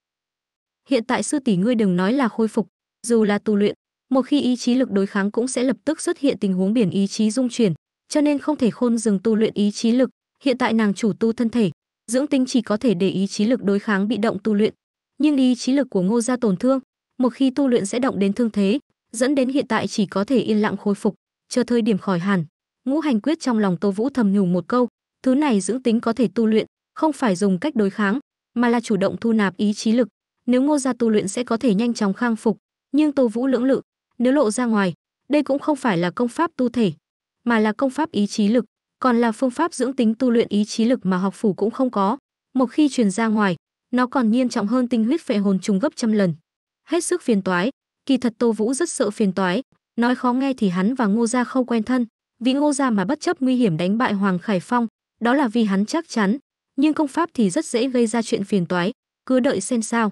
Hiện tại sư tỷ ngươi đừng nói là khôi phục, dù là tu luyện, một khi ý chí lực đối kháng cũng sẽ lập tức xuất hiện tình huống biển ý chí dung chuyển, cho nên không thể khôn dừng tu luyện ý chí lực, hiện tại nàng chủ tu thân thể, dưỡng tinh chỉ có thể để ý chí lực đối kháng bị động tu luyện, nhưng ý chí lực của Ngô Gia tổn thương, một khi tu luyện sẽ động đến thương thế, dẫn đến hiện tại chỉ có thể yên lặng khôi phục, chờ thời điểm khỏi hẳn." Ngũ hành quyết trong lòng Tô Vũ thầm nhủ một câu, thứ này dưỡng tính có thể tu luyện, không phải dùng cách đối kháng, mà là chủ động thu nạp ý chí lực, nếu Ngô Gia tu luyện sẽ có thể nhanh chóng khang phục, nhưng Tô Vũ lưỡng lự, nếu lộ ra ngoài, đây cũng không phải là công pháp tu thể, mà là công pháp ý chí lực, còn là phương pháp dưỡng tính tu luyện ý chí lực mà học phủ cũng không có, một khi truyền ra ngoài, nó còn nghiêm trọng hơn tinh huyết phệ hồn trùng gấp trăm lần, hết sức phiền toái. Kỳ thật Tô Vũ rất sợ phiền toái, nói khó nghe thì hắn và Ngô Gia không quen thân, vì Ngô Gia mà bất chấp nguy hiểm đánh bại Hoàng Khải Phong, đó là vì hắn chắc chắn, nhưng công pháp thì rất dễ gây ra chuyện phiền toái, cứ đợi xem sao.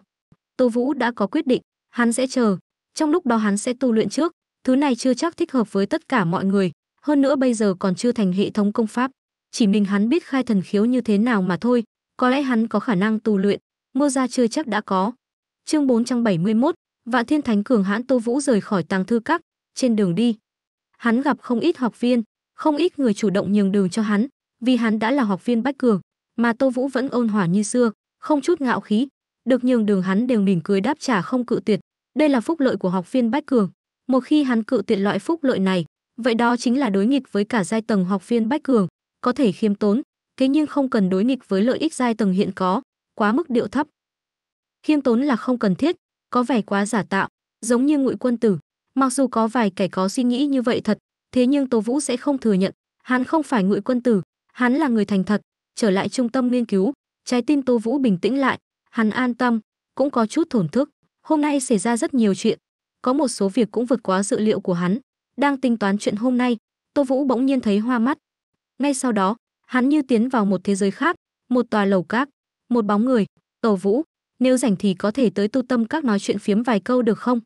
Tô Vũ đã có quyết định, hắn sẽ chờ, trong lúc đó hắn sẽ tu luyện trước, thứ này chưa chắc thích hợp với tất cả mọi người, hơn nữa bây giờ còn chưa thành hệ thống công pháp, chỉ mình hắn biết khai thần khiếu như thế nào mà thôi, có lẽ hắn có khả năng tu luyện, Ngô Gia chưa chắc đã có. Chương bốn trăm bảy mươi mốt, Vạn Thiên Thánh cường hãn Tô Vũ rời khỏi tàng thư các, trên đường đi, hắn gặp không ít học viên, không ít người chủ động nhường đường cho hắn, vì hắn đã là học viên bách cường, mà Tô Vũ vẫn ôn hòa như xưa, không chút ngạo khí, được nhường đường hắn đều mỉm cười đáp trả không cự tuyệt, đây là phúc lợi của học viên bách cường, một khi hắn cự tuyệt loại phúc lợi này, vậy đó chính là đối nghịch với cả giai tầng học viên bách cường, có thể khiêm tốn, thế nhưng không cần đối nghịch với lợi ích giai tầng hiện có, quá mức điệu thấp. Khiêm tốn là không cần thiết, có vẻ quá giả tạo, giống như ngụy quân tử. Mặc dù có vài kẻ có suy nghĩ như vậy thật, thế nhưng Tô Vũ sẽ không thừa nhận, hắn không phải ngụy quân tử, hắn là người thành thật. Trở lại trung tâm nghiên cứu, trái tim Tô Vũ bình tĩnh lại, hắn an tâm, cũng có chút thổn thức. Hôm nay xảy ra rất nhiều chuyện, có một số việc cũng vượt quá dự liệu của hắn. Đang tính toán chuyện hôm nay, Tô Vũ bỗng nhiên thấy hoa mắt. Ngay sau đó, hắn như tiến vào một thế giới khác, một tòa lầu các, một bóng người. Tô Vũ, nếu rảnh thì có thể tới tu tâm các nói chuyện phiếm vài câu được không?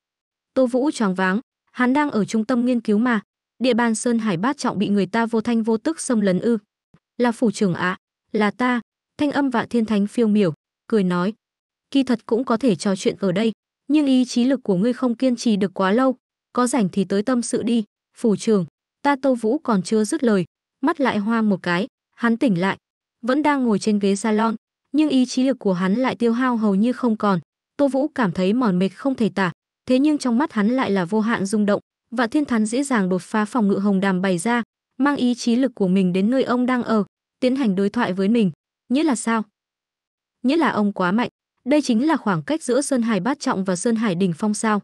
Tô Vũ choáng váng, hắn đang ở trung tâm nghiên cứu mà, địa bàn sơn hải bát trọng bị người ta vô thanh vô tức xâm lấn ư? Là phủ trưởng ạ, à, là ta, thanh âm Vạn Thiên Thánh phiêu miểu, cười nói. Kỳ thật cũng có thể trò chuyện ở đây, nhưng ý chí lực của ngươi không kiên trì được quá lâu, có rảnh thì tới tâm sự đi, phủ trưởng, ta Tô Vũ còn chưa dứt lời, mắt lại hoang một cái, hắn tỉnh lại, vẫn đang ngồi trên ghế salon, nhưng ý chí lực của hắn lại tiêu hao hầu như không còn, Tô Vũ cảm thấy mòn mệt không thể tả. Thế nhưng trong mắt hắn lại là vô hạn rung động, Vạn Thiên Thánh dễ dàng đột phá phòng ngự hồng đàm bày ra, mang ý chí lực của mình đến nơi ông đang ở, tiến hành đối thoại với mình. Nghĩa là sao? Nghĩa là ông quá mạnh, đây chính là khoảng cách giữa Sơn Hải Bát Trọng và Sơn Hải Đỉnh Phong sao?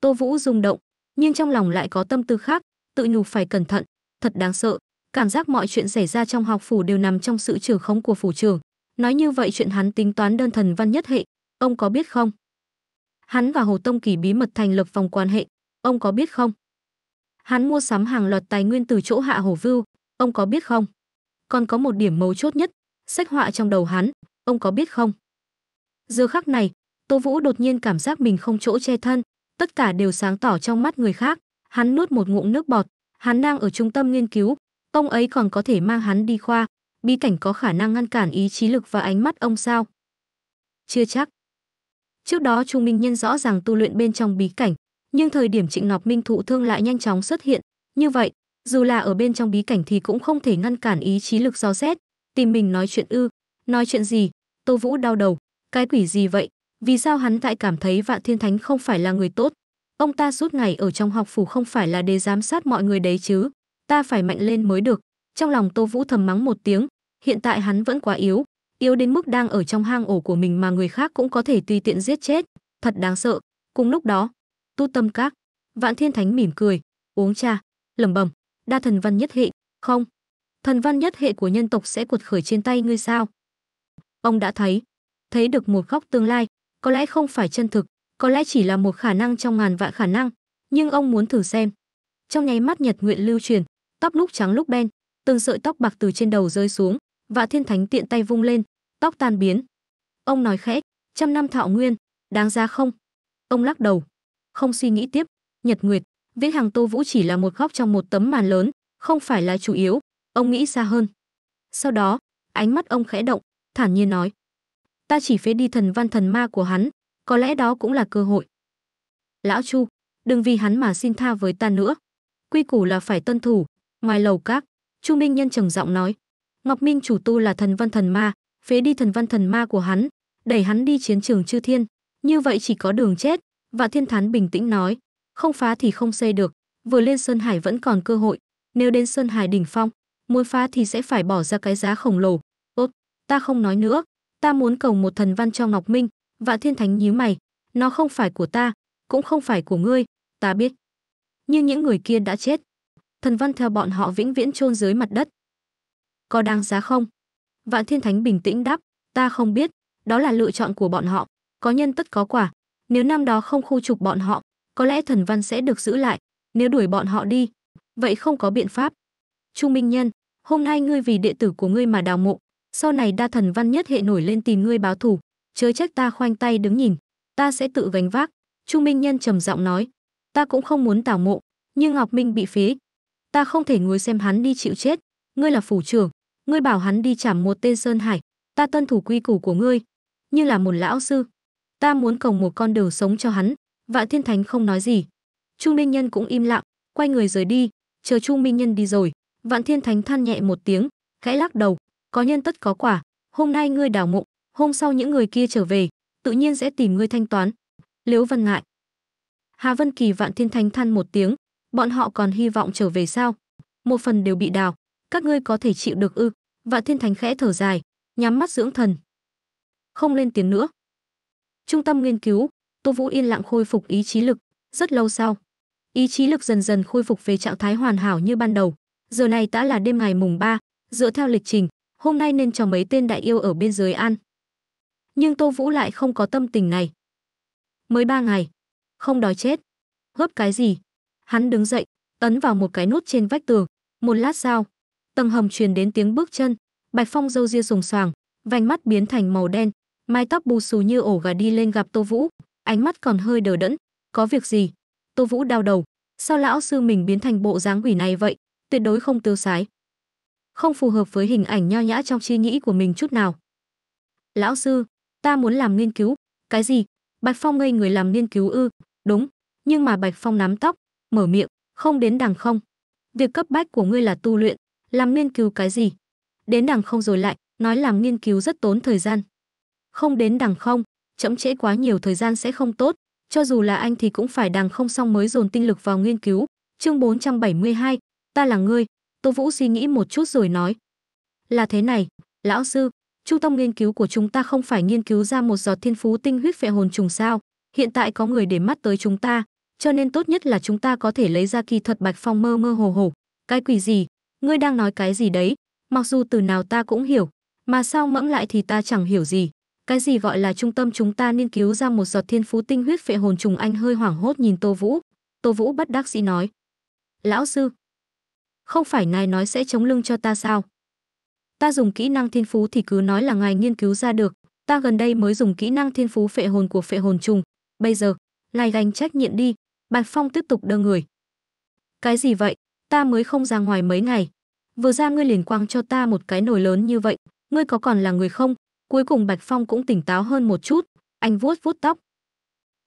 Tô Vũ rung động, nhưng trong lòng lại có tâm tư khác, tự nhủ phải cẩn thận, thật đáng sợ, cảm giác mọi chuyện xảy ra trong học phủ đều nằm trong sự trưởng khống của phủ trưởng. Nói như vậy chuyện hắn tính toán đơn thần văn nhất hệ, ông có biết không? Hắn và Hồ Tông Kỳ bí mật thành lập vòng quan hệ, ông có biết không? Hắn mua sắm hàng loạt tài nguyên từ chỗ Hạ Hầu Vưu, ông có biết không? Còn có một điểm mấu chốt nhất, sách họa trong đầu hắn, ông có biết không? Giờ khắc này, Tô Vũ đột nhiên cảm giác mình không chỗ che thân, tất cả đều sáng tỏ trong mắt người khác. Hắn nuốt một ngụm nước bọt, hắn đang ở trung tâm nghiên cứu, ông ấy còn có thể mang hắn đi khoa bí cảnh có khả năng ngăn cản ý chí lực và ánh mắt ông sao? Chưa chắc. Trước đó Chu Minh Nhân rõ ràng tu luyện bên trong bí cảnh, nhưng thời điểm Trịnh Ngọc Minh thụ thương lại nhanh chóng xuất hiện. Như vậy, dù là ở bên trong bí cảnh thì cũng không thể ngăn cản ý chí lực do xét. Tìm mình nói chuyện ư? Nói chuyện gì? Tô Vũ đau đầu. Cái quỷ gì vậy? Vì sao hắn lại cảm thấy Vạn Thiên Thánh không phải là người tốt? Ông ta suốt ngày ở trong học phủ không phải là để giám sát mọi người đấy chứ? Ta phải mạnh lên mới được. Trong lòng Tô Vũ thầm mắng một tiếng. Hiện tại hắn vẫn quá yếu. Yếu đến mức đang ở trong hang ổ của mình mà người khác cũng có thể tùy tiện giết chết, thật đáng sợ. Cùng lúc đó, tu tâm các, Vạn Thiên Thánh mỉm cười, uống trà, lẩm bẩm, đa thần văn nhất hệ, không, thần văn nhất hệ của nhân tộc sẽ cuột khởi trên tay ngươi sao? Ông đã thấy, thấy được một góc tương lai, có lẽ không phải chân thực, có lẽ chỉ là một khả năng trong ngàn vạn khả năng, nhưng ông muốn thử xem. Trong nháy mắt nhật nguyện lưu truyền, tóc lúc trắng lúc đen, từng sợi tóc bạc từ trên đầu rơi xuống. Vạn Thiên Thánh tiện tay vung lên, tóc tan biến. Ông nói khẽ, trăm năm thọ nguyên, đáng giá không? Ông lắc đầu, không suy nghĩ tiếp. Nhật Nguyệt, viễn hàng Tô Vũ chỉ là một góc trong một tấm màn lớn, không phải là chủ yếu, ông nghĩ xa hơn. Sau đó, ánh mắt ông khẽ động, thản nhiên nói. Ta chỉ phế đi thần văn thần ma của hắn, có lẽ đó cũng là cơ hội. Lão Chu, đừng vì hắn mà xin tha với ta nữa. Quy củ là phải tuân thủ, ngoài lầu các, Chu Minh Nhân trầm giọng nói. Ngọc Minh chủ tu là thần văn thần ma, phế đi thần văn thần ma của hắn, đẩy hắn đi chiến trường chư thiên, như vậy chỉ có đường chết. Vạn Thiên Thánh bình tĩnh nói, không phá thì không xây được, vừa lên Sơn Hải vẫn còn cơ hội, nếu đến Sơn Hải đỉnh phong, muốn phá thì sẽ phải bỏ ra cái giá khổng lồ. Tốt, ta không nói nữa, ta muốn cầu một thần văn cho Ngọc Minh. Vạn Thiên Thánh nhíu mày, nó không phải của ta, cũng không phải của ngươi, ta biết. Nhưng những người kia đã chết, thần văn theo bọn họ vĩnh viễn chôn dưới mặt đất. Có đáng giá không? Vạn Thiên Thánh bình tĩnh đáp, ta không biết, đó là lựa chọn của bọn họ, có nhân tất có quả. Nếu năm đó không khu trục bọn họ, có lẽ thần văn sẽ được giữ lại. Nếu đuổi bọn họ đi, vậy không có biện pháp. Chu Minh Nhân, hôm nay ngươi vì đệ tử của ngươi mà đào mộ, sau này đa thần văn nhất hệ nổi lên tìm ngươi báo thù, chớ trách ta khoanh tay đứng nhìn, ta sẽ tự gánh vác. Chu Minh Nhân trầm giọng nói, ta cũng không muốn tảo mộ, nhưng Ngọc Minh bị phế, ta không thể ngồi xem hắn đi chịu chết. Ngươi là phủ trưởng, ngươi bảo hắn đi chảm một tên sơn hải, ta tuân thủ quy củ của ngươi, như là một lão sư, ta muốn còng một con đường sống cho hắn. Vạn Thiên Thánh không nói gì, Chu Minh Nhân cũng im lặng, quay người rời đi. Chờ Chu Minh Nhân đi rồi, Vạn Thiên Thánh than nhẹ một tiếng, khẽ lắc đầu, có nhân tất có quả, hôm nay ngươi đào mộ, hôm sau những người kia trở về, tự nhiên sẽ tìm ngươi thanh toán. Liễu Văn Ngạn, Hà Vân Kỳ, Vạn Thiên Thánh than một tiếng, bọn họ còn hy vọng trở về sao? Một phần đều bị đào, các ngươi có thể chịu được ư? Vạn Thiên Thánh khẽ thở dài, nhắm mắt dưỡng thần, không lên tiếng nữa. Trung tâm nghiên cứu, Tô Vũ yên lặng khôi phục ý chí lực, rất lâu sau, ý chí lực dần dần khôi phục về trạng thái hoàn hảo như ban đầu. Giờ này đã là đêm ngày mùng ba, dựa theo lịch trình, hôm nay nên cho mấy tên đại yêu ở bên dưới ăn. Nhưng Tô Vũ lại không có tâm tình này. Mới ba ngày, không đói chết. Hớp cái gì? Hắn đứng dậy, ấn vào một cái nút trên vách tường, một lát sau, tầng hầm truyền đến tiếng bước chân, Bạch Phong râu ria sồm soàng, vành mắt biến thành màu đen, mái tóc bù xù như ổ gà đi lên gặp Tô Vũ, ánh mắt còn hơi đờ đẫn, có việc gì? Tô Vũ đau đầu, sao lão sư mình biến thành bộ dáng quỷ này vậy? Tuyệt đối không tiêu sái, không phù hợp với hình ảnh nho nhã trong suy nghĩ của mình chút nào. Lão sư, ta muốn làm nghiên cứu. Cái gì? Bạch Phong ngây người. Làm nghiên cứu ư? Đúng, nhưng mà Bạch Phong nắm tóc, mở miệng, không đến đằng không. Việc cấp bách của ngươi là tu luyện, làm nghiên cứu cái gì? Đến đằng không rồi lại nói làm nghiên cứu rất tốn thời gian. Không đến đằng không, chậm trễ quá nhiều thời gian sẽ không tốt, cho dù là anh thì cũng phải đằng không xong mới dồn tinh lực vào nghiên cứu. Chương bốn trăm bảy mươi hai, ta là ngươi. Tô Vũ suy nghĩ một chút rồi nói, là thế này, lão sư, trung tâm nghiên cứu của chúng ta không phải nghiên cứu ra một giọt thiên phú tinh huyết phệ hồn trùng sao? Hiện tại có người để mắt tới chúng ta, cho nên tốt nhất là chúng ta có thể lấy ra kỳ thuật. Bạch Phong mơ mơ hồ hồ, cái quỷ gì? Ngươi đang nói cái gì đấy? Mặc dù từ nào ta cũng hiểu, mà sao mẫm lại thì ta chẳng hiểu gì. Cái gì gọi là trung tâm chúng ta nghiên cứu ra một giọt thiên phú tinh huyết phệ hồn trùng? Anh hơi hoảng hốt nhìn Tô Vũ. Tô Vũ bất đắc dĩ nói, lão sư, không phải ngài nói sẽ chống lưng cho ta sao? Ta dùng kỹ năng thiên phú thì cứ nói là ngài nghiên cứu ra được. Ta gần đây mới dùng kỹ năng thiên phú phệ hồn của phệ hồn trùng. Bây giờ, ngài gánh trách nhiệm đi. Bạch Phong tiếp tục đơ người. Cái gì vậy? Ta mới không ra ngoài mấy ngày. Vừa ra ngươi liền quăng cho ta một cái nồi lớn như vậy. Ngươi có còn là người không? Cuối cùng Bạch Phong cũng tỉnh táo hơn một chút. Anh vuốt vuốt tóc,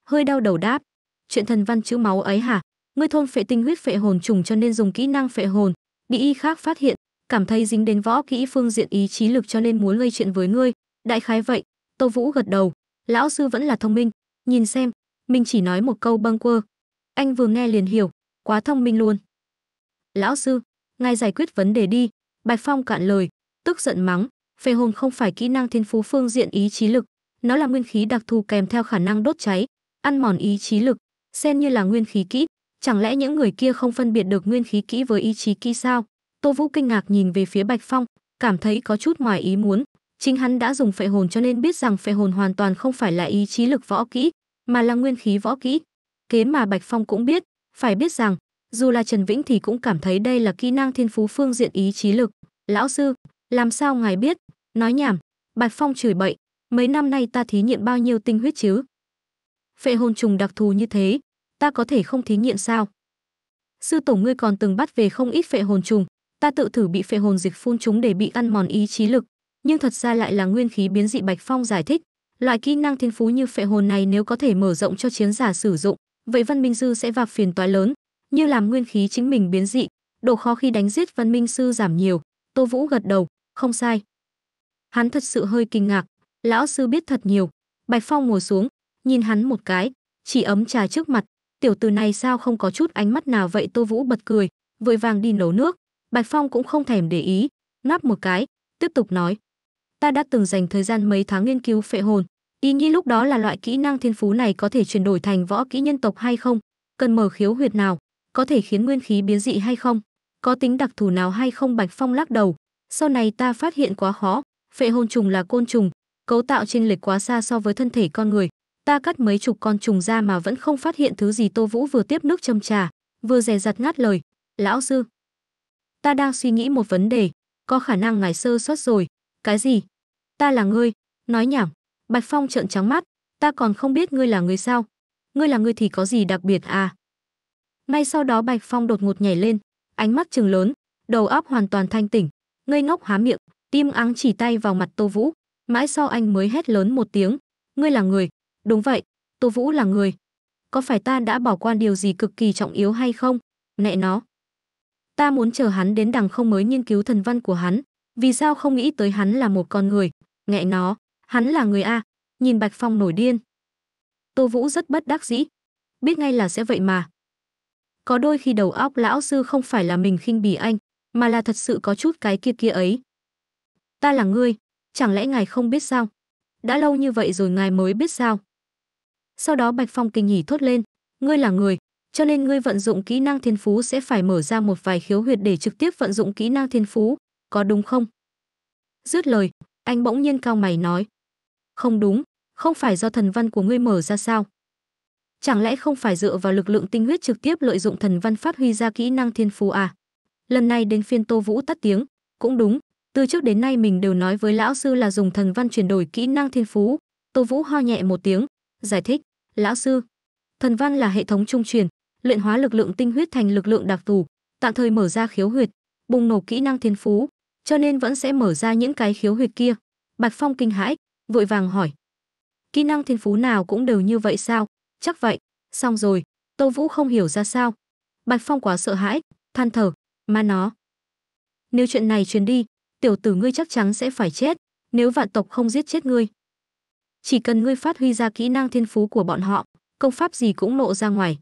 hơi đau đầu đáp. Chuyện thần văn chữ máu ấy hả? Ngươi thôn phệ tinh huyết phệ hồn trùng cho nên dùng kỹ năng phệ hồn. Bị y khác phát hiện, cảm thấy dính đến võ kỹ phương diện ý chí lực cho nên muốn gây chuyện với ngươi. Đại khái vậy. Tô Vũ gật đầu. Lão sư vẫn là thông minh. Nhìn xem, mình chỉ nói một câu bâng quơ, anh vừa nghe liền hiểu. Quá thông minh luôn. Lão sư, ngài giải quyết vấn đề đi. Bạch Phong cạn lời, tức giận mắng. Phệ hồn không phải kỹ năng thiên phú phương diện ý chí lực, nó là nguyên khí đặc thù kèm theo khả năng đốt cháy, ăn mòn ý chí lực, xem như là nguyên khí kỹ. Chẳng lẽ những người kia không phân biệt được nguyên khí kỹ với ý chí kỹ sao? Tô Vũ kinh ngạc nhìn về phía Bạch Phong, cảm thấy có chút ngoài ý muốn. Chính hắn đã dùng phệ hồn cho nên biết rằng phệ hồn hoàn toàn không phải là ý chí lực võ kỹ, mà là nguyên khí võ kỹ. Kế mà Bạch Phong cũng biết, phải biết rằng, dù là Trần Vĩnh thì cũng cảm thấy đây là kỹ năng thiên phú phương diện ý chí lực. Lão sư, làm sao ngài biết? Nói nhảm. Bạch Phong chửi bậy, mấy năm nay ta thí nghiệm bao nhiêu tinh huyết chứ? Phệ hồn trùng đặc thù như thế, ta có thể không thí nghiệm sao? Sư tổ ngươi còn từng bắt về không ít phệ hồn trùng, ta tự thử bị phệ hồn dịch phun chúng để bị ăn mòn ý chí lực, nhưng thật ra lại là nguyên khí biến dị. Bạch Phong giải thích, loại kỹ năng thiên phú như phệ hồn này nếu có thể mở rộng cho chiến giả sử dụng, vậy Văn Minh sư sẽ gặp phiền toái lớn, như làm nguyên khí chính mình biến dị, độ khó khi đánh giết Văn Minh sư giảm nhiều. Tô Vũ gật đầu, không sai. Hắn thật sự hơi kinh ngạc, lão sư biết thật nhiều. Bạch Phong ngồi xuống, nhìn hắn một cái, chỉ ấm trà trước mặt. Tiểu tử này sao không có chút ánh mắt nào vậy? Tô Vũ bật cười, vội vàng đi nấu nước. Bạch Phong cũng không thèm để ý, ngáp một cái, tiếp tục nói. Ta đã từng dành thời gian mấy tháng nghiên cứu phệ hồn, ý nghĩ lúc đó là loại kỹ năng thiên phú này có thể chuyển đổi thành võ kỹ nhân tộc hay không, cần mở khiếu huyệt nào, có thể khiến nguyên khí biến dị hay không, có tính đặc thù nào hay không. Bạch Phong lắc đầu, sau này ta phát hiện quá khó, phệ hồn trùng là côn trùng, cấu tạo chênh lệch quá xa so với thân thể con người. Ta cắt mấy chục con trùng ra mà vẫn không phát hiện thứ gì. Tô Vũ vừa tiếp nước châm trà, vừa dè dặt ngắt lời. Lão sư, ta đang suy nghĩ một vấn đề, có khả năng ngài sơ suất rồi. Cái gì? Ta là ngươi? Nói nhảm. Bạch Phong trợn trắng mắt, ta còn không biết ngươi là người sao? Ngươi là người thì có gì đặc biệt à? Ngay sau đó Bạch Phong đột ngột nhảy lên, ánh mắt trừng lớn, đầu óc hoàn toàn thanh tỉnh, ngây ngốc há miệng, tim áng chỉ tay vào mặt Tô Vũ, mãi sau anh mới hét lớn một tiếng, ngươi là người? Đúng vậy, Tô Vũ là người. Có phải ta đã bỏ qua điều gì cực kỳ trọng yếu hay không? Mẹ nó, ta muốn chờ hắn đến đằng không mới nghiên cứu thần văn của hắn, vì sao không nghĩ tới hắn là một con người? Mẹ nó, hắn là người a? Nhìn Bạch Phong nổi điên, Tô Vũ rất bất đắc dĩ, biết ngay là sẽ vậy mà. Có đôi khi đầu óc lão sư không phải là mình khinh bỉ anh, mà là thật sự có chút cái kia kia ấy. Ta là ngươi, chẳng lẽ ngài không biết sao? Đã lâu như vậy rồi ngài mới biết sao? Sau đó Bạch Phong kinh hỉ thốt lên, ngươi là người, cho nên ngươi vận dụng kỹ năng thiên phú sẽ phải mở ra một vài khiếu huyệt để trực tiếp vận dụng kỹ năng thiên phú, có đúng không? Dứt lời, anh bỗng nhiên cau mày nói, không đúng, không phải do thần văn của ngươi mở ra sao? Chẳng lẽ không phải dựa vào lực lượng tinh huyết trực tiếp lợi dụng thần văn phát huy ra kỹ năng thiên phú à? Lần này đến phiên Tô Vũ tắt tiếng, cũng đúng, từ trước đến nay mình đều nói với lão sư là dùng thần văn chuyển đổi kỹ năng thiên phú. Tô Vũ ho nhẹ một tiếng, giải thích, lão sư, thần văn là hệ thống trung truyền, luyện hóa lực lượng tinh huyết thành lực lượng đặc thù, tạm thời mở ra khiếu huyệt, bùng nổ kỹ năng thiên phú, cho nên vẫn sẽ mở ra những cái khiếu huyệt kia. Bạch Phong kinh hãi, vội vàng hỏi, kỹ năng thiên phú nào cũng đều như vậy sao? Chắc vậy. Xong rồi, Tô Vũ không hiểu ra sao. Bạch Phong quá sợ hãi, than thở, mà nó, nếu chuyện này truyền đi, tiểu tử ngươi chắc chắn sẽ phải chết, nếu vạn tộc không giết chết ngươi. Chỉ cần ngươi phát huy ra kỹ năng thiên phú của bọn họ, công pháp gì cũng lộ ra ngoài,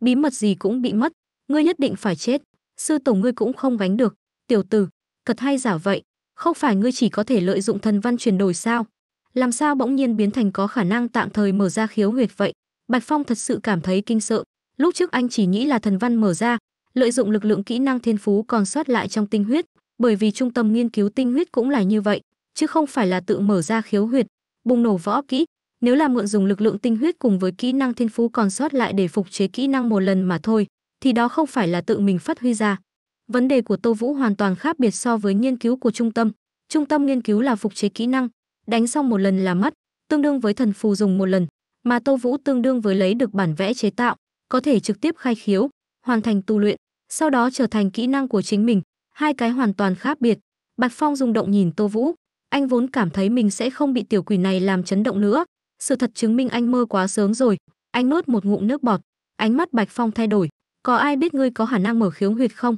bí mật gì cũng bị mất, ngươi nhất định phải chết, sư tổ ngươi cũng không gánh được. Tiểu tử, thật hay giả vậy? Không phải ngươi chỉ có thể lợi dụng thần văn chuyển đổi sao? Làm sao bỗng nhiên biến thành có khả năng tạm thời mở ra khiếu huyệt vậy? Bạch Phong thật sự cảm thấy kinh sợ, lúc trước anh chỉ nghĩ là thần văn mở ra, lợi dụng lực lượng kỹ năng thiên phú còn sót lại trong tinh huyết, bởi vì trung tâm nghiên cứu tinh huyết cũng là như vậy, chứ không phải là tự mở ra khiếu huyệt, bùng nổ võ kỹ, nếu là mượn dùng lực lượng tinh huyết cùng với kỹ năng thiên phú còn sót lại để phục chế kỹ năng một lần mà thôi, thì đó không phải là tự mình phát huy ra. Vấn đề của Tô Vũ hoàn toàn khác biệt so với nghiên cứu của trung tâm, trung tâm nghiên cứu là phục chế kỹ năng, đánh xong một lần là mất, tương đương với thần phù dùng một lần. Mà Tô Vũ tương đương với lấy được bản vẽ chế tạo, có thể trực tiếp khai khiếu, hoàn thành tu luyện, sau đó trở thành kỹ năng của chính mình, hai cái hoàn toàn khác biệt. Bạch Phong rung động nhìn Tô Vũ, anh vốn cảm thấy mình sẽ không bị tiểu quỷ này làm chấn động nữa, sự thật chứng minh anh mơ quá sớm rồi. Anh nuốt một ngụm nước bọt, ánh mắt Bạch Phong thay đổi, có ai biết ngươi có khả năng mở khiếu huyệt không?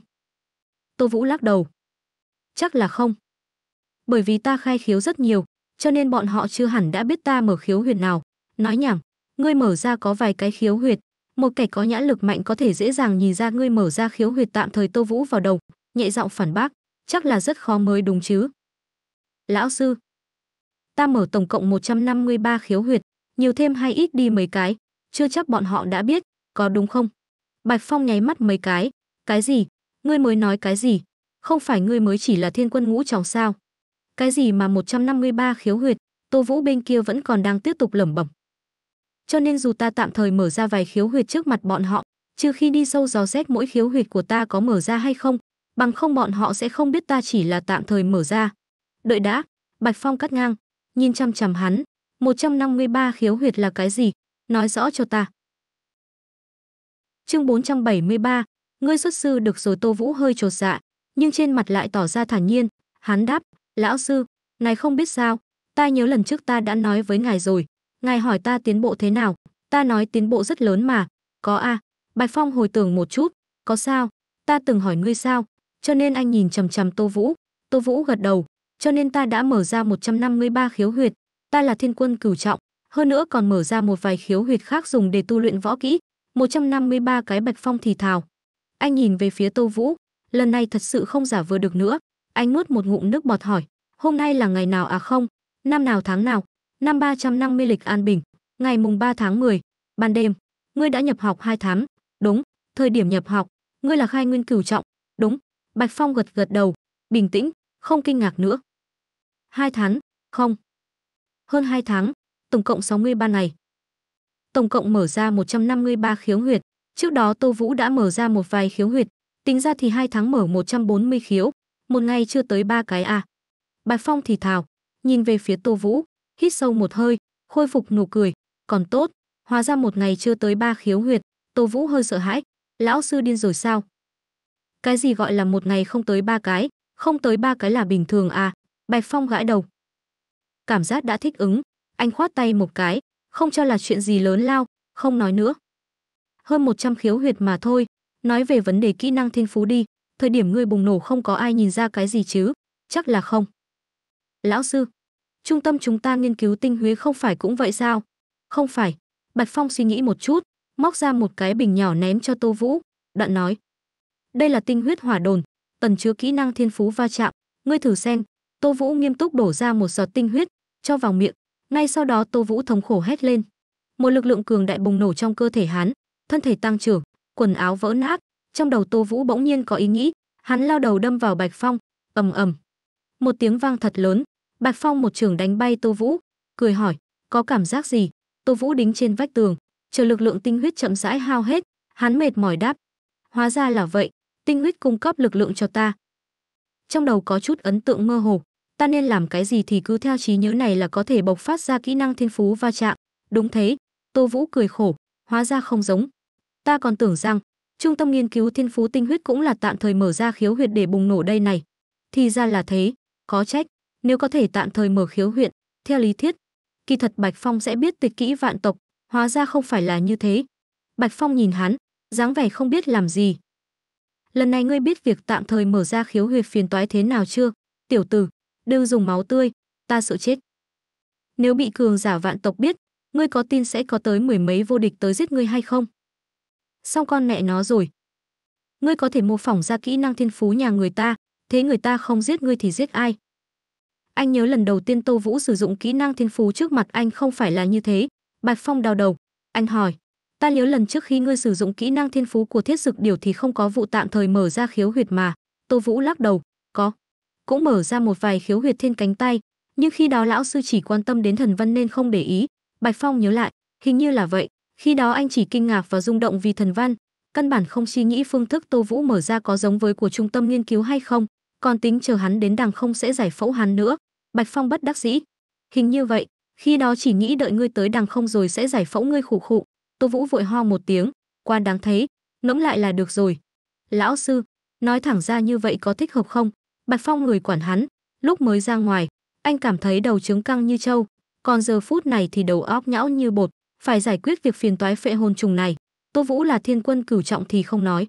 Tô Vũ lắc đầu, chắc là không. Bởi vì ta khai khiếu rất nhiều, cho nên bọn họ chưa hẳn đã biết ta mở khiếu huyệt nào. Nói nhảm, ngươi mở ra có vài cái khiếu huyệt, một kẻ có nhãn lực mạnh có thể dễ dàng nhìn ra ngươi mở ra khiếu huyệt tạm thời. Tô Vũ vào đầu, nhẹ giọng phản bác, chắc là rất khó mới đúng chứ. Lão sư, ta mở tổng cộng một trăm năm mươi ba khiếu huyệt, nhiều thêm hay ít đi mấy cái, chưa chắc bọn họ đã biết, có đúng không? Bạch Phong nháy mắt mấy cái, cái gì? Ngươi mới nói cái gì? Không phải ngươi mới chỉ là thiên quân ngũ trọng sao? Cái gì mà một trăm năm mươi ba khiếu huyệt? Tô Vũ bên kia vẫn còn đang tiếp tục lẩm bẩm. Cho nên dù ta tạm thời mở ra vài khiếu huyệt trước mặt bọn họ, trừ khi đi sâu dò xét mỗi khiếu huyệt của ta có mở ra hay không, bằng không bọn họ sẽ không biết ta chỉ là tạm thời mở ra. Đợi đã, Bạch Phong cắt ngang, nhìn chăm chằm hắn, một trăm năm mươi ba khiếu huyệt là cái gì? Nói rõ cho ta. Chương bốn trăm bảy mươi ba, ngươi xuất sư được rồi. Tô Vũ hơi chột dạ, nhưng trên mặt lại tỏ ra thản nhiên, hắn đáp, lão sư, ngài không biết sao, ta nhớ lần trước ta đã nói với ngài rồi. Ngài hỏi ta tiến bộ thế nào, ta nói tiến bộ rất lớn mà. Có a à? Bạch Phong hồi tưởng một chút, có sao? Ta từng hỏi ngươi sao? Cho nên anh nhìn chằm chằm Tô Vũ. Tô Vũ gật đầu, cho nên ta đã mở ra một trăm năm mươi ba khiếu huyệt, ta là thiên quân cửu trọng, hơn nữa còn mở ra một vài khiếu huyệt khác dùng để tu luyện võ kỹ. một trăm năm mươi ba cái, Bạch Phong thì thào. Anh nhìn về phía Tô Vũ, lần này thật sự không giả vừa được nữa, anh nuốt một ngụm nước bọt hỏi, hôm nay là ngày nào à không? Năm nào tháng nào? Năm ba trăm năm mươi lịch An Bình, ngày mùng ba tháng mười, ban đêm, ngươi đã nhập học hai tháng, đúng, thời điểm nhập học, ngươi là khai nguyên cửu trọng, đúng. Bạch Phong gật gật đầu, bình tĩnh, không kinh ngạc nữa. Hai tháng, không. hơn hai tháng, tổng cộng sáu mươi ba ngày. Tổng cộng mở ra một trăm năm mươi ba khiếu huyệt, trước đó Tô Vũ đã mở ra một vài khiếu huyệt, tính ra thì hai tháng mở một trăm bốn mươi khiếu, một ngày chưa tới ba cái à. Bạch Phong thì thào, nhìn về phía Tô Vũ, hít sâu một hơi, khôi phục nụ cười, còn tốt, hóa ra một ngày chưa tới ba khiếu huyệt. Tô Vũ hơi sợ hãi, lão sư điên rồi sao? Cái gì gọi là một ngày không tới ba cái, không tới ba cái là bình thường à? Bạch Phong gãi đầu. Cảm giác đã thích ứng, anh khoát tay một cái, không cho là chuyện gì lớn lao, không nói nữa. Hơn một trăm khiếu huyệt mà thôi, nói về vấn đề kỹ năng thiên phú đi, thời điểm ngươi bùng nổ không có ai nhìn ra cái gì chứ? Chắc là không. Lão sư, trung tâm chúng ta nghiên cứu tinh huyết không phải cũng vậy sao? Không phải. Bạch Phong suy nghĩ một chút, móc ra một cái bình nhỏ ném cho Tô Vũ, đoạn nói. Đây là tinh huyết hỏa đồn, tần chứa kỹ năng thiên phú va chạm, ngươi thử xem. Tô Vũ nghiêm túc đổ ra một giọt tinh huyết, cho vào miệng, ngay sau đó Tô Vũ thống khổ hét lên. Một lực lượng cường đại bùng nổ trong cơ thể hắn, thân thể tăng trưởng, quần áo vỡ nát, trong đầu Tô Vũ bỗng nhiên có ý nghĩ, hắn lao đầu đâm vào Bạch Phong, ầm ầm. Một tiếng vang thật lớn, Bạch Phong một chưởng đánh bay Tô Vũ, cười hỏi, có cảm giác gì? Tô Vũ đính trên vách tường, chờ lực lượng tinh huyết chậm rãi hao hết, hắn mệt mỏi đáp, hóa ra là vậy, tinh huyết cung cấp lực lượng cho ta. Trong đầu có chút ấn tượng mơ hồ, ta nên làm cái gì thì cứ theo trí nhớ này là có thể bộc phát ra kỹ năng thiên phú va chạm. Đúng thế, Tô Vũ cười khổ, hóa ra không giống. Ta còn tưởng rằng, trung tâm nghiên cứu thiên phú tinh huyết cũng là tạm thời mở ra khiếu huyệt để bùng nổ đây này. Thì ra là thế, có trách, nếu có thể tạm thời mở khiếu huyệt, theo lý thuyết, kỳ thật Bạch Phong sẽ biết tuyệt kỹ vạn tộc, hóa ra không phải là như thế. Bạch Phong nhìn hắn, dáng vẻ không biết làm gì. Lần này ngươi biết việc tạm thời mở ra khiếu huyệt phiền toái thế nào chưa? Tiểu tử, đừng dùng máu tươi, ta sợ chết. Nếu bị cường giả vạn tộc biết, ngươi có tin sẽ có tới mười mấy vô địch tới giết ngươi hay không? Xong con mẹ nó rồi. Ngươi có thể mô phỏng ra kỹ năng thiên phú nhà người ta, thế người ta không giết ngươi thì giết ai? Anh nhớ lần đầu tiên Tô Vũ sử dụng kỹ năng thiên phú trước mặt anh không phải là như thế. Bạch Phong đau đầu, anh hỏi. Ta nhớ lần trước khi ngươi sử dụng kỹ năng thiên phú của thiết dực điểu thì không có vụ tạm thời mở ra khiếu huyệt mà. Tô Vũ lắc đầu, có. Cũng mở ra một vài khiếu huyệt trên cánh tay, nhưng khi đó lão sư chỉ quan tâm đến thần văn nên không để ý. Bạch Phong nhớ lại, hình như là vậy. Khi đó anh chỉ kinh ngạc và rung động vì thần văn, căn bản không suy nghĩ phương thức Tô Vũ mở ra có giống với của trung tâm nghiên cứu hay không, còn tính chờ hắn đến đằng không sẽ giải phẫu hắn nữa. Bạch Phong bất đắc dĩ. Hình như vậy, khi đó chỉ nghĩ đợi ngươi tới đằng không rồi sẽ giải phẫu ngươi khủ khụ. Tô Vũ vội ho một tiếng, qua đáng thấy, ngẫm lại là được rồi. Lão sư, nói thẳng ra như vậy có thích hợp không? Bạch Phong người quản hắn, lúc mới ra ngoài, anh cảm thấy đầu trướng căng như trâu, còn giờ phút này thì đầu óc nhão như bột, phải giải quyết việc phiền toái phệ hồn trùng này. Tô Vũ là thiên quân cửu trọng thì không nói.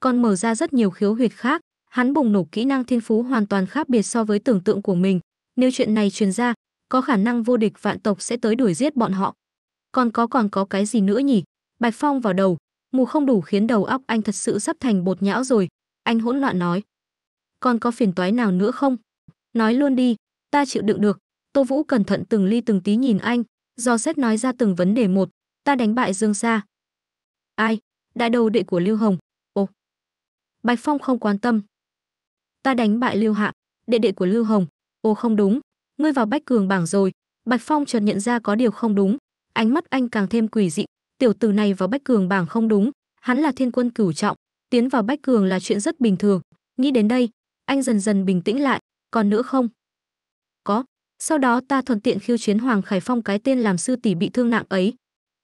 Còn mở ra rất nhiều khiếu huyệt khác, hắn bùng nổ kỹ năng thiên phú hoàn toàn khác biệt so với tưởng tượng của mình. Nếu chuyện này truyền ra, có khả năng vô địch vạn tộc sẽ tới đuổi giết bọn họ. Còn có còn có cái gì nữa nhỉ? Bạch Phong vào đầu, mù không đủ khiến đầu óc anh thật sự sắp thành bột nhão rồi. Anh hỗn loạn nói. Còn có phiền toái nào nữa không? Nói luôn đi, ta chịu đựng được. Tô Vũ cẩn thận từng ly từng tí nhìn anh, do xét nói ra từng vấn đề một. Ta đánh bại Dương Gia. Ai? Đại đầu đệ của Lưu Hồng. Ồ. Bạch Phong không quan tâm. Ta đánh bại Lưu Hạ, đệ đệ của Lưu Hồng. Ồ không đúng, ngươi vào bách cường bảng rồi. Bạch Phong chợt nhận ra có điều không đúng. Ánh mắt anh càng thêm quỷ dị, tiểu tử này vào bách cường bảng không đúng, hắn là thiên quân cửu trọng, tiến vào bách cường là chuyện rất bình thường. Nghĩ đến đây, anh dần dần bình tĩnh lại, còn nữa không? Có, sau đó ta thuận tiện khiêu chiến Hoàng Khải Phong cái tên làm sư tỷ bị thương nặng ấy.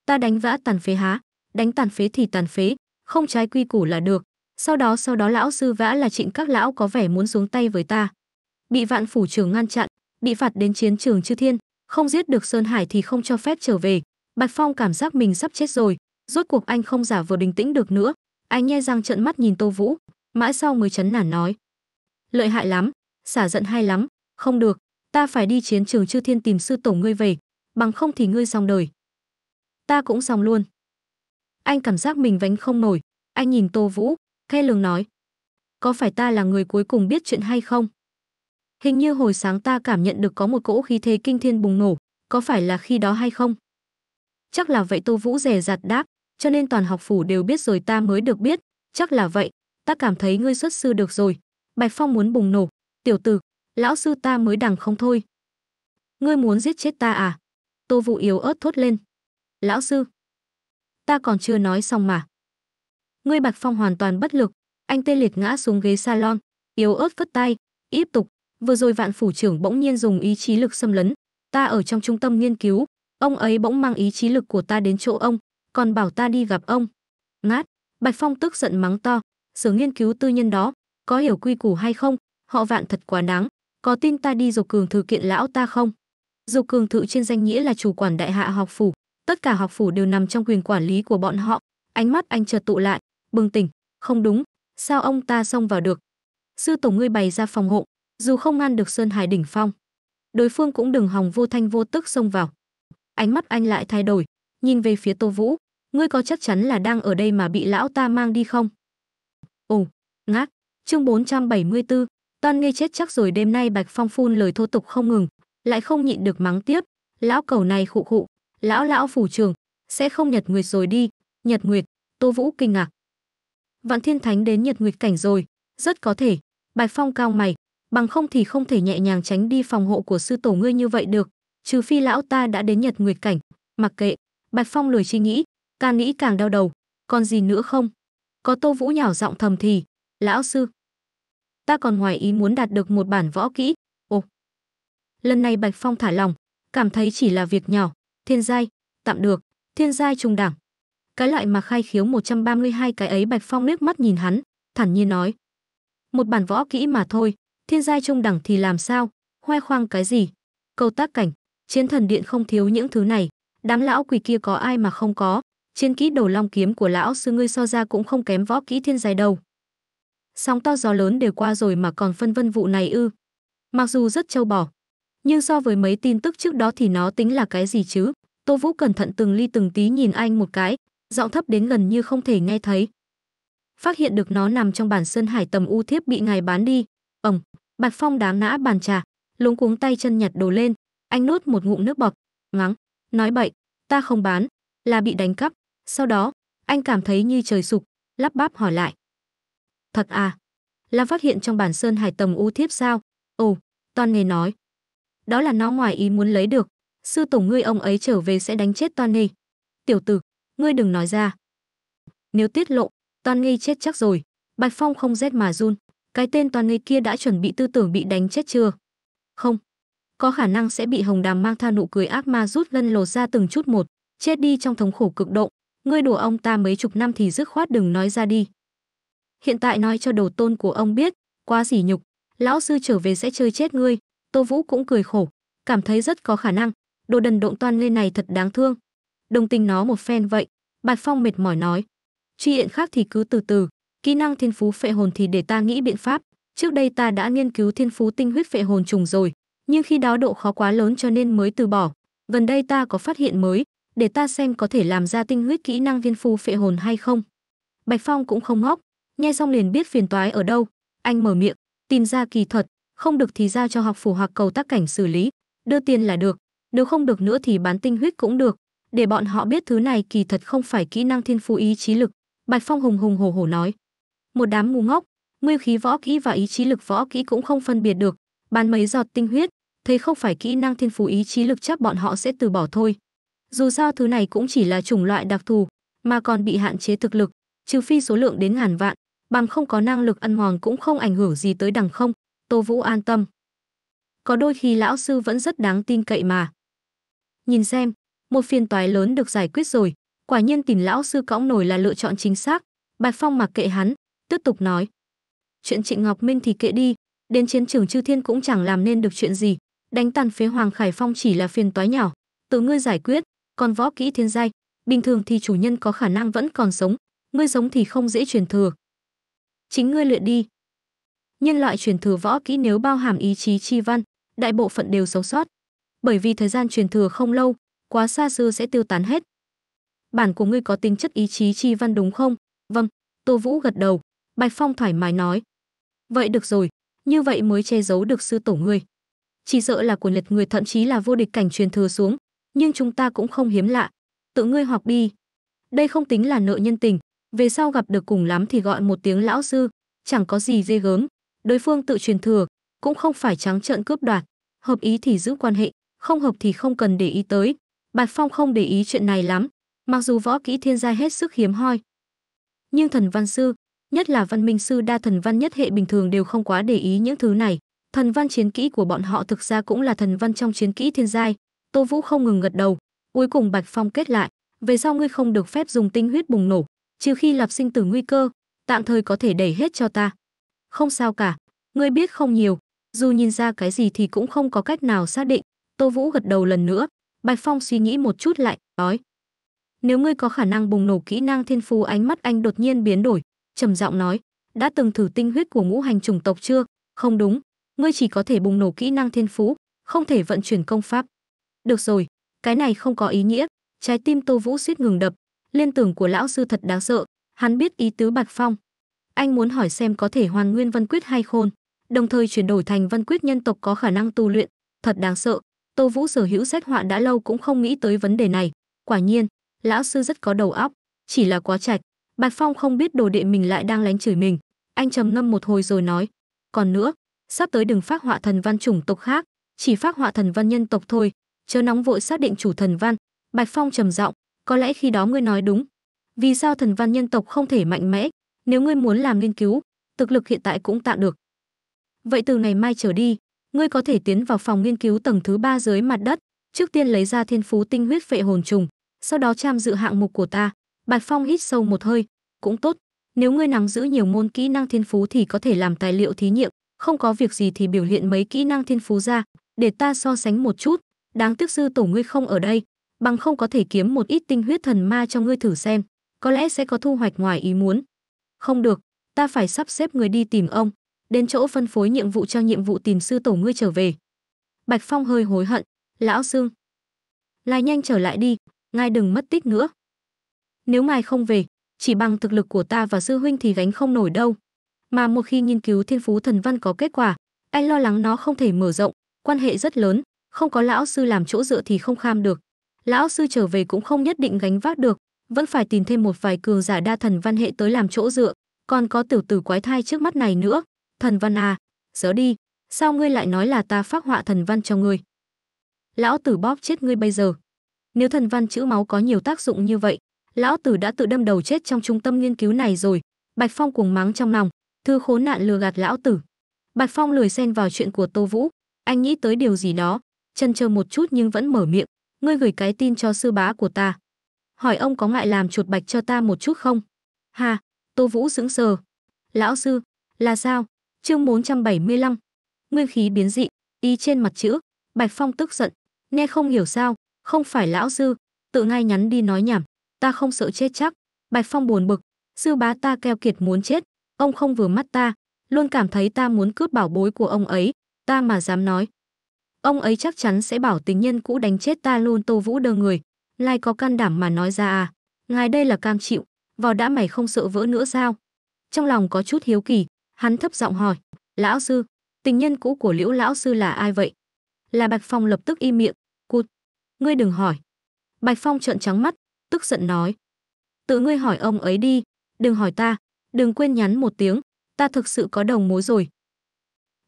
Ta đánh vã tàn phế há, đánh tàn phế thì tàn phế, không trái quy củ là được. Sau đó sau đó lão sư vã là Trịnh các lão có vẻ muốn xuống tay với ta. Bị vạn phủ trưởng ngăn chặn, bị phạt đến chiến trường chư thiên. Không giết được Sơn Hải thì không cho phép trở về. Bạch Phong cảm giác mình sắp chết rồi. Rốt cuộc anh không giả vờ bình tĩnh được nữa. Anh nhe răng trợn mắt nhìn Tô Vũ. Mãi sau mới chán nản nói. Lợi hại lắm, xả giận hay lắm. Không được, ta phải đi chiến trường chư thiên tìm sư tổ ngươi về. Bằng không thì ngươi xong đời. Ta cũng xong luôn. Anh cảm giác mình vánh không nổi. Anh nhìn Tô Vũ, khẽ lường nói. Có phải ta là người cuối cùng biết chuyện hay không? Hình như hồi sáng ta cảm nhận được có một cỗ khí thế kinh thiên bùng nổ, có phải là khi đó hay không? Chắc là vậy. Tô Vũ dè dặt đáp, cho nên toàn học phủ đều biết rồi ta mới được biết. Chắc là vậy, ta cảm thấy ngươi xuất sư được rồi. Bạch Phong muốn bùng nổ, tiểu tử, lão sư ta mới đằng không thôi. Ngươi muốn giết chết ta à? Tô Vũ yếu ớt thốt lên. Lão sư, ta còn chưa nói xong mà. Ngươi Bạch Phong hoàn toàn bất lực, anh tê liệt ngã xuống ghế salon, yếu ớt vất tay, tiếp tục. Vừa rồi Vạn phủ trưởng bỗng nhiên dùng ý chí lực xâm lấn, ta ở trong trung tâm nghiên cứu, ông ấy bỗng mang ý chí lực của ta đến chỗ ông, còn bảo ta đi gặp ông. Ngát, Bạch Phong tức giận mắng to, sở nghiên cứu tư nhân đó, có hiểu quy củ hay không, họ Vạn thật quá đáng, có tin ta đi Dục Cường Thự kiện lão ta không? Dục Cường Thự trên danh nghĩa là chủ quản đại hạ học phủ, tất cả học phủ đều nằm trong quyền quản lý của bọn họ. Ánh mắt anh chợt tụ lại, bừng tỉnh, không đúng, sao ông ta xông vào được? Sư tổ ngươi bày ra phòng hộ, dù không ngăn được Sơn Hải đỉnh phong, đối phương cũng đừng hòng vô thanh vô tức xông vào. Ánh mắt anh lại thay đổi, nhìn về phía Tô Vũ, ngươi có chắc chắn là đang ở đây mà bị lão ta mang đi không? Ồ, ngác, chương bốn trăm bảy mươi tư, toàn ngây chết chắc rồi. Đêm nay Bạch Phong phun lời thô tục không ngừng, lại không nhịn được mắng tiếp, lão cầu này khụ khụ, lão lão phủ trường, sẽ không Nhật Nguyệt rồi đi. Nhật Nguyệt? Tô Vũ kinh ngạc. Vạn Thiên Thánh đến Nhật Nguyệt cảnh rồi, rất có thể. Bạch Phong cao mày, bằng không thì không thể nhẹ nhàng tránh đi phòng hộ của sư tổ ngươi như vậy được, trừ phi lão ta đã đến Nhật Nguyệt cảnh. Mặc kệ, Bạch Phong lười suy nghĩ, càng nghĩ càng đau đầu. Còn gì nữa không? Có Tô Vũ nhỏ giọng thầm thì, lão sư, ta còn ngoài ý muốn đạt được một bản võ kỹ. Ồ. Lần này Bạch Phong thả lòng, cảm thấy chỉ là việc nhỏ, thiên giai, tạm được, thiên giai trung đẳng. Cái loại mà khai khiếu một trăm ba mươi hai cái ấy. Bạch Phong liếc mắt nhìn hắn, thản nhiên nói. Một bản võ kỹ mà thôi, thiên giai trung đẳng thì làm sao, hoai khoang cái gì? Câu tác cảnh, chiến thần điện không thiếu những thứ này, đám lão quỷ kia có ai mà không có, chiến kỹ đầu long kiếm của lão sư ngươi so ra cũng không kém võ kỹ thiên giai đâu. Sóng to gió lớn đều qua rồi mà còn phân vân vụ này ư? Mặc dù rất trâu bò, nhưng so với mấy tin tức trước đó thì nó tính là cái gì chứ? Tô Vũ cẩn thận từng ly từng tí nhìn anh một cái, giọng thấp đến gần như không thể nghe thấy. Phát hiện được nó nằm trong bản Sơn Hải tầm u thiếp bị ngài bán đi. Ầm, Bạch Phong đá ngã bàn trà, luống cuống tay chân nhặt đồ lên, anh nuốt một ngụm nước bọt, ngắng, nói bậy, ta không bán, là bị đánh cắp. Sau đó, anh cảm thấy như trời sụp, lắp bắp hỏi lại. Thật à? Là phát hiện trong bản Sơn Hải tầm u thiếp sao? Ồ, Toàn Nghề nói. Đó là nó ngoài ý muốn lấy được, sư tổ ngươi ông ấy trở về sẽ đánh chết Toàn Nghề. Tiểu tử, ngươi đừng nói ra. Nếu tiết lộ, Toàn Nghê chết chắc rồi. Bạch Phong không rét mà run. Cái tên Toàn Nghê kia đã chuẩn bị tư tưởng bị đánh chết chưa? Không. Có khả năng sẽ bị Hồng Đàm mang theo nụ cười ác ma rút gân lột ra từng chút một, chết đi trong thống khổ cực độ. Ngươi đùa ông ta mấy chục năm thì dứt khoát đừng nói ra đi. Hiện tại nói cho đồ tôn của ông biết, quá sỉ nhục. Lão sư trở về sẽ chơi chết ngươi. Tô Vũ cũng cười khổ, cảm thấy rất có khả năng. Đồ đần độn Toàn Nghê này thật đáng thương. Đồng tình nó một phen vậy, Bạch Phong mệt mỏi nói. Truy hiện khác thì cứ từ từ, kỹ năng thiên phú phệ hồn thì để ta nghĩ biện pháp. Trước đây ta đã nghiên cứu thiên phú tinh huyết phệ hồn trùng rồi, nhưng khi đó độ khó quá lớn cho nên mới từ bỏ. Gần đây ta có phát hiện mới, để ta xem có thể làm ra tinh huyết kỹ năng thiên phú phệ hồn hay không. Bạch Phong cũng không ngốc, nghe xong liền biết phiền toái ở đâu. Anh mở miệng, tìm ra kỳ thuật, không được thì giao cho học phủ hoặc cầu tác cảnh xử lý, đưa tiền là được, nếu không được nữa thì bán tinh huyết cũng được. Để bọn họ biết thứ này kỳ thật không phải kỹ năng thiên phú ý chí lực. Bạch Phong hùng hùng hổ hổ nói. Một đám ngu ngốc, nguyên khí võ kỹ và ý chí lực võ kỹ cũng không phân biệt được. Bán mấy giọt tinh huyết, thấy không phải kỹ năng thiên phú ý chí lực chắc bọn họ sẽ từ bỏ thôi. Dù sao thứ này cũng chỉ là chủng loại đặc thù, mà còn bị hạn chế thực lực, trừ phi số lượng đến ngàn vạn, bằng không có năng lực ăn mòn cũng không ảnh hưởng gì tới đằng không. Tô Vũ an tâm. Có đôi khi lão sư vẫn rất đáng tin cậy mà. Nhìn xem, một phiền toái lớn được giải quyết rồi, quả nhiên tìm lão sư cõng nổi là lựa chọn chính xác. Bạch Phong mặc kệ hắn, tiếp tục nói. Chuyện Trịnh Ngọc Minh thì kệ đi, đến chiến trường chư thiên cũng chẳng làm nên được chuyện gì, đánh tàn phế Hoàng Khải Phong chỉ là phiền toái nhỏ, tự ngươi giải quyết. Còn võ kỹ thiên giai, bình thường thì chủ nhân có khả năng vẫn còn sống, ngươi sống thì không dễ truyền thừa. Chính ngươi luyện đi. Nhân loại truyền thừa võ kỹ nếu bao hàm ý chí chi văn, đại bộ phận đều sống sót, bởi vì thời gian truyền thừa không lâu, quá xa xưa sẽ tiêu tán hết. Bản của ngươi có tính chất ý chí chi văn đúng không? Vâng, Tô Vũ gật đầu. Bạch Phong thoải mái nói. Vậy được rồi, như vậy mới che giấu được sư tổ ngươi. Chỉ sợ là của Nhật người thậm chí là vô địch cảnh truyền thừa xuống, nhưng chúng ta cũng không hiếm lạ. Tự ngươi học đi. Đây không tính là nợ nhân tình, về sau gặp được cùng lắm thì gọi một tiếng lão sư, chẳng có gì ghê gớm. Đối phương tự truyền thừa, cũng không phải trắng trợn cướp đoạt, hợp ý thì giữ quan hệ, không hợp thì không cần để ý tới. Bạch Phong không để ý chuyện này lắm, mặc dù võ kỹ thiên giai hết sức hiếm hoi, nhưng thần văn sư, nhất là văn minh sư đa thần văn nhất hệ bình thường đều không quá để ý những thứ này. Thần văn chiến kỹ của bọn họ thực ra cũng là thần văn trong chiến kỹ thiên giai. Tô Vũ không ngừng gật đầu, cuối cùng Bạch Phong kết lại, về sau ngươi không được phép dùng tinh huyết bùng nổ, trừ khi lập sinh tử nguy cơ, tạm thời có thể đẩy hết cho ta. Không sao cả, ngươi biết không nhiều, dù nhìn ra cái gì thì cũng không có cách nào xác định. Tô Vũ gật đầu lần nữa. Bạch Phong suy nghĩ một chút lại, nói: "Nếu ngươi có khả năng bùng nổ kỹ năng thiên phú." Ánh mắt anh đột nhiên biến đổi, trầm giọng nói: "Đã từng thử tinh huyết của ngũ hành chủng tộc chưa? Không đúng, ngươi chỉ có thể bùng nổ kỹ năng thiên phú, không thể vận chuyển công pháp." "Được rồi, cái này không có ý nghĩa." Trái tim Tô Vũ suýt ngừng đập, liên tưởng của lão sư thật đáng sợ, hắn biết ý tứ Bạch Phong. Anh muốn hỏi xem có thể hoàn nguyên văn quyết hay khôn, đồng thời chuyển đổi thành văn quyết nhân tộc có khả năng tu luyện, thật đáng sợ. Tô Vũ sở hữu sách họa đã lâu cũng không nghĩ tới vấn đề này, quả nhiên, lão sư rất có đầu óc, chỉ là quá chạch. Bạch Phong không biết đồ đệ mình lại đang lánh chửi mình, anh trầm ngâm một hồi rồi nói: "Còn nữa, sắp tới đừng phác họa thần văn chủng tộc khác, chỉ phác họa thần văn nhân tộc thôi, chớ nóng vội xác định chủ thần văn." Bạch Phong trầm giọng: "Có lẽ khi đó ngươi nói đúng. Vì sao thần văn nhân tộc không thể mạnh mẽ? Nếu ngươi muốn làm nghiên cứu, thực lực hiện tại cũng tạm được. Vậy từ ngày mai trở đi, ngươi có thể tiến vào phòng nghiên cứu tầng thứ ba dưới mặt đất, trước tiên lấy ra thiên phú tinh huyết phệ hồn trùng, sau đó tham dự hạng mục của ta." Bạch Phong hít sâu một hơi, "Cũng tốt, nếu ngươi nắm giữ nhiều môn kỹ năng thiên phú thì có thể làm tài liệu thí nghiệm, không có việc gì thì biểu hiện mấy kỹ năng thiên phú ra, để ta so sánh một chút, đáng tiếc sư tổ ngươi không ở đây, bằng không có thể kiếm một ít tinh huyết thần ma cho ngươi thử xem, có lẽ sẽ có thu hoạch ngoài ý muốn." "Không được, ta phải sắp xếp người đi tìm ông, đến chỗ phân phối nhiệm vụ cho nhiệm vụ tìm sư tổ ngươi trở về." Bạch Phong hơi hối hận, "Lão sư, lại nhanh trở lại đi, ngài đừng mất tích nữa. Nếu ngài không về, chỉ bằng thực lực của ta và sư huynh thì gánh không nổi đâu. Mà một khi nghiên cứu thiên phú thần văn có kết quả, anh lo lắng nó không thể mở rộng, quan hệ rất lớn, không có lão sư làm chỗ dựa thì không kham được. Lão sư trở về cũng không nhất định gánh vác được, vẫn phải tìm thêm một vài cường giả đa thần văn hệ tới làm chỗ dựa, còn có tiểu tử quái thai trước mắt này nữa. Thần văn à, giỡn đi, sao ngươi lại nói là ta phác họa thần văn cho ngươi? Lão tử bóp chết ngươi bây giờ. Nếu thần văn chữ máu có nhiều tác dụng như vậy, lão tử đã tự đâm đầu chết trong trung tâm nghiên cứu này rồi." Bạch Phong cuồng mắng trong lòng, thư khốn nạn lừa gạt lão tử. Bạch Phong lười xen vào chuyện của Tô Vũ, anh nghĩ tới điều gì đó, chần chờ một chút nhưng vẫn mở miệng, "Ngươi gửi cái tin cho sư bá của ta, hỏi ông có ngại làm chuột bạch cho ta một chút không?" "Ha." Tô Vũ sững sờ, "Lão sư, là sao?" Chương bốn trăm bảy mươi lăm, nguyên khí biến dị, đi trên mặt chữ. Bạch Phong tức giận, "Nghe không hiểu sao? Không phải lão sư, tự ngay nhắn đi nói nhảm, ta không sợ chết chắc." Bạch Phong buồn bực, "Sư bá ta keo kiệt muốn chết, ông không vừa mắt ta, luôn cảm thấy ta muốn cướp bảo bối của ông ấy, ta mà dám nói, ông ấy chắc chắn sẽ bảo tình nhân cũ đánh chết ta luôn." Tô Vũ đờ người, "Lai có can đảm mà nói ra à? Ngài đây là cam chịu, vào đã mày không sợ vỡ nữa sao?" Trong lòng có chút hiếu kỳ, hắn thấp giọng hỏi, "Lão sư, tình nhân cũ của Liễu lão sư là ai vậy?" "Là." Bạch Phong lập tức im miệng, "Cút, ngươi đừng hỏi." Bạch Phong trợn trắng mắt, tức giận nói, "Tự ngươi hỏi ông ấy đi, đừng hỏi ta, đừng quên nhắn một tiếng, ta thực sự có đầu mối rồi.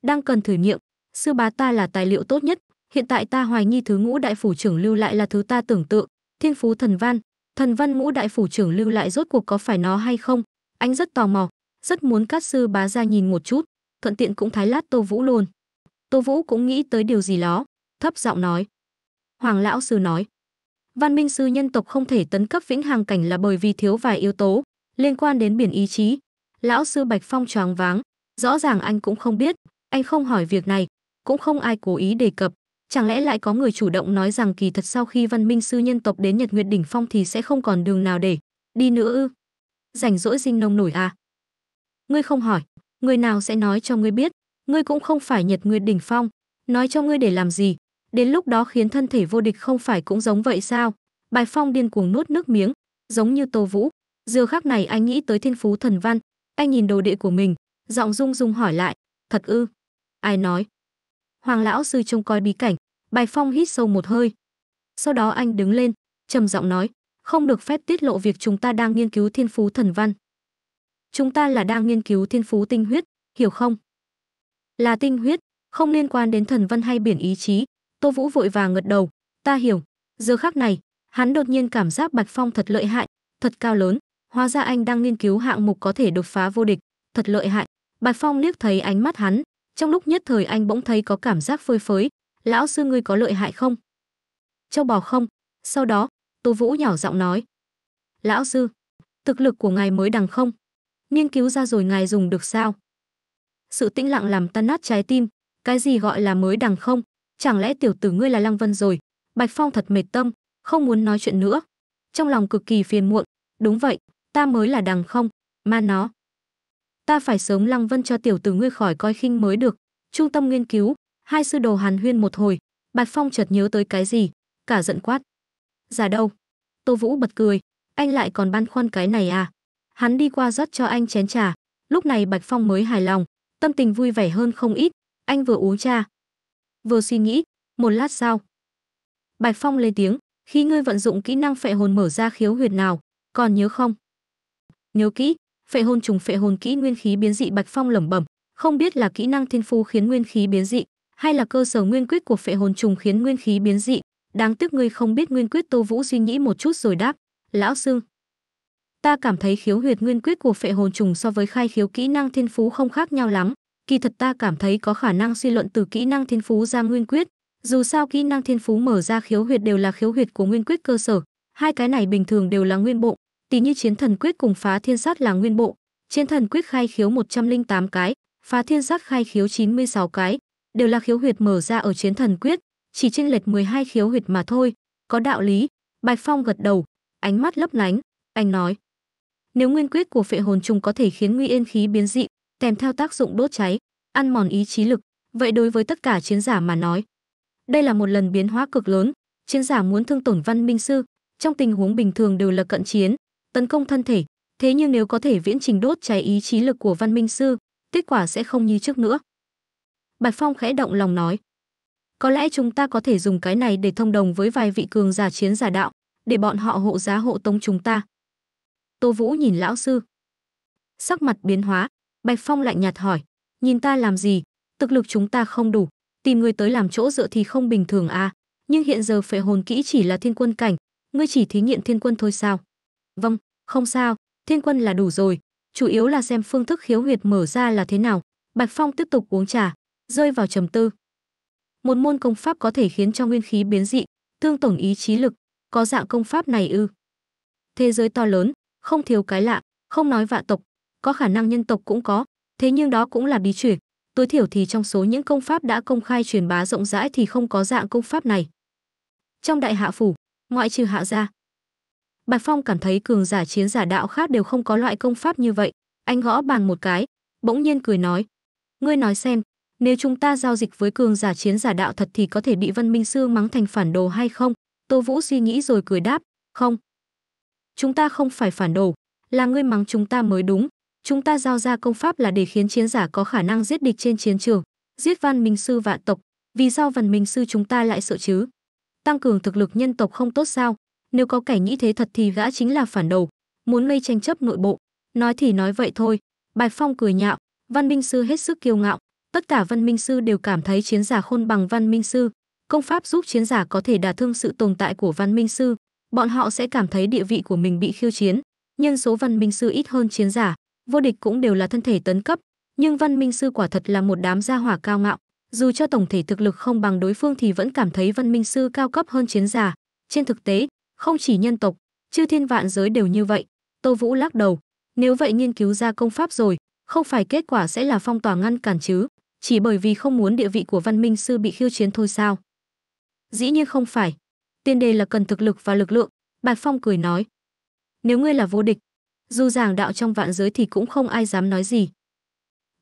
Đang cần thử nghiệm, sư bá ta là tài liệu tốt nhất, hiện tại ta hoài nghi thứ ngũ đại phủ trưởng lưu lại là thứ ta tưởng tượng, thiên phú thần văn, thần văn ngũ đại phủ trưởng lưu lại rốt cuộc có phải nó hay không, anh rất tò mò. Rất muốn cắt sư bá ra nhìn một chút, thuận tiện cũng thái lát Tô Vũ luôn." Tô Vũ cũng nghĩ tới điều gì đó, thấp giọng nói, "Hoàng lão sư nói, văn minh sư nhân tộc không thể tấn cấp vĩnh hằng cảnh là bởi vì thiếu vài yếu tố liên quan đến biển ý chí." Lão sư Bạch Phong choáng váng, rõ ràng anh cũng không biết, anh không hỏi việc này, cũng không ai cố ý đề cập, chẳng lẽ lại có người chủ động nói rằng kỳ thật sau khi văn minh sư nhân tộc đến Nhật Nguyệt đỉnh phong thì sẽ không còn đường nào để đi nữa ư? Rảnh rỗi dinh nông nổi à? Ngươi không hỏi, người nào sẽ nói cho ngươi biết? Ngươi cũng không phải Nhật Nguyệt đỉnh phong, nói cho ngươi để làm gì? Đến lúc đó khiến thân thể vô địch không phải cũng giống vậy sao?" Bạch Phong điên cuồng nuốt nước miếng, giống như Tô Vũ. Giờ khắc này anh nghĩ tới thiên phú thần văn, anh nhìn đồ đệ của mình, giọng rung rung hỏi lại, "Thật ư? Ai nói?" "Hoàng lão sư trông coi bí cảnh." Bạch Phong hít sâu một hơi. Sau đó anh đứng lên, trầm giọng nói, "Không được phép tiết lộ việc chúng ta đang nghiên cứu thiên phú thần văn. Chúng ta là đang nghiên cứu thiên phú tinh huyết, hiểu không? Là tinh huyết, không liên quan đến thần văn hay biển ý chí. Tô Vũ vội vàng gật đầu, ta hiểu. Giờ khắc này, hắn đột nhiên cảm giác Bạch Phong thật lợi hại, thật cao lớn, hóa ra anh đang nghiên cứu hạng mục có thể đột phá vô địch, thật lợi hại. Bạch Phong liếc thấy ánh mắt hắn, trong lúc nhất thời anh bỗng thấy có cảm giác phơi phới. Lão sư ngươi có lợi hại không? Châu bò không? Sau đó, Tô Vũ nhỏ giọng nói. Lão sư, thực lực của ngài mới đằng không? Nghiên cứu ra rồi ngài dùng được sao? Sự tĩnh lặng làm tan nát trái tim. Cái gì gọi là mới đằng không? Chẳng lẽ tiểu tử ngươi là Lăng Vân rồi? Bạch Phong thật mệt tâm, không muốn nói chuyện nữa. Trong lòng cực kỳ phiền muộn. Đúng vậy, ta mới là đằng không, mà nó. Ta phải sống Lăng Vân cho tiểu tử ngươi khỏi coi khinh mới được. Trung tâm nghiên cứu, hai sư đồ hàn huyên một hồi. Bạch Phong chợt nhớ tới cái gì, cả giận quát. Giả đâu? Tô Vũ bật cười. Anh lại còn băn khoăn cái này à? Hắn đi qua rót cho anh chén trà. Lúc này Bạch Phong mới hài lòng, tâm tình vui vẻ hơn không ít. Anh vừa uống trà, vừa suy nghĩ. Một lát sau, Bạch Phong lên tiếng. Khi ngươi vận dụng kỹ năng phệ hồn mở ra khiếu huyệt nào, còn nhớ không? Nhớ kỹ. Phệ hồn trùng phệ hồn kỹ nguyên khí biến dị. Bạch Phong lẩm bẩm, không biết là kỹ năng thiên phu khiến nguyên khí biến dị, hay là cơ sở nguyên quyết của phệ hồn trùng khiến nguyên khí biến dị. Đáng tiếc ngươi không biết nguyên quyết. Tô Vũ suy nghĩ một chút rồi đáp. Lão sư, ta cảm thấy khiếu huyệt nguyên quyết của phệ hồn trùng so với khai khiếu kỹ năng thiên phú không khác nhau lắm. Kỳ thật ta cảm thấy có khả năng suy luận từ kỹ năng thiên phú ra nguyên quyết. Dù sao kỹ năng thiên phú mở ra khiếu huyệt đều là khiếu huyệt của nguyên quyết cơ sở. Hai cái này bình thường đều là nguyên bộ. Tỉ như chiến thần quyết cùng phá thiên sát là nguyên bộ. Chiến thần quyết khai khiếu một trăm lẻ tám cái, phá thiên sát khai khiếu chín mươi sáu cái, đều là khiếu huyệt mở ra ở chiến thần quyết, chỉ chênh lệch mười hai khiếu huyệt mà thôi. Có đạo lý. Bạch Phong gật đầu, ánh mắt lấp lánh. Anh nói, nếu nguyên quyết của phệ hồn trùng có thể khiến nguy yên khí biến dị, kèm theo tác dụng đốt cháy, ăn mòn ý chí lực, vậy đối với tất cả chiến giả mà nói, đây là một lần biến hóa cực lớn. Chiến giả muốn thương tổn văn minh sư, trong tình huống bình thường đều là cận chiến, tấn công thân thể, thế nhưng nếu có thể viễn trình đốt cháy ý chí lực của văn minh sư, kết quả sẽ không như trước nữa. Bạch Phong khẽ động lòng nói, có lẽ chúng ta có thể dùng cái này để thông đồng với vài vị cường giả chiến giả đạo, để bọn họ hộ giá hộ tống chúng ta. Tô Vũ nhìn lão sư, sắc mặt biến hóa. Bạch Phong lạnh nhạt hỏi, nhìn ta làm gì? Thực lực chúng ta không đủ, tìm ngươi tới làm chỗ dựa thì không bình thường à? Nhưng hiện giờ phệ hồn kỹ chỉ là thiên quân cảnh, ngươi chỉ thí nghiệm thiên quân thôi sao? Vâng, không sao, thiên quân là đủ rồi, chủ yếu là xem phương thức khiếu huyệt mở ra là thế nào. Bạch Phong tiếp tục uống trà, rơi vào trầm tư. Một môn công pháp có thể khiến cho nguyên khí biến dị, thương tổn ý chí lực, có dạng công pháp này ư? Thế giới to lớn, không thiếu cái lạ, không nói vạ tộc, có khả năng nhân tộc cũng có, thế nhưng đó cũng là bí truyền, tối thiểu thì trong số những công pháp đã công khai truyền bá rộng rãi thì không có dạng công pháp này. Trong đại hạ phủ, ngoại trừ Hạ gia, Bạch Phong cảm thấy cường giả chiến giả đạo khác đều không có loại công pháp như vậy. Anh gõ bàn một cái, bỗng nhiên cười nói, ngươi nói xem, nếu chúng ta giao dịch với cường giả chiến giả đạo thật thì có thể bị Vân Minh Sư mắng thành phản đồ hay không? Tô Vũ suy nghĩ rồi cười đáp, không, chúng ta không phải phản đồ, là ngươi mắng chúng ta mới đúng. Chúng ta giao ra công pháp là để khiến chiến giả có khả năng giết địch trên chiến trường, giết văn minh sư vạn tộc. Vì sao văn minh sư chúng ta lại sợ chứ? Tăng cường thực lực nhân tộc không tốt sao? Nếu có kẻ nghĩ thế thật thì gã chính là phản đầu, muốn gây tranh chấp nội bộ. Nói thì nói vậy thôi. Bạch Phong cười nhạo, văn minh sư hết sức kiêu ngạo. Tất cả văn minh sư đều cảm thấy chiến giả khôn bằng văn minh sư. Công pháp giúp chiến giả có thể đả thương sự tồn tại của văn minh sư. Bọn họ sẽ cảm thấy địa vị của mình bị khiêu chiến. Nhưng số văn minh sư ít hơn chiến giả. Vô địch cũng đều là thân thể tấn cấp, nhưng văn minh sư quả thật là một đám gia hỏa cao ngạo, dù cho tổng thể thực lực không bằng đối phương thì vẫn cảm thấy văn minh sư cao cấp hơn chiến giả. Trên thực tế, không chỉ nhân tộc, chư thiên vạn giới đều như vậy. Tô Vũ lắc đầu, nếu vậy nghiên cứu ra công pháp rồi, không phải kết quả sẽ là phong tỏa ngăn cản chứ? Chỉ bởi vì không muốn địa vị của văn minh sư bị khiêu chiến thôi sao? Dĩ nhiên không phải, tiền đề là cần thực lực và lực lượng. Bạch Phong cười nói, nếu ngươi là vô địch, dù giảng đạo trong vạn giới thì cũng không ai dám nói gì.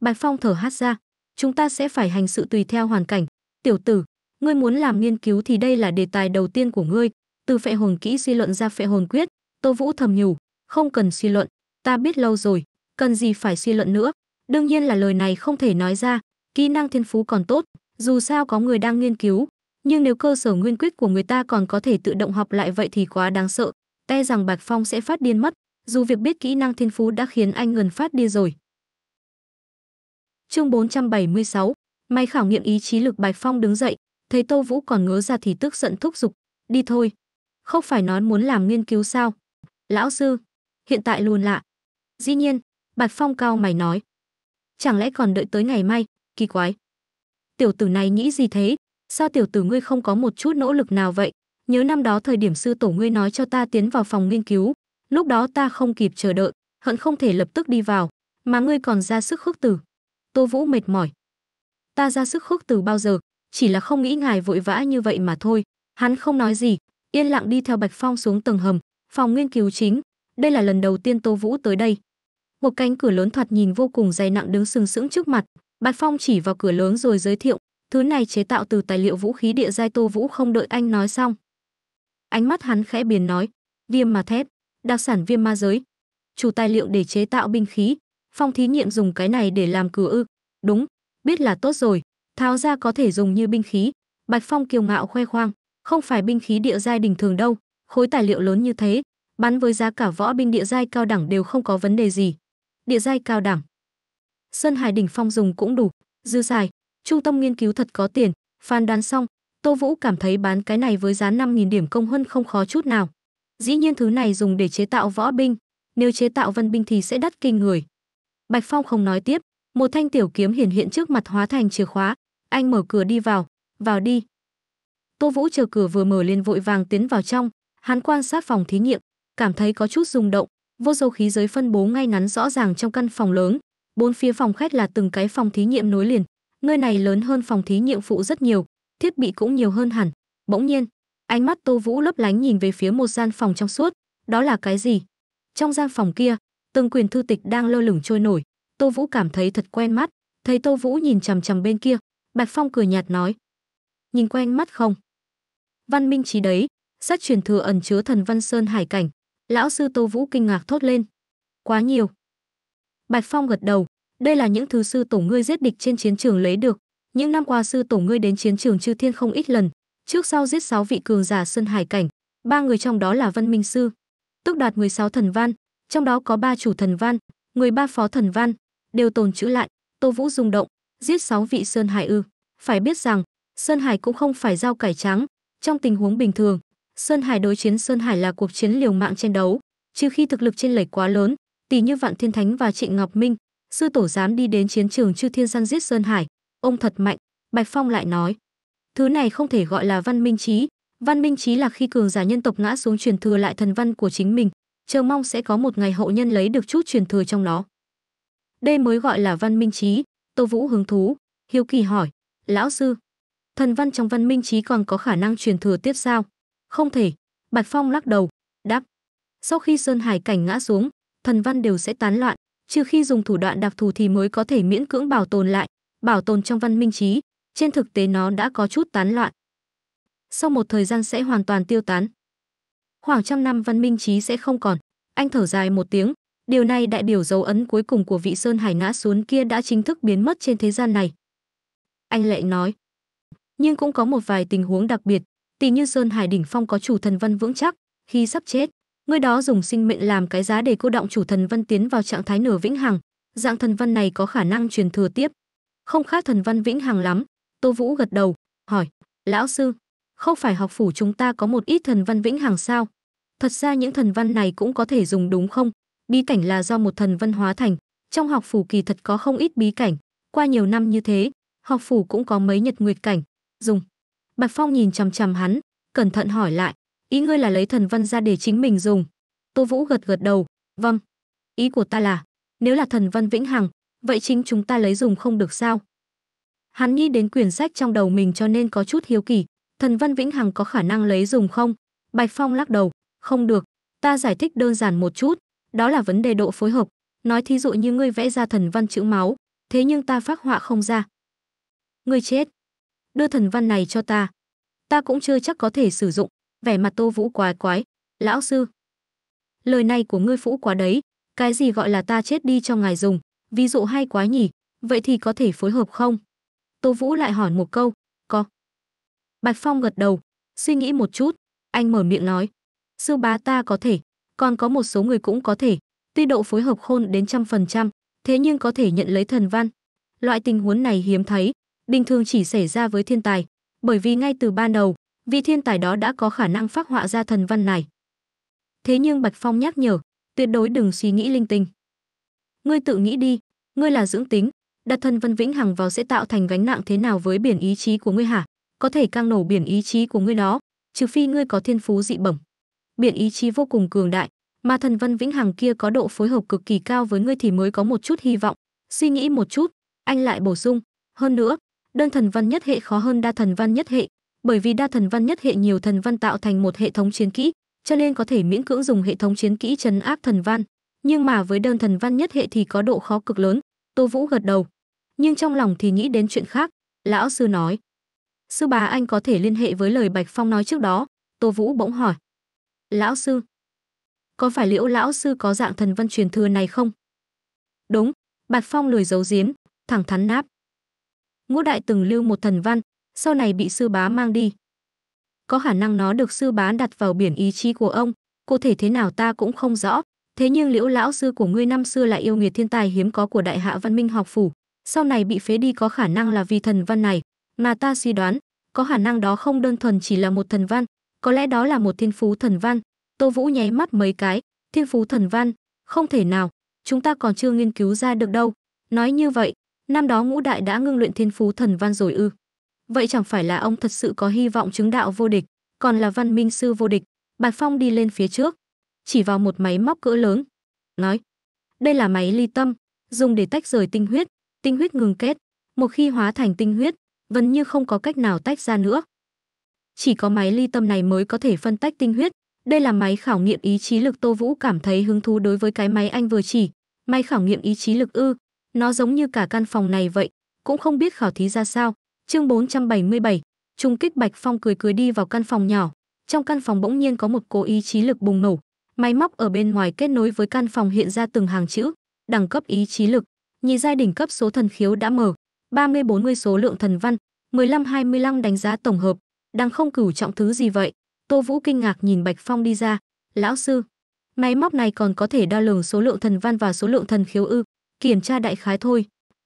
Bạch Phong thở hắt ra, chúng ta sẽ phải hành sự tùy theo hoàn cảnh. Tiểu tử, ngươi muốn làm nghiên cứu thì đây là đề tài đầu tiên của ngươi. Từ phệ hồn kỹ suy luận ra phệ hồn quyết. Tô Vũ thầm nhủ, không cần suy luận, ta biết lâu rồi, cần gì phải suy luận nữa. Đương nhiên là lời này không thể nói ra. Kỹ năng thiên phú còn tốt, dù sao có người đang nghiên cứu, nhưng nếu cơ sở nguyên quyết của người ta còn có thể tự động học lại vậy thì quá đáng sợ. Te rằng Bạch Phong sẽ phát điên mất. Dù việc biết kỹ năng thiên phú đã khiến anh gần phát đi rồi. Chương bốn trăm bảy mươi sáu, may khảo nghiệm ý chí lực. Bạch Phong đứng dậy, Thấy Tô Vũ còn ngớ ra thì tức giận thúc giục, đi thôi, không phải nói muốn làm nghiên cứu sao? Lão sư, hiện tại luôn lạ. Dĩ nhiên, Bạch Phong cao mày nói. Chẳng lẽ còn đợi tới ngày mai, kỳ quái. Tiểu tử này nghĩ gì thế? Sao tiểu tử ngươi không có một chút nỗ lực nào vậy? Nhớ năm đó thời điểm sư tổ ngươi nói cho ta tiến vào phòng nghiên cứu, lúc đó ta không kịp chờ đợi, hận không thể lập tức đi vào, mà ngươi còn ra sức khước từ. Tô Vũ mệt mỏi. Ta ra sức khước từ bao giờ, chỉ là không nghĩ ngài vội vã như vậy mà thôi. Hắn không nói gì, yên lặng đi theo Bạch Phong xuống tầng hầm, phòng nghiên cứu chính. Đây là lần đầu tiên Tô Vũ tới đây. Một cánh cửa lớn thoạt nhìn vô cùng dày nặng đứng sừng sững trước mặt. Bạch Phong chỉ vào cửa lớn rồi giới thiệu, thứ này chế tạo từ tài liệu vũ khí địa giai. Tô Vũ không đợi anh nói xong, ánh mắt hắn khẽ biến nói, viêm ma thép, đặc sản viêm ma giới, chủ tài liệu để chế tạo binh khí. Phong thí nghiệm dùng cái này để làm cửa ư? Đúng, biết là tốt rồi, tháo ra có thể dùng như binh khí. Bạch Phong kiêu ngạo khoe khoang, không phải binh khí địa giai bình thường đâu, khối tài liệu lớn như thế, bán với giá cả võ binh địa giai cao đẳng đều không có vấn đề gì. Địa giai cao đẳng, Sơn Hải đỉnh phong dùng cũng đủ, dư xài, trung tâm nghiên cứu thật có tiền. Phán đoán xong, Tô Vũ cảm thấy bán cái này với giá năm nghìn điểm công huân không khó chút nào. Dĩ nhiên thứ này dùng để chế tạo võ binh, nếu chế tạo vân binh thì sẽ đắt kinh người. Bạch Phong không nói tiếp, một thanh tiểu kiếm hiển hiện trước mặt hóa thành chìa khóa, anh mở cửa đi vào, vào đi. Tô Vũ chờ cửa vừa mở lên vội vàng tiến vào trong, hắn quan sát phòng thí nghiệm, cảm thấy có chút rung động, vô số khí giới phân bố ngay ngắn rõ ràng trong căn phòng lớn, bốn phía phòng khách là từng cái phòng thí nghiệm nối liền, nơi này lớn hơn phòng thí nghiệm phụ rất nhiều, thiết bị cũng nhiều hơn hẳn. Bỗng nhiên, ánh mắt Tô Vũ lấp lánh nhìn về phía một gian phòng trong suốt, đó là cái gì? Trong gian phòng kia, từng quyển thư tịch đang lơ lửng trôi nổi, Tô Vũ cảm thấy thật quen mắt. Thấy Tô Vũ nhìn chằm chằm bên kia, Bạch Phong cười nhạt nói, nhìn quen mắt không? Văn Minh Chí đấy, sách truyền thừa ẩn chứa thần văn sơn hải cảnh. Lão sư, Tô Vũ kinh ngạc thốt lên, quá nhiều. Bạch Phong gật đầu, đây là những thứ sư tổ ngươi giết địch trên chiến trường lấy được. Những năm qua sư tổ ngươi đến chiến trường chư thiên không ít lần, trước sau giết sáu vị cường giả sơn hải cảnh, ba người trong đó là văn minh sư, tức đoạt mười sáu thần văn, trong đó có ba chủ thần văn, mười ba phó thần văn, đều tồn trữ lại. Tô Vũ rung động, giết sáu vị sơn hải ư? Phải biết rằng, sơn hải cũng không phải rau cải trắng, trong tình huống bình thường, sơn hải đối chiến sơn hải là cuộc chiến liều mạng tranh đấu, trừ khi thực lực chênh lệch quá lớn, tỷ như Vạn Thiên Thánh và Trịnh Ngọc Minh, sư tổ dám đi đến chiến trường chư thiên săn giết sơn hải, ông thật mạnh. Bạch Phong lại nói, thứ này không thể gọi là văn minh trí, văn minh trí là khi cường giả nhân tộc ngã xuống truyền thừa lại thần văn của chính mình, chờ mong sẽ có một ngày hậu nhân lấy được chút truyền thừa trong nó. Đây mới gọi là văn minh trí. Tô Vũ hứng thú, hiếu kỳ hỏi, lão sư, thần văn trong văn minh trí còn có khả năng truyền thừa tiếp sao? Không thể, Bạch Phong lắc đầu, đáp, sau khi sơn hải cảnh ngã xuống, thần văn đều sẽ tán loạn, trừ khi dùng thủ đoạn đặc thù thì mới có thể miễn cưỡng bảo tồn lại. Bảo tồn trong văn minh trí, trên thực tế nó đã có chút tán loạn, sau một thời gian sẽ hoàn toàn tiêu tán. Khoảng trăm năm văn minh trí sẽ không còn. Anh thở dài một tiếng, điều này đại biểu dấu ấn cuối cùng của vị sơn hải ngã xuống kia đã chính thức biến mất trên thế gian này. Anh lại nói, nhưng cũng có một vài tình huống đặc biệt, tỉ như sơn hải đỉnh phong có chủ thần văn vững chắc, khi sắp chết, người đó dùng sinh mệnh làm cái giá để cô động chủ thần văn tiến vào trạng thái nửa vĩnh hằng, dạng thần văn này có khả năng truyền thừa tiếp, không khác thần văn vĩnh hằng lắm. Tô Vũ gật đầu, hỏi, lão sư, không phải học phủ chúng ta có một ít thần văn vĩnh hằng sao? Thật ra những thần văn này cũng có thể dùng đúng không? Bí cảnh là do một thần văn hóa thành, trong học phủ kỳ thật có không ít bí cảnh, qua nhiều năm như thế, học phủ cũng có mấy nhật nguyệt cảnh dùng. Bạch Phong nhìn chằm chằm hắn, cẩn thận hỏi lại, ý ngươi là lấy thần văn ra để chính mình dùng? Tô Vũ gật gật đầu, vâng, ý của ta là, nếu là thần văn vĩnh hằng, vậy chính chúng ta lấy dùng không được sao? Hắn nghĩ đến quyển sách trong đầu mình cho nên có chút hiếu kỳ, thần văn vĩnh hằng có khả năng lấy dùng không? Bạch Phong lắc đầu, không được, ta giải thích đơn giản một chút, đó là vấn đề độ phối hợp, nói thí dụ như ngươi vẽ ra thần văn chữ máu, thế nhưng ta phác họa không ra. Ngươi chết, đưa thần văn này cho ta, ta cũng chưa chắc có thể sử dụng. Vẻ mặt Tô Vũ quái quái, lão sư, lời này của ngươi phũ quá đấy, cái gì gọi là ta chết đi cho ngài dùng, ví dụ hay quá nhỉ, vậy thì có thể phối hợp không? Tô Vũ lại hỏi một câu, có. Bạch Phong gật đầu, suy nghĩ một chút, anh mở miệng nói, sư bá ta có thể, còn có một số người cũng có thể, tuy độ phối hợp khôn đến trăm phần trăm, thế nhưng có thể nhận lấy thần văn. Loại tình huống này hiếm thấy, bình thường chỉ xảy ra với thiên tài, bởi vì ngay từ ban đầu vị thiên tài đó đã có khả năng phác họa ra thần văn này. Thế nhưng Bạch Phong nhắc nhở, tuyệt đối đừng suy nghĩ linh tinh. Ngươi tự nghĩ đi, ngươi là dưỡng tính, đặt thần văn vĩnh hằng vào sẽ tạo thành gánh nặng thế nào với biển ý chí của ngươi hả? Có thể căng nổ biển ý chí của ngươi đó, trừ phi ngươi có thiên phú dị bẩm. Biển ý chí vô cùng cường đại, mà thần văn vĩnh hằng kia có độ phối hợp cực kỳ cao với ngươi thì mới có một chút hy vọng. Suy nghĩ một chút, anh lại bổ sung, hơn nữa, đơn thần văn nhất hệ khó hơn đa thần văn nhất hệ, bởi vì đa thần văn nhất hệ nhiều thần văn tạo thành một hệ thống chiến kỹ, cho nên có thể miễn cưỡng dùng hệ thống chiến kỹ trấn áp thần văn, nhưng mà với đơn thần văn nhất hệ thì có độ khó cực lớn. Tô Vũ gật đầu, nhưng trong lòng thì nghĩ đến chuyện khác. Lão sư nói, sư bá anh có thể liên hệ với lời Bạch Phong nói trước đó. Tô Vũ bỗng hỏi, lão sư, có phải Liễu lão sư có dạng thần văn truyền thừa này không? Đúng, Bạch Phong lười giấu giếm, thẳng thắn đáp. Ngũ đại từng lưu một thần văn, sau này bị sư bá mang đi. Có khả năng nó được sư bá đặt vào biển ý chí của ông, cụ thể thế nào ta cũng không rõ. Thế nhưng Liễu lão sư của ngươi năm xưa lại yêu nghiệt thiên tài hiếm có của Đại Hạ Văn Minh học phủ, sau này bị phế đi có khả năng là vì thần văn này, mà ta suy đoán, có khả năng đó không đơn thuần chỉ là một thần văn, có lẽ đó là một thiên phú thần văn. Tô Vũ nháy mắt mấy cái, thiên phú thần văn, không thể nào, chúng ta còn chưa nghiên cứu ra được đâu. Nói như vậy, năm đó ngũ đại đã ngưng luyện thiên phú thần văn rồi ư? Vậy chẳng phải là ông thật sự có hy vọng chứng đạo vô địch, còn là văn minh sư vô địch. Bạch Phong đi lên phía trước, chỉ vào một máy móc cỡ lớn, nói, đây là máy ly tâm, dùng để tách rời tinh huyết, tinh huyết ngừng kết, một khi hóa thành tinh huyết, gần như không có cách nào tách ra nữa. Chỉ có máy ly tâm này mới có thể phân tách tinh huyết. Đây là máy khảo nghiệm ý chí lực. Tô Vũ cảm thấy hứng thú đối với cái máy anh vừa chỉ. Máy khảo nghiệm ý chí lực ư? Nó giống như cả căn phòng này vậy, cũng không biết khảo thí ra sao. Chương bốn trăm bảy mươi bảy, trung kích. Bạch Phong cười cười đi vào căn phòng nhỏ. Trong căn phòng bỗng nhiên có một cỗ ý chí lực bùng nổ. Máy móc ở bên ngoài kết nối với căn phòng hiện ra từng hàng chữ. Đẳng cấp ý chí lực, nhị giai đỉnh cấp, số thần khiếu đã mở, ba mươi bốn mươi số lượng thần văn, mười lăm hai mươi lăm đánh giá tổng hợp. Đang không cửu trọng thứ gì vậy? Tô Vũ kinh ngạc nhìn Bạch Phong đi ra. Lão sư, máy móc này còn có thể đo lường số lượng thần văn và số lượng thần khiếu ư? Kiểm tra đại khái thôi.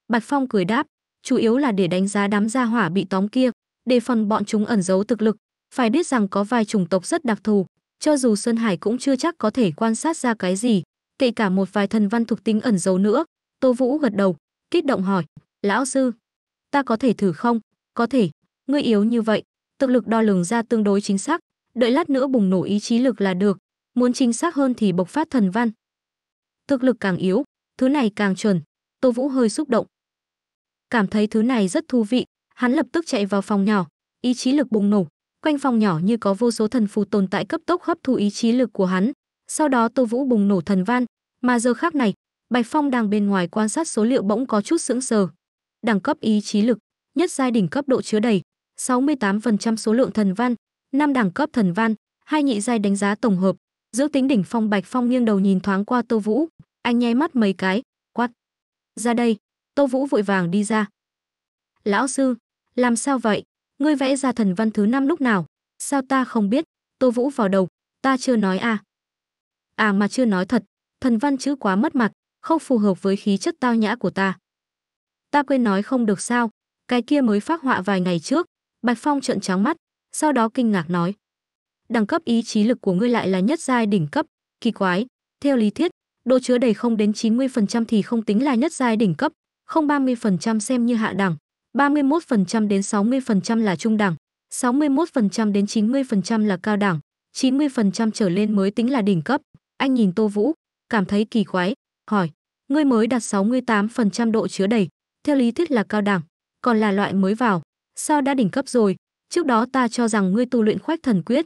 Bạch Phong cười đáp, chủ yếu là để đánh giá đám gia hỏa bị tóm kia, đề phòng bọn chúng ẩn giấu thực lực. Phải biết rằng có vài chủng tộc rất đặc thù, cho dù Sơn Hải cũng chưa chắc có thể quan sát ra cái gì, kể cả một vài thần văn thuộc tính ẩn giấu nữa. Tô Vũ gật đầu, kích động hỏi, lão sư, ta có thể thử không? Có thể, ngươi yếu như vậy, thực lực đo lường ra tương đối chính xác. Đợi lát nữa bùng nổ ý chí lực là được, muốn chính xác hơn thì bộc phát thần văn. Thực lực càng yếu, thứ này càng chuẩn. Tô Vũ hơi xúc động, cảm thấy thứ này rất thú vị, hắn lập tức chạy vào phòng nhỏ. Ý chí lực bùng nổ, quanh phòng nhỏ như có vô số thần phù tồn tại cấp tốc hấp thu ý chí lực của hắn. Sau đó Tô Vũ bùng nổ thần văn, mà giờ khác này, Bạch Phong đang bên ngoài quan sát số liệu bỗng có chút sững sờ. Đẳng cấp ý chí lực, nhất giai đỉnh cấp, độ chứa đầy, sáu mươi tám phần trăm số lượng thần văn, năm đẳng cấp thần văn, hai nhị giai đánh giá tổng hợp, giữ tính đỉnh phong. Bạch Phong nghiêng đầu nhìn thoáng qua Tô Vũ, anh nháy mắt mấy cái, quát ra đây. Tô Vũ vội vàng đi ra. Lão sư, làm sao vậy? Ngươi vẽ ra thần văn thứ năm lúc nào? Sao ta không biết? Tô Vũ vào đầu, ta chưa nói à? À mà chưa nói thật, thần văn chữ quá mất mặt, không phù hợp với khí chất tao nhã của ta. Ta quên nói không được sao? Cái kia mới phác họa vài ngày trước. Bạch Phong trợn trắng mắt, sau đó kinh ngạc nói, đẳng cấp ý chí lực của ngươi lại là nhất giai đỉnh cấp, kỳ quái. Theo lý thuyết, độ chứa đầy không đến chín mươi phần trăm thì không tính là nhất giai đỉnh cấp, không ba mươi phần trăm xem như hạ đẳng, ba mươi mốt phần trăm đến sáu mươi phần trăm là trung đẳng, sáu mươi mốt phần trăm đến chín mươi phần trăm là cao đẳng, chín mươi phần trăm trở lên mới tính là đỉnh cấp. Anh nhìn Tô Vũ, cảm thấy kỳ quái, hỏi, ngươi mới đạt sáu mươi tám phần trăm độ chứa đầy, theo lý thuyết là cao đẳng, còn là loại mới vào, sao đã đỉnh cấp rồi? Trước đó ta cho rằng ngươi tu luyện khoách thần quyết,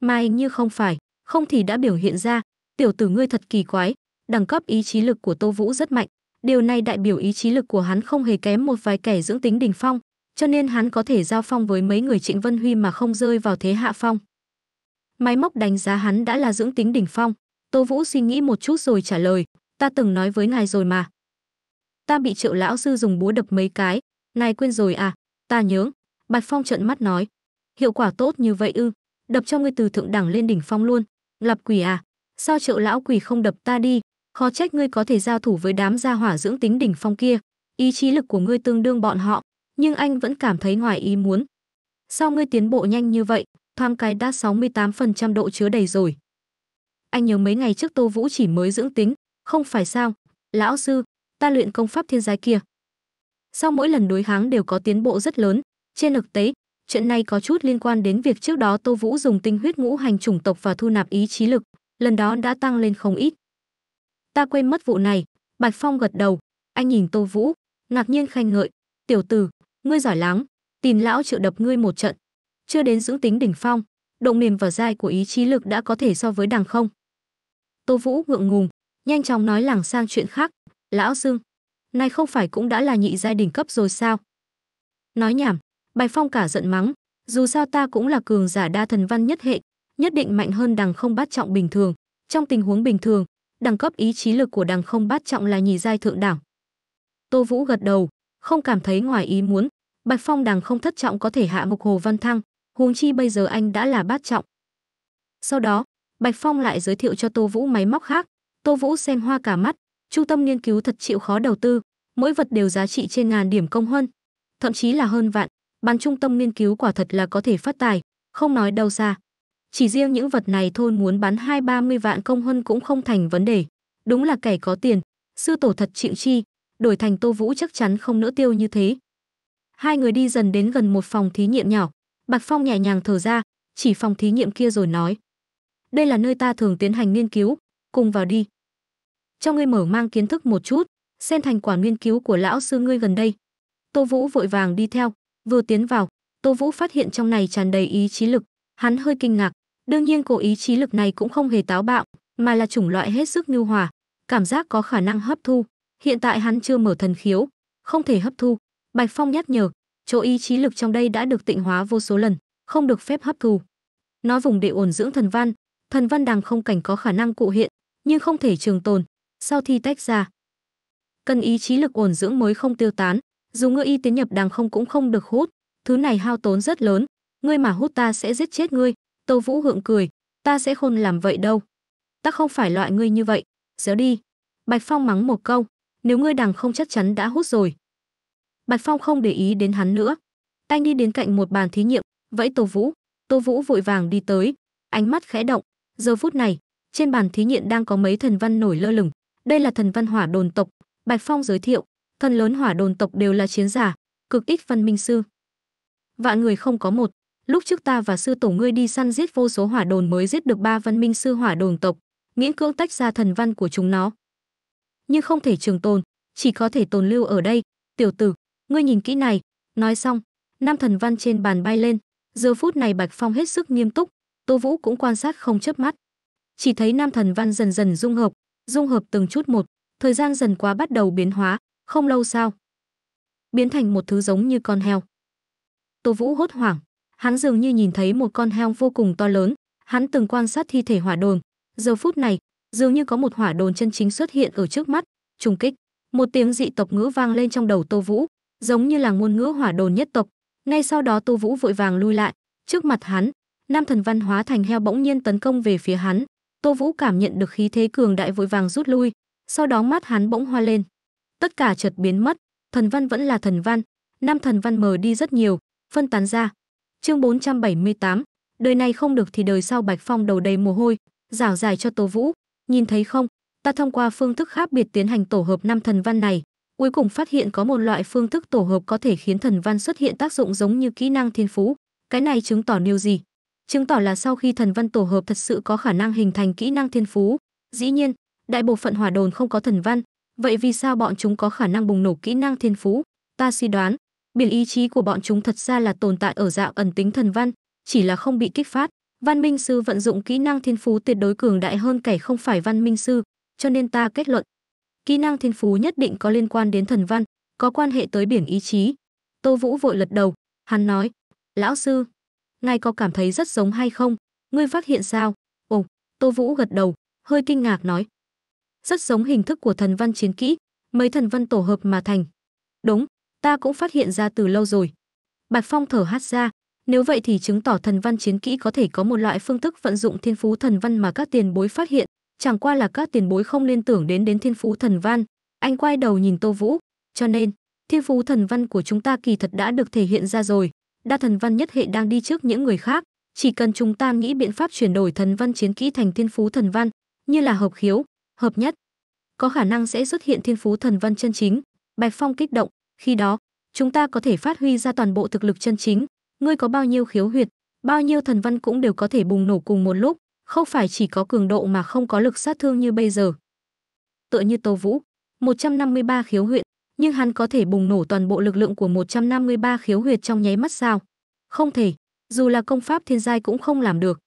mà hình như không phải, không thì đã biểu hiện ra. Tiểu tử ngươi thật kỳ quái. Đẳng cấp ý chí lực của Tô Vũ rất mạnh, điều này đại biểu ý chí lực của hắn không hề kém một vài kẻ dưỡng tính đỉnh phong, cho nên hắn có thể giao phong với mấy người Trịnh Vân Huy mà không rơi vào thế hạ phong. Máy móc đánh giá hắn đã là dưỡng tính đỉnh phong. Tô Vũ suy nghĩ một chút rồi trả lời, ta từng nói với ngài rồi mà, ta bị Triệu lão sư dùng búa đập mấy cái, ngài quên rồi à? Ta nhớ. Bạch Phong trợn mắt nói, hiệu quả tốt như vậy ư? Đập cho ngươi từ thượng đẳng lên đỉnh phong luôn, gặp quỷ à? Sao Triệu lão quỷ không đập ta đi? Khó trách ngươi có thể giao thủ với đám gia hỏa dưỡng tính đỉnh phong kia, ý chí lực của ngươi tương đương bọn họ, nhưng anh vẫn cảm thấy ngoài ý muốn. Sao ngươi tiến bộ nhanh như vậy, thoáng cái đã sáu mươi tám phần trăm độ chứa đầy rồi. Anh nhớ mấy ngày trước Tô Vũ chỉ mới dưỡng tính, không phải sao, lão sư, ta luyện công pháp thiên giai kia. Sau mỗi lần đối kháng đều có tiến bộ rất lớn, trên thực tế, chuyện này có chút liên quan đến việc trước đó Tô Vũ dùng tinh huyết ngũ hành chủng tộc và thu nạp ý chí lực, lần đó đã tăng lên không ít. Ta quên mất vụ này, Bạch Phong gật đầu, anh nhìn Tô Vũ, ngạc nhiên khen ngợi, tiểu tử, ngươi giỏi lắm, tìm lão Triệu đập ngươi một trận. Chưa đến dưỡng tính đỉnh phong, độ mềm và dai của ý chí lực đã có thể so với đằng không. Tô Vũ ngượng ngùng, nhanh chóng nói lảng sang chuyện khác, lão sư, này không phải cũng đã là nhị giai đỉnh cấp rồi sao? Nói nhảm, Bạch Phong cả giận mắng, dù sao ta cũng là cường giả đa thần văn nhất hệ, nhất định mạnh hơn đằng không bát trọng bình thường, trong tình huống bình thường, đẳng cấp ý chí lực của đằng không bát trọng là nhì giai thượng đẳng. Tô Vũ gật đầu, không cảm thấy ngoài ý muốn, Bạch Phong đằng không thất trọng có thể hạ mục Hồ Văn Thăng, huống chi bây giờ anh đã là bát trọng. Sau đó, Bạch Phong lại giới thiệu cho Tô Vũ máy móc khác, Tô Vũ xem hoa cả mắt, trung tâm nghiên cứu thật chịu khó đầu tư, mỗi vật đều giá trị trên ngàn điểm công huân, thậm chí là hơn vạn, ban trung tâm nghiên cứu quả thật là có thể phát tài, không nói đâu xa. Chỉ riêng những vật này thôi muốn bán hai ba mươi vạn công huân cũng không thành vấn đề. Đúng là kẻ có tiền, sư tổ thật chịu chi, đổi thành Tô Vũ chắc chắn không nỡ tiêu như thế. Hai người đi dần đến gần một phòng thí nghiệm nhỏ, Bạch Phong nhẹ nhàng thở ra, chỉ phòng thí nghiệm kia rồi nói. Đây là nơi ta thường tiến hành nghiên cứu, cùng vào đi. Cho ngươi mở mang kiến thức một chút, xem thành quả nghiên cứu của lão sư ngươi gần đây. Tô Vũ vội vàng đi theo, vừa tiến vào, Tô Vũ phát hiện trong này tràn đầy ý chí lực, hắn hơi kinh ngạc. Đương nhiên cổ ý chí lực này cũng không hề táo bạo, mà là chủng loại hết sức nhu hòa, cảm giác có khả năng hấp thu. Hiện tại hắn chưa mở thần khiếu, không thể hấp thu. Bạch Phong nhắc nhở, chỗ ý chí lực trong đây đã được tịnh hóa vô số lần, không được phép hấp thu. Nói vùng để ổn dưỡng thần văn, thần văn đằng không cảnh có khả năng cụ hiện, nhưng không thể trường tồn, sau thi tách ra. Cần ý chí lực ổn dưỡng mới không tiêu tán, dù ngươi y tiến nhập đằng không cũng không được hút, thứ này hao tốn rất lớn, ngươi mà hút ta sẽ giết chết ngươi. Tô Vũ hượng cười, ta sẽ không làm vậy đâu. Ta không phải loại ngươi như vậy, giấu đi. Bạch Phong mắng một câu, nếu ngươi đằng không chắc chắn đã hút rồi. Bạch Phong không để ý đến hắn nữa. Anh đi đến cạnh một bàn thí nghiệm, vẫy Tô Vũ. Tô Vũ vội vàng đi tới, ánh mắt khẽ động. Giờ phút này, trên bàn thí nghiệm đang có mấy thần văn nổi lơ lửng. Đây là thần văn hỏa đồn tộc, Bạch Phong giới thiệu. Thần lớn hỏa đồn tộc đều là chiến giả, cực ít văn minh sư. Vạn người không có một. Lúc trước ta và sư tổ ngươi đi săn giết vô số hỏa đồn mới giết được ba văn minh sư hỏa đồn tộc, miễn cưỡng tách ra thần văn của chúng nó. Nhưng không thể trường tồn, chỉ có thể tồn lưu ở đây. Tiểu tử, ngươi nhìn kỹ này. Nói xong, năm thần văn trên bàn bay lên. Giờ phút này Bạch Phong hết sức nghiêm túc, Tô Vũ cũng quan sát không chớp mắt. Chỉ thấy năm thần văn dần dần dung hợp, dung hợp từng chút một, thời gian dần qua bắt đầu biến hóa, không lâu sau biến thành một thứ giống như con heo. Tô Vũ hốt hoảng. Hắn dường như nhìn thấy một con heo vô cùng to lớn, hắn từng quan sát thi thể hỏa đồn, giờ phút này, dường như có một hỏa đồn chân chính xuất hiện ở trước mắt, trùng kích, một tiếng dị tộc ngữ vang lên trong đầu Tô Vũ, giống như là ngôn ngữ hỏa đồn nhất tộc, ngay sau đó Tô Vũ vội vàng lui lại, trước mặt hắn, nam thần văn hóa thành heo bỗng nhiên tấn công về phía hắn, Tô Vũ cảm nhận được khí thế cường đại vội vàng rút lui, sau đó mắt hắn bỗng hoa lên, tất cả chợt biến mất, thần văn vẫn là thần văn, nam thần văn mờ đi rất nhiều, phân tán ra. Chương bốn trăm bảy mươi tám, đời này không được thì đời sau. Bạch Phong đầu đầy mồ hôi, giảo giải cho Tô Vũ, nhìn thấy không, ta thông qua phương thức khác biệt tiến hành tổ hợp năm thần văn này, cuối cùng phát hiện có một loại phương thức tổ hợp có thể khiến thần văn xuất hiện tác dụng giống như kỹ năng thiên phú, cái này chứng tỏ điều gì? Chứng tỏ là sau khi thần văn tổ hợp thật sự có khả năng hình thành kỹ năng thiên phú, dĩ nhiên, đại bộ phận hỏa đồn không có thần văn, vậy vì sao bọn chúng có khả năng bùng nổ kỹ năng thiên phú? Ta suy đoán biển ý chí của bọn chúng thật ra là tồn tại ở dạng ẩn tính thần văn, chỉ là không bị kích phát. Văn minh sư vận dụng kỹ năng thiên phú tuyệt đối cường đại hơn kẻ không phải văn minh sư, cho nên ta kết luận, kỹ năng thiên phú nhất định có liên quan đến thần văn, có quan hệ tới biển ý chí. Tô Vũ vội lật đầu, hắn nói, lão sư, ngài có cảm thấy rất giống hay không? Ngươi phát hiện sao? Ồ, Tô Vũ gật đầu, hơi kinh ngạc nói, rất giống hình thức của thần văn chiến kỹ, mấy thần văn tổ hợp mà thành. Đúng. Ta cũng phát hiện ra từ lâu rồi. Bạch Phong thở hắt ra, nếu vậy thì chứng tỏ thần văn chiến kỹ có thể có một loại phương thức vận dụng thiên phú thần văn mà các tiền bối phát hiện, chẳng qua là các tiền bối không liên tưởng đến đến thiên phú thần văn. Anh quay đầu nhìn Tô Vũ, cho nên, thiên phú thần văn của chúng ta kỳ thật đã được thể hiện ra rồi, đa thần văn nhất hệ đang đi trước những người khác, chỉ cần chúng ta nghĩ biện pháp chuyển đổi thần văn chiến kỹ thành thiên phú thần văn, như là hợp khiếu, hợp nhất, có khả năng sẽ xuất hiện thiên phú thần văn chân chính. Bạch Phong kích động, khi đó, chúng ta có thể phát huy ra toàn bộ thực lực chân chính, ngươi có bao nhiêu khiếu huyệt, bao nhiêu thần văn cũng đều có thể bùng nổ cùng một lúc, không phải chỉ có cường độ mà không có lực sát thương như bây giờ. Tựa như Tô Vũ, một trăm năm mươi ba khiếu huyệt, nhưng hắn có thể bùng nổ toàn bộ lực lượng của một trăm năm mươi ba khiếu huyệt trong nháy mắt sao? Không thể, dù là công pháp thiên giai cũng không làm được.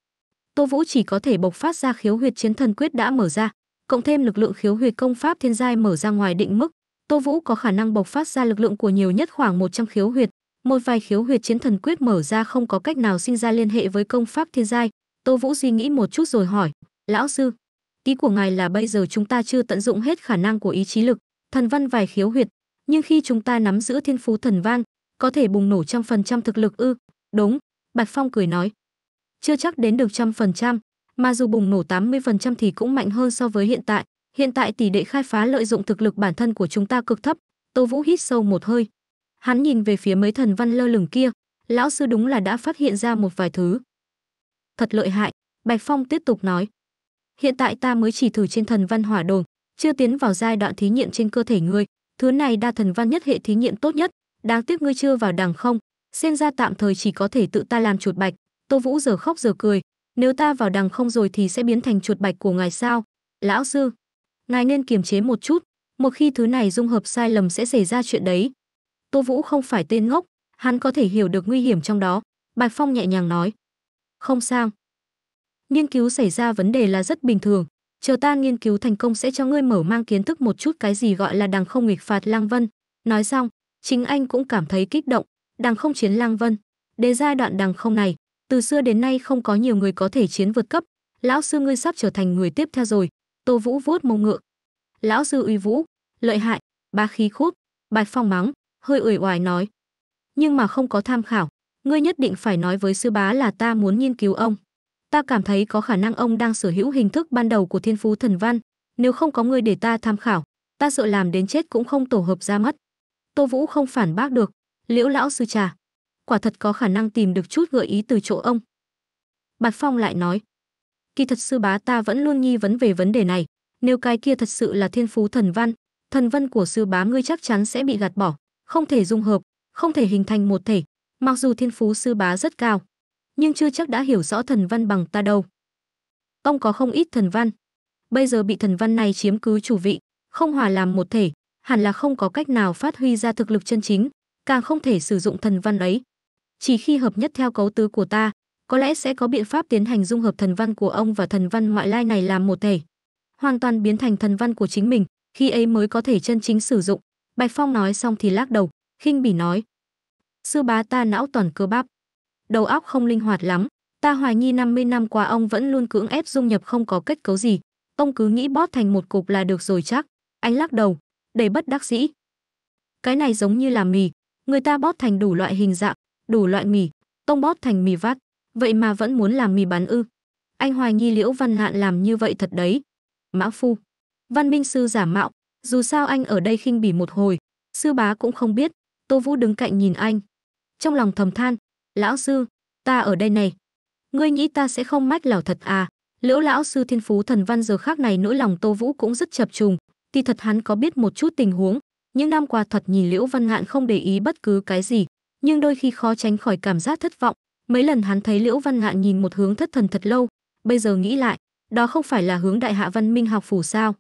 Tô Vũ chỉ có thể bộc phát ra khiếu huyệt chiến thần quyết đã mở ra, cộng thêm lực lượng khiếu huyệt công pháp thiên giai mở ra ngoài định mức, Tô Vũ có khả năng bộc phát ra lực lượng của nhiều nhất khoảng một trăm khiếu huyệt, một vài khiếu huyệt chiến thần quyết mở ra không có cách nào sinh ra liên hệ với công pháp thiên giai. Tô Vũ suy nghĩ một chút rồi hỏi, lão sư, ý của ngài là bây giờ chúng ta chưa tận dụng hết khả năng của ý chí lực, thần văn vài khiếu huyệt, nhưng khi chúng ta nắm giữ thiên phú thần văn, có thể bùng nổ trăm phần trăm thực lực ư? Đúng, Bạch Phong cười nói, chưa chắc đến được trăm phần trăm, mà dù bùng nổ tám mươi phần trăm thì cũng mạnh hơn so với hiện tại. Hiện tại tỷ lệ khai phá lợi dụng thực lực bản thân của chúng ta cực thấp. Tô Vũ hít sâu một hơi. Hắn nhìn về phía mấy thần văn lơ lửng kia, lão sư đúng là đã phát hiện ra một vài thứ. Thật lợi hại, Bạch Phong tiếp tục nói. Hiện tại ta mới chỉ thử trên thần văn hỏa đồn, chưa tiến vào giai đoạn thí nghiệm trên cơ thể ngươi. Thứ này đa thần văn nhất hệ thí nghiệm tốt nhất, đáng tiếc ngươi chưa vào đẳng không, xem ra tạm thời chỉ có thể tự ta làm chuột bạch. Tô Vũ giờ khóc giờ cười, nếu ta vào đẳng không rồi thì sẽ biến thành chuột bạch của ngài sao? Lão sư, ngài nên kiềm chế một chút, một khi thứ này dung hợp sai lầm sẽ xảy ra chuyện đấy. Tô Vũ không phải tên ngốc, hắn có thể hiểu được nguy hiểm trong đó. Bạch Phong nhẹ nhàng nói. Không sao. Nghiên cứu xảy ra vấn đề là rất bình thường. Chờ ta nghiên cứu thành công sẽ cho ngươi mở mang kiến thức một chút cái gì gọi là đằng không nghịch phạt lang vân. Nói xong, chính anh cũng cảm thấy kích động. Đằng không chiến lang vân. Đến giai đoạn đằng không này, từ xưa đến nay không có nhiều người có thể chiến vượt cấp. Lão sư ngươi sắp trở thành người tiếp theo rồi. Tô Vũ vuốt mông ngựa. Lão sư uy vũ, lợi hại, bá khí khút. Bạch Phong mắng, hơi uể oải nói. Nhưng mà không có tham khảo, ngươi nhất định phải nói với sư bá là ta muốn nghiên cứu ông. Ta cảm thấy có khả năng ông đang sở hữu hình thức ban đầu của thiên phú thần văn. Nếu không có ngươi để ta tham khảo, ta sợ làm đến chết cũng không tổ hợp ra mất. Tô Vũ không phản bác được. Liễu lão sư trà, quả thật có khả năng tìm được chút gợi ý từ chỗ ông. Bạch Phong lại nói. Kỳ thật sư bá ta vẫn luôn nghi vấn về vấn đề này. Nếu cái kia thật sự là thiên phú thần văn, thần văn của sư bá ngươi chắc chắn sẽ bị gạt bỏ, không thể dung hợp, không thể hình thành một thể. Mặc dù thiên phú sư bá rất cao, nhưng chưa chắc đã hiểu rõ thần văn bằng ta đâu. Ông có không ít thần văn, bây giờ bị thần văn này chiếm cứ chủ vị, không hòa làm một thể, hẳn là không có cách nào phát huy ra thực lực chân chính, càng không thể sử dụng thần văn ấy. Chỉ khi hợp nhất theo cấu tứ của ta, có lẽ sẽ có biện pháp tiến hành dung hợp thần văn của ông và thần văn ngoại lai này làm một thể, hoàn toàn biến thành thần văn của chính mình, khi ấy mới có thể chân chính sử dụng. Bạch Phong nói xong thì lắc đầu, khinh bỉ nói. Sư bá ta não toàn cơ bắp, đầu óc không linh hoạt lắm, ta hoài nghi năm mươi năm qua ông vẫn luôn cưỡng ép dung nhập không có kết cấu gì, ông cứ nghĩ bóp thành một cục là được rồi chắc. Anh lắc đầu, đầy bất đắc dĩ. Cái này giống như là mì, người ta bóp thành đủ loại hình dạng, đủ loại mì, tông bóp thành mì vắt, vậy mà vẫn muốn làm mì bán ư? Anh hoài nghi Liễu Văn Ngạn làm như vậy thật đấy. Mã phu, văn minh sư giả mạo. Dù sao anh ở đây khinh bỉ một hồi, sư bá cũng không biết. Tô Vũ đứng cạnh nhìn anh, trong lòng thầm than, lão sư, ta ở đây này, ngươi nghĩ ta sẽ không mách lẻo thật à? Liễu lão sư thiên phú thần văn giờ khác này nỗi lòng Tô Vũ cũng rất chập trùng. Thì thật hắn có biết một chút tình huống, những năm qua thật nhìn Liễu Văn Ngạn không để ý bất cứ cái gì, nhưng đôi khi khó tránh khỏi cảm giác thất vọng. Mấy lần hắn thấy Liễu Văn Ngạn nhìn một hướng thất thần thật lâu, bây giờ nghĩ lại, đó không phải là hướng Đại Hạ Văn Minh học phủ sao?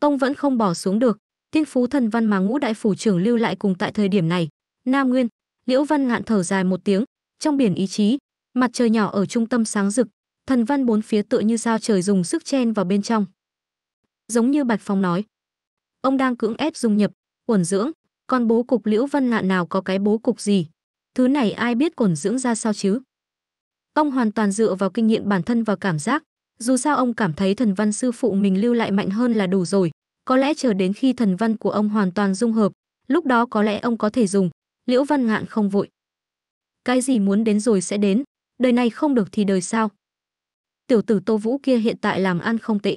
Tông vẫn không bỏ xuống được, thiên phú thần văn mà ngũ đại phủ trưởng lưu lại cùng tại thời điểm này, Nam Nguyên. Liễu Văn Ngạn thở dài một tiếng, trong biển ý chí, mặt trời nhỏ ở trung tâm sáng rực, thần văn bốn phía tựa như sao trời dùng sức chen vào bên trong. Giống như Bạch Phong nói, ông đang cưỡng ép dung nhập, uẩn dưỡng, còn bố cục Liễu Văn Ngạn nào có cái bố cục gì? Thứ này ai biết cổn dưỡng ra sao chứ? Ông hoàn toàn dựa vào kinh nghiệm bản thân và cảm giác. Dù sao ông cảm thấy thần văn sư phụ mình lưu lại mạnh hơn là đủ rồi. Có lẽ chờ đến khi thần văn của ông hoàn toàn dung hợp, lúc đó có lẽ ông có thể dùng. Liễu Văn Ngạn không vội. Cái gì muốn đến rồi sẽ đến. Đời này không được thì đời sau. Tiểu tử Tô Vũ kia hiện tại làm ăn không tệ.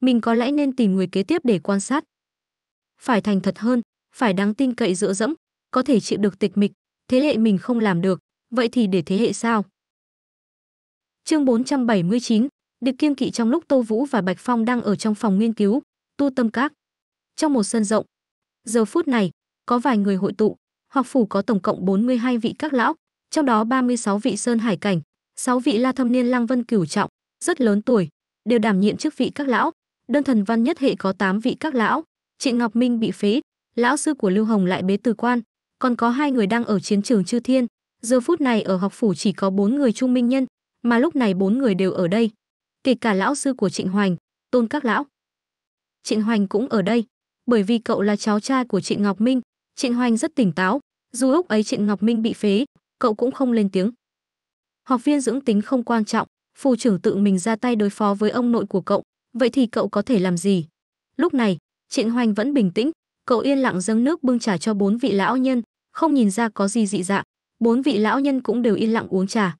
Mình có lẽ nên tìm người kế tiếp để quan sát. Phải thành thật hơn, phải đáng tin cậy dựa dẫm, có thể chịu được tịch mịch. Thế hệ mình không làm được, vậy thì để thế hệ sao? Chương bốn trăm bảy mươi chín, địch kiêng kỵ. Trong lúc Tô Vũ và Bạch Phong đang ở trong phòng nghiên cứu, tu tâm các, trong một sân rộng. Giờ phút này, có vài người hội tụ, hoặc phủ có tổng cộng bốn mươi hai vị các lão, trong đó ba mươi sáu vị sơn hải cảnh, sáu vị la thâm niên lang vân cửu trọng, rất lớn tuổi, đều đảm nhiệm chức vị các lão. Đơn thần văn nhất hệ có tám vị các lão, Trịnh Ngọc Minh bị phế, lão sư của Lưu Hồng lại bế tử quan, còn có hai người đang ở chiến trường chư thiên. Giờ phút này ở học phủ chỉ có bốn người Chu Minh Nhân, mà lúc này bốn người đều ở đây, kể cả lão sư của Trịnh Hoành, Tôn các lão. Trịnh Hoành cũng ở đây, bởi vì cậu là cháu trai của Trịnh Ngọc Minh. Trịnh Hoành rất tỉnh táo, dù lúc ấy Trịnh Ngọc Minh bị phế, cậu cũng không lên tiếng. Học viên dưỡng tính không quan trọng, phù trưởng tự mình ra tay đối phó với ông nội của cậu, vậy thì cậu có thể làm gì? Lúc này, Trịnh Hoành vẫn bình tĩnh, cậu yên lặng dâng nước bưng trà cho bốn vị lão nhân, không nhìn ra có gì dị dạng, bốn vị lão nhân cũng đều yên lặng uống trà.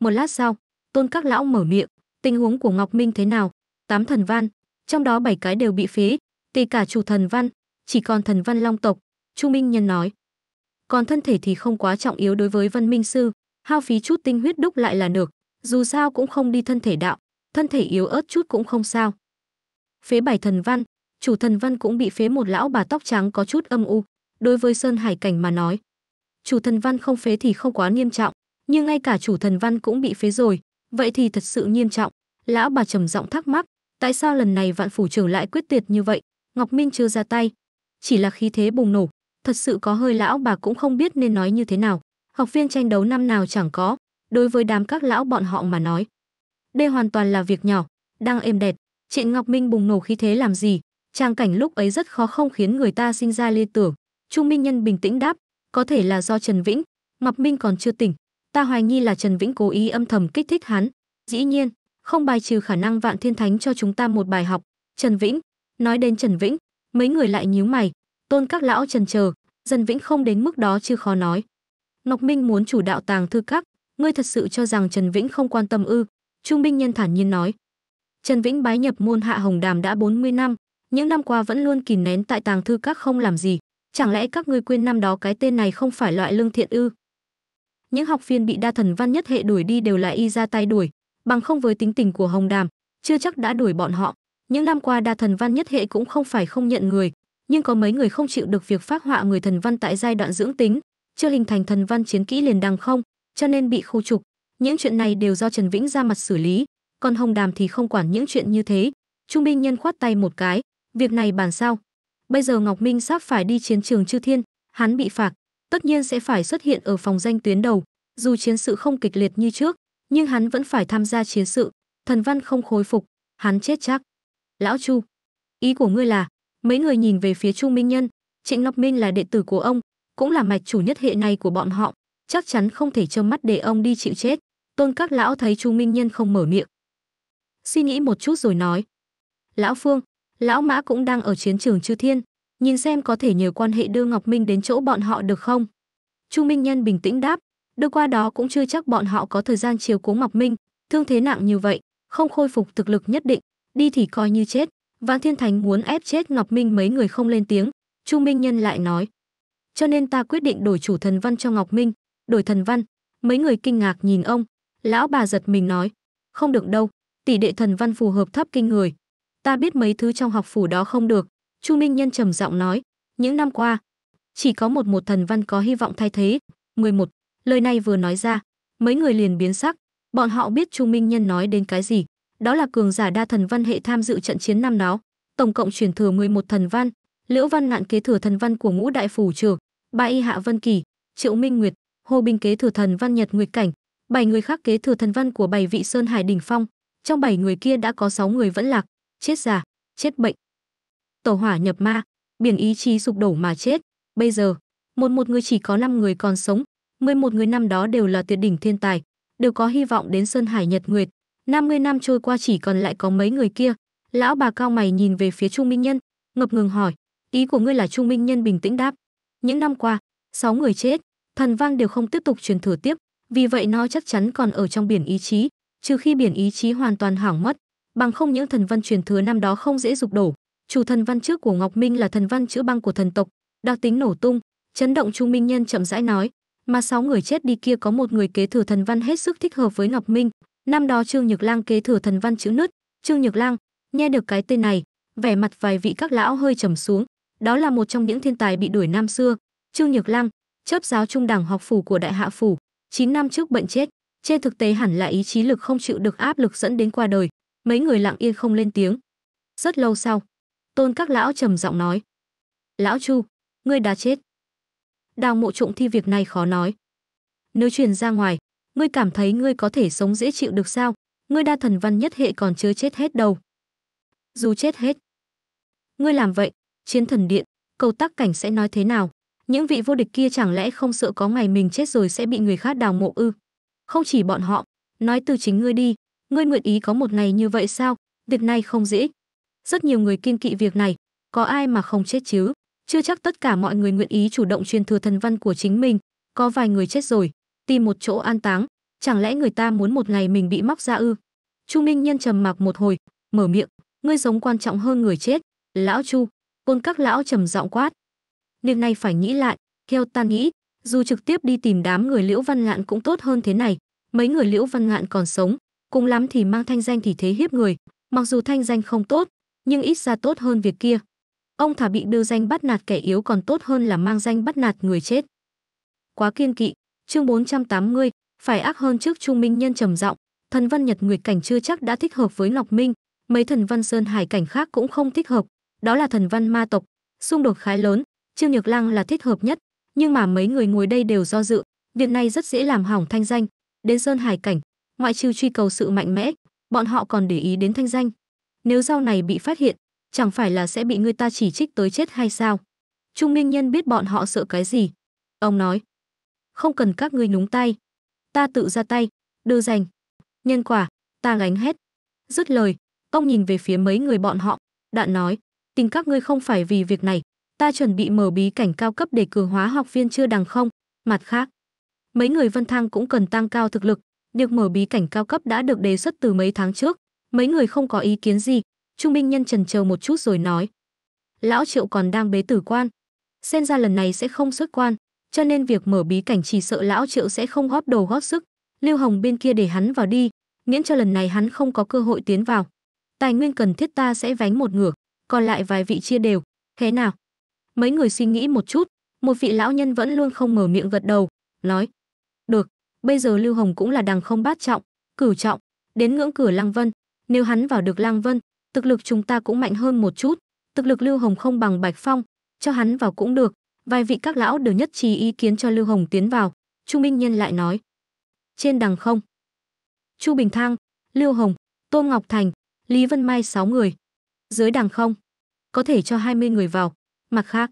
Một lát sau, Tôn các lão mở miệng, tình huống của Ngọc Minh thế nào? Tám thần văn, trong đó bảy cái đều bị phế, kể cả chủ thần văn, chỉ còn thần văn long tộc, Chu Minh Nhân nói. Còn thân thể thì không quá trọng yếu đối với Văn Minh sư, hao phí chút tinh huyết đúc lại là được, dù sao cũng không đi thân thể đạo, thân thể yếu ớt chút cũng không sao. Phế bảy thần văn, chủ thần văn cũng bị phế. Một lão bà tóc trắng có chút âm u, đối với sơn hải cảnh mà nói, chủ thần văn không phế thì không quá nghiêm trọng, nhưng ngay cả chủ thần văn cũng bị phế rồi, vậy thì thật sự nghiêm trọng. Lão bà trầm giọng thắc mắc, tại sao lần này Vạn phủ trưởng lại quyết tuyệt như vậy? Ngọc Minh chưa ra tay, chỉ là khí thế bùng nổ, thật sự có hơi lão bà cũng không biết nên nói như thế nào. Học viên tranh đấu năm nào chẳng có, đối với đám các lão bọn họ mà nói, đây hoàn toàn là việc nhỏ, đang êm đẹp. Trịnh Ngọc Minh bùng nổ khí thế làm gì? Tràng cảnh lúc ấy rất khó không khiến người ta sinh ra liên tưởng. Chu Minh Nhân bình tĩnh đáp, có thể là do Trần Vĩnh, Ngọc Minh còn chưa tỉnh, ta hoài nghi là Trần Vĩnh cố ý âm thầm kích thích hắn. Dĩ nhiên, không bài trừ khả năng Vạn Thiên Thánh cho chúng ta một bài học. Trần Vĩnh, nói đến Trần Vĩnh, mấy người lại nhíu mày. Tôn các lão trần chờ, Trần Vĩnh không đến mức đó chứ, khó nói. Ngọc Minh muốn chủ đạo tàng thư các, ngươi thật sự cho rằng Trần Vĩnh không quan tâm ư? Chu Minh Nhân thản nhiên nói. Trần Vĩnh bái nhập môn Hạ Hồng Đàm đã bốn mươi năm, những năm qua vẫn luôn kìm nén tại tàng thư các không làm gì, chẳng lẽ các ngươi quên năm đó cái tên này không phải loại lương thiện ư? Những học viên bị đa thần văn nhất hệ đuổi đi đều là y ra tay đuổi, bằng không với tính tình của Hồng Đàm, chưa chắc đã đuổi bọn họ. Những năm qua đa thần văn nhất hệ cũng không phải không nhận người, nhưng có mấy người không chịu được việc phác họa người thần văn tại giai đoạn dưỡng tính, chưa hình thành thần văn chiến kỹ liền đằng không, cho nên bị khu trục. Những chuyện này đều do Trần Vĩnh ra mặt xử lý, còn Hồng Đàm thì không quản những chuyện như thế. Chu Minh Nhân khoát tay một cái, việc này bàn sao? Bây giờ Ngọc Minh sắp phải đi chiến trường chư thiên, hắn bị phạt, tất nhiên sẽ phải xuất hiện ở phòng danh tuyến đầu. Dù chiến sự không kịch liệt như trước, nhưng hắn vẫn phải tham gia chiến sự. Thần văn không khôi phục, hắn chết chắc. Lão Chu, ý của ngươi là? Mấy người nhìn về phía Chu Minh Nhân. Trịnh Ngọc Minh là đệ tử của ông, cũng là mạch chủ nhất hệ này của bọn họ, chắc chắn không thể trơ mắt để ông đi chịu chết. Tôn các lão thấy Chu Minh Nhân không mở miệng, suy nghĩ một chút rồi nói. Lão Phương, lão Mã cũng đang ở chiến trường chư thiên, nhìn xem có thể nhờ quan hệ đưa Ngọc Minh đến chỗ bọn họ được không? Chu Minh Nhân bình tĩnh đáp, đưa qua đó cũng chưa chắc bọn họ có thời gian chiều cố Ngọc Minh, thương thế nặng như vậy, không khôi phục thực lực nhất định, đi thì coi như chết. Vạn Thiên Thánh muốn ép chết Ngọc Minh. Mấy người không lên tiếng. Chu Minh Nhân lại nói, cho nên ta quyết định đổi chủ thần văn cho Ngọc Minh. Đổi thần văn? Mấy người kinh ngạc nhìn ông. Lão bà giật mình nói, không được đâu, tỷ đệ thần văn phù hợp thấp kinh người. Ta biết mấy thứ trong học phủ đó không được. Chu Minh Nhân trầm giọng nói, những năm qua chỉ có một một thần văn có hy vọng thay thế. mười một. Lời này vừa nói ra, mấy người liền biến sắc. Bọn họ biết Chu Minh Nhân nói đến cái gì, đó là cường giả đa thần văn hệ tham dự trận chiến năm đó, tổng cộng truyền thừa mười một thần văn. Liễu Văn Ngạn kế thừa thần văn của ngũ đại phủ trưởng, ba y Hạ Vân Kỳ, Triệu Minh Nguyệt, Hồ Bình kế thừa thần văn Nhật Nguyệt Cảnh, bảy người khác kế thừa thần văn của bảy vị sơn hải đỉnh phong, trong bảy người kia đã có sáu người vẫn lạc, chết già, chết bệnh, tẩu hỏa nhập ma, biển ý chí sụp đổ mà chết. Bây giờ, một một người chỉ có năm người còn sống, mười một người năm đó đều là tuyệt đỉnh thiên tài, đều có hy vọng đến sơn hải Nhật Nguyệt. năm mươi năm trôi qua chỉ còn lại có mấy người kia. Lão bà cao mày nhìn về phía Chu Minh Nhân, ngập ngừng hỏi, ý của ngươi là? Chu Minh Nhân bình tĩnh đáp, những năm qua, sáu người chết, thần văn đều không tiếp tục truyền thừa tiếp, vì vậy nó chắc chắn còn ở trong biển ý chí, trừ khi biển ý chí hoàn toàn hỏng mất, bằng không những thần văn truyền thừa năm đó không dễ sụp đổ. Chủ thần văn trước của Ngọc Minh là thần văn chữa băng của thần tộc, đặc tính nổ tung, chấn động. Chu Minh Nhân chậm rãi nói, Mà sáu người chết đi kia có một người kế thừa thần văn hết sức thích hợp với Ngọc Minh. Năm đó Trương Nhược Lang kế thừa thần văn chữ nứt. Trương Nhược Lang nghe được cái tên này, vẻ mặt vài vị các lão hơi trầm xuống. Đó là một trong những thiên tài bị đuổi năm xưa. Trương Nhược Lang, chấp giáo trung đẳng học phủ của Đại Hạ phủ, chín năm trước bệnh chết. Trên thực tế hẳn là ý chí lực không chịu được áp lực dẫn đến qua đời. Mấy người lặng yên không lên tiếng. Rất lâu sau, Tôn các lão trầm giọng nói: "Lão Chu, ngươi đã chết. Đào mộ trộm thi việc này khó nói. Nếu truyền ra ngoài, ngươi cảm thấy ngươi có thể sống dễ chịu được sao? Ngươi đa thần văn nhất hệ còn chưa chết hết đâu. Dù chết hết, ngươi làm vậy, Chiến Thần Điện, Cầu Tắc Cảnh sẽ nói thế nào? Những vị vô địch kia chẳng lẽ không sợ có ngày mình chết rồi sẽ bị người khác đào mộ ư? Không chỉ bọn họ, nói từ chính ngươi đi, ngươi nguyện ý có một ngày như vậy sao? Việc này không dễ. Rất nhiều người kiên kỵ việc này, có ai mà không chết chứ? Chưa chắc tất cả mọi người nguyện ý chủ động truyền thừa thần văn của chính mình. Có vài người chết rồi, tìm một chỗ an táng. Chẳng lẽ người ta muốn một ngày mình bị móc ra ư?" Chu Minh Nhân trầm mặc một hồi, mở miệng: "Ngươi sống quan trọng hơn người chết, lão Chu." Côn các lão trầm giọng quát: "Việc này phải nghĩ lại. Theo ta nghĩ, dù trực tiếp đi tìm đám người Liễu Văn Ngạn cũng tốt hơn thế này. Mấy người Liễu Văn Ngạn còn sống, cùng lắm thì mang thanh danh thì thế hiếp người. Mặc dù thanh danh không tốt, nhưng ít ra tốt hơn việc kia. Ông thả bị đưa danh bắt nạt kẻ yếu còn tốt hơn là mang danh bắt nạt người chết." Quá kiên kỵ. Chương bốn trăm tám mươi, phải ác hơn trước. Chu Minh Nhân trầm giọng: "Thần văn Nhật Nguyệt cảnh chưa chắc đã thích hợp với Ngọc Minh, mấy thần văn Sơn Hải cảnh khác cũng không thích hợp, đó là thần văn ma tộc, xung đột khá lớn, Trương Nhược Lang là thích hợp nhất, nhưng mà mấy người ngồi đây đều do dự, việc này rất dễ làm hỏng thanh danh. Đến Sơn Hải cảnh, ngoại trừ truy cầu sự mạnh mẽ, bọn họ còn để ý đến thanh danh. Nếu sau này bị phát hiện, chẳng phải là sẽ bị người ta chỉ trích tới chết hay sao?" Chu Minh Nhân biết bọn họ sợ cái gì. Ông nói: "Không cần các ngươi nhúng tay, ta tự ra tay, đưa danh, nhân quả, ta gánh hết." Dứt lời, ông nhìn về phía mấy người bọn họ, đạn nói: "Tình các ngươi không phải vì việc này, ta chuẩn bị mở bí cảnh cao cấp để cường hóa học viên chưa đằng không. Mặt khác, mấy người Vân Thang cũng cần tăng cao thực lực, việc mở bí cảnh cao cấp đã được đề xuất từ mấy tháng trước." Mấy người không có ý kiến gì. Chu Minh Nhân trần chờ một chút rồi nói: "Lão Triệu còn đang bế tử quan, xem ra lần này sẽ không xuất quan, cho nên việc mở bí cảnh chỉ sợ lão Triệu sẽ không góp đầu góp sức. Lưu Hồng bên kia để hắn vào đi, miễn cho lần này hắn không có cơ hội tiến vào. Tài nguyên cần thiết ta sẽ vánh một nửa, còn lại vài vị chia đều, thế nào?" Mấy người suy nghĩ một chút, một vị lão nhân vẫn luôn không mở miệng gật đầu, nói: "Được, bây giờ Lưu Hồng cũng là đằng không bát trọng, cửu trọng, đến ngưỡng cửa Lăng Vân, nếu hắn vào được Lăng Vân, thực lực chúng ta cũng mạnh hơn một chút, thực lực Lưu Hồng không bằng Bạch Phong, cho hắn vào cũng được." Vài vị các lão đều nhất trí ý kiến cho Lưu Hồng tiến vào. Chu Minh Nhân lại nói: "Trên đằng không, Chu Bình Thang, Lưu Hồng, Tô Ngọc Thành, Lý Vân Mai sáu người. Dưới đằng không, có thể cho hai mươi người vào. Mặt khác,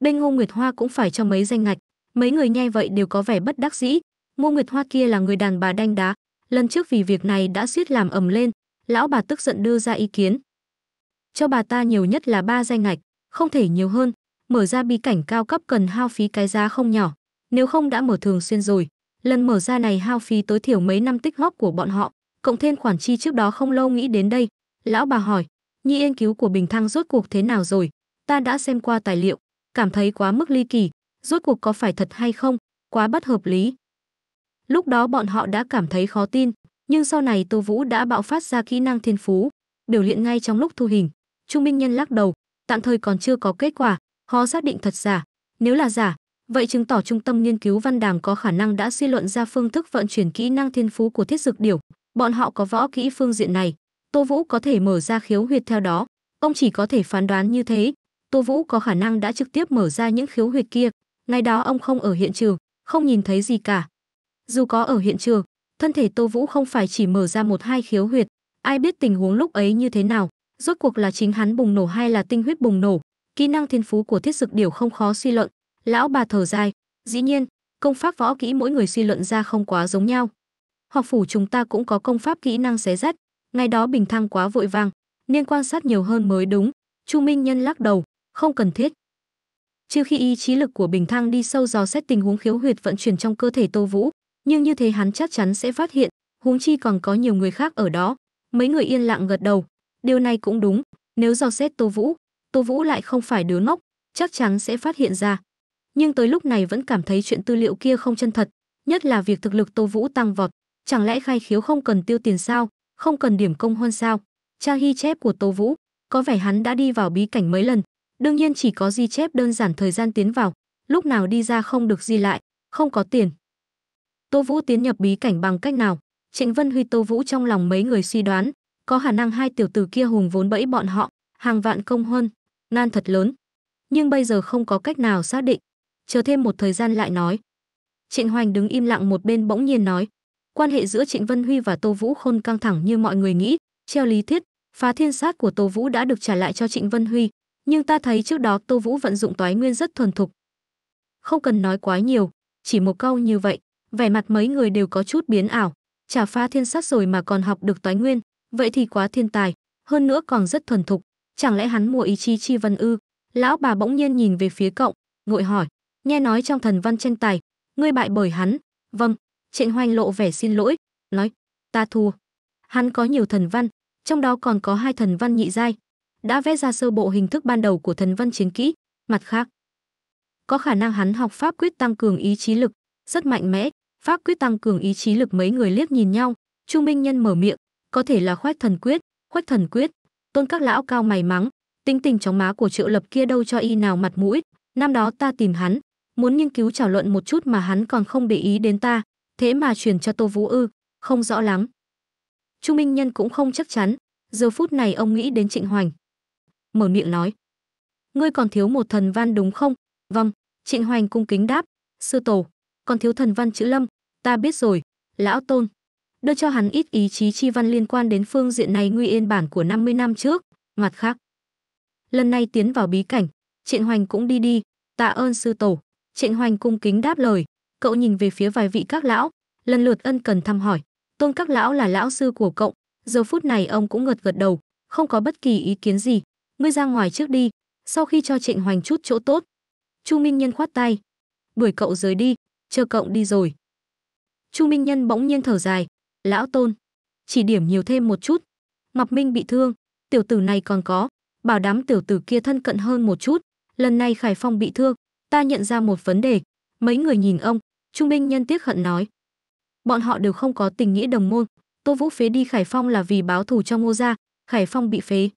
bên Ngô Nguyệt Hoa cũng phải cho mấy danh ngạch." Mấy người nghe vậy đều có vẻ bất đắc dĩ. Ngô Nguyệt Hoa kia là người đàn bà đanh đá, lần trước vì việc này đã suýt làm ầm lên. Lão bà tức giận đưa ra ý kiến: "Cho bà ta nhiều nhất là ba danh ngạch, không thể nhiều hơn. Mở ra bí cảnh cao cấp cần hao phí cái giá không nhỏ, nếu không đã mở thường xuyên rồi. Lần mở ra này hao phí tối thiểu mấy năm tích góp của bọn họ, cộng thêm khoản chi trước đó không lâu." Nghĩ đến đây, lão bà hỏi: "Nhi nghiên cứu của Bình Thăng rốt cuộc thế nào rồi? Ta đã xem qua tài liệu, cảm thấy quá mức ly kỳ, rốt cuộc có phải thật hay không? Quá bất hợp lý." Lúc đó bọn họ đã cảm thấy khó tin, nhưng sau này Tô Vũ đã bạo phát ra kỹ năng thiên phú, biểu hiện ngay trong lúc thu hình. Chu Minh Nhân lắc đầu: "Tạm thời còn chưa có kết quả, khó xác định thật giả. Nếu là giả, vậy chứng tỏ trung tâm nghiên cứu Văn Đàm có khả năng đã suy luận ra phương thức vận chuyển kỹ năng thiên phú của Thiết Dực Điểu. Bọn họ có võ kỹ phương diện này, Tô Vũ có thể mở ra khiếu huyệt theo đó. Ông chỉ có thể phán đoán như thế. Tô Vũ có khả năng đã trực tiếp mở ra những khiếu huyệt kia. Ngày đó ông không ở hiện trường, không nhìn thấy gì cả. Dù có ở hiện trường, thân thể Tô Vũ không phải chỉ mở ra một hai khiếu huyệt. Ai biết tình huống lúc ấy như thế nào? Rốt cuộc là chính hắn bùng nổ hay là tinh huyết bùng nổ?" Kỹ năng thiên phú của Thiết Dực Điểu không khó suy luận. Lão bà thở dài: "Dĩ nhiên, công pháp võ kỹ mỗi người suy luận ra không quá giống nhau. Học phủ chúng ta cũng có công pháp kỹ năng xé rách. Ngày đó Bình Thăng quá vội vàng, nên quan sát nhiều hơn mới đúng." Chu Minh Nhân lắc đầu: "Không cần thiết. Trừ khi ý chí lực của Bình Thăng đi sâu dò xét tình huống khiếu huyệt vận chuyển trong cơ thể Tô Vũ, nhưng như thế hắn chắc chắn sẽ phát hiện, huống chi còn có nhiều người khác ở đó." Mấy người yên lặng gật đầu: "Điều này cũng đúng, nếu dò xét Tô Vũ, Tô Vũ lại không phải đứa ngốc, chắc chắn sẽ phát hiện ra." nhưng tới lúc này vẫn cảm thấy chuyện tư liệu kia không chân thật, nhất là việc thực lực Tô Vũ tăng vọt. Chẳng lẽ khai khiếu không cần tiêu tiền sao, không cần điểm công hơn sao? Tra ghi chép của Tô Vũ, có vẻ hắn đã đi vào bí cảnh mấy lần, đương nhiên chỉ có ghi chép đơn giản thời gian tiến vào, lúc nào đi ra không được ghi lại, không có tiền. Tô Vũ tiến nhập bí cảnh bằng cách nào? Trịnh Vân Huy, Tô Vũ trong lòng mấy người suy đoán, có khả năng hai tiểu tử kia hùng vốn bẫy bọn họ, hàng vạn công hơn, nan thật lớn. Nhưng bây giờ không có cách nào xác định, chờ thêm một thời gian lại nói. Trịnh Hoành đứng im lặng một bên bỗng nhiên nói, quan hệ giữa Trịnh Vân Huy và Tô Vũ không căng thẳng như mọi người nghĩ, theo lý thuyết, phá thiên sát của Tô Vũ đã được trả lại cho Trịnh Vân Huy, nhưng ta thấy trước đó Tô Vũ vận dụng toái nguyên rất thuần thục. Không cần nói quá nhiều, chỉ một câu như vậy, vẻ mặt mấy người đều có chút biến ảo, trả phá thiên sát rồi mà còn học được toái nguyên, vậy thì quá thiên tài, hơn nữa còn rất thuần thục, chẳng lẽ hắn mua ý chí chi vân ư? Lão bà bỗng nhiên nhìn về phía cậu, ngội hỏi, nghe nói trong thần văn tranh tài, ngươi bại bởi hắn. Vâng. Trịnh Hoành lộ vẻ xin lỗi, nói, ta thua. Hắn có nhiều thần văn, trong đó còn có hai thần văn nhị giai, đã vẽ ra sơ bộ hình thức ban đầu của thần văn chiến kỹ. Mặt khác, có khả năng hắn học pháp quyết tăng cường ý chí lực, rất mạnh mẽ. Pháp quyết tăng cường ý chí lực, mấy người liếc nhìn nhau, Chu Minh Nhân mở miệng, có thể là khoách thần quyết, khoách thần quyết. Tôn các lão cao mày mắng, tính tình chóng má của Triệu Lập kia đâu cho y nào mặt mũi, năm đó ta tìm hắn, muốn nghiên cứu thảo luận một chút mà hắn còn không để ý đến ta. Thế mà truyền cho Tô Vũ ư? Không rõ lắm. Chu Minh Nhân cũng không chắc chắn. Giờ phút này ông nghĩ đến Trịnh Hoành, mở miệng nói, ngươi còn thiếu một thần văn đúng không? Vâng. Trịnh Hoành cung kính đáp, sư tổ, còn thiếu thần văn chữ lâm. Ta biết rồi, lão tôn. Đưa cho hắn ít ý chí chi văn liên quan đến phương diện này, nguy yên bản của năm mươi năm trước. Mặt khác, lần này tiến vào bí cảnh, Trịnh Hoành cũng đi đi. Tạ ơn sư tổ. Trịnh Hoành cung kính đáp lời. Cậu nhìn về phía vài vị các lão, lần lượt ân cần thăm hỏi. Tôn các lão là lão sư của cậu, giờ phút này ông cũng gật gật đầu, không có bất kỳ ý kiến gì. Ngươi ra ngoài trước đi, sau khi cho Trịnh Hoành chút chỗ tốt. Chu Minh Nhân khoát tay, đuổi cậu rời đi, chờ cậu đi rồi. Chu Minh Nhân bỗng nhiên thở dài, lão tôn, chỉ điểm nhiều thêm một chút. Ngọc Minh bị thương, tiểu tử này còn có, bảo đám tiểu tử kia thân cận hơn một chút. Lần này Khải Phong bị thương, ta nhận ra một vấn đề. Mấy người nhìn ông, Chu Minh Nhân tiếc hận nói, bọn họ đều không có tình nghĩa đồng môn. Tô Vũ phế đi Khải Phong là vì báo thù cho Ngô gia, Khải Phong bị phế,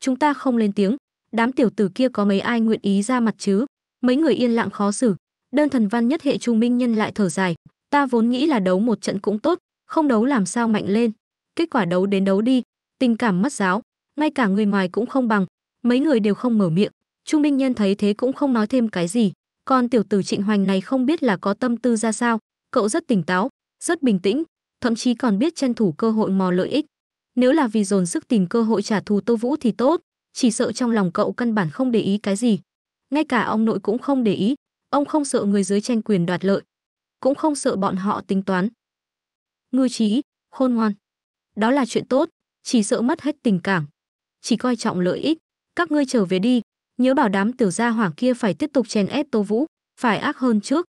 chúng ta không lên tiếng. Đám tiểu tử kia có mấy ai nguyện ý ra mặt chứ? Mấy người yên lặng khó xử. Đơn thần văn nhất hệ Chu Minh Nhân lại thở dài, ta vốn nghĩ là đấu một trận cũng tốt, không đấu làm sao mạnh lên. Kết quả đấu đến đấu đi, tình cảm mất giáo, ngay cả người ngoài cũng không bằng. Mấy người đều không mở miệng. Chu Minh Nhân thấy thế cũng không nói thêm cái gì. Còn tiểu tử Trịnh Hoành này không biết là có tâm tư ra sao, cậu rất tỉnh táo, rất bình tĩnh, thậm chí còn biết tranh thủ cơ hội mò lợi ích. Nếu là vì dồn sức tìm cơ hội trả thù Tô Vũ thì tốt, chỉ sợ trong lòng cậu căn bản không để ý cái gì. Ngay cả ông nội cũng không để ý, ông không sợ người dưới tranh quyền đoạt lợi, cũng không sợ bọn họ tính toán. Ngư trí, khôn ngoan, đó là chuyện tốt, chỉ sợ mất hết tình cảm, chỉ coi trọng lợi ích. Các ngươi trở về đi. Nhớ bảo đám tiểu gia hỏa kia phải tiếp tục chèn ép Tô Vũ, phải ác hơn trước.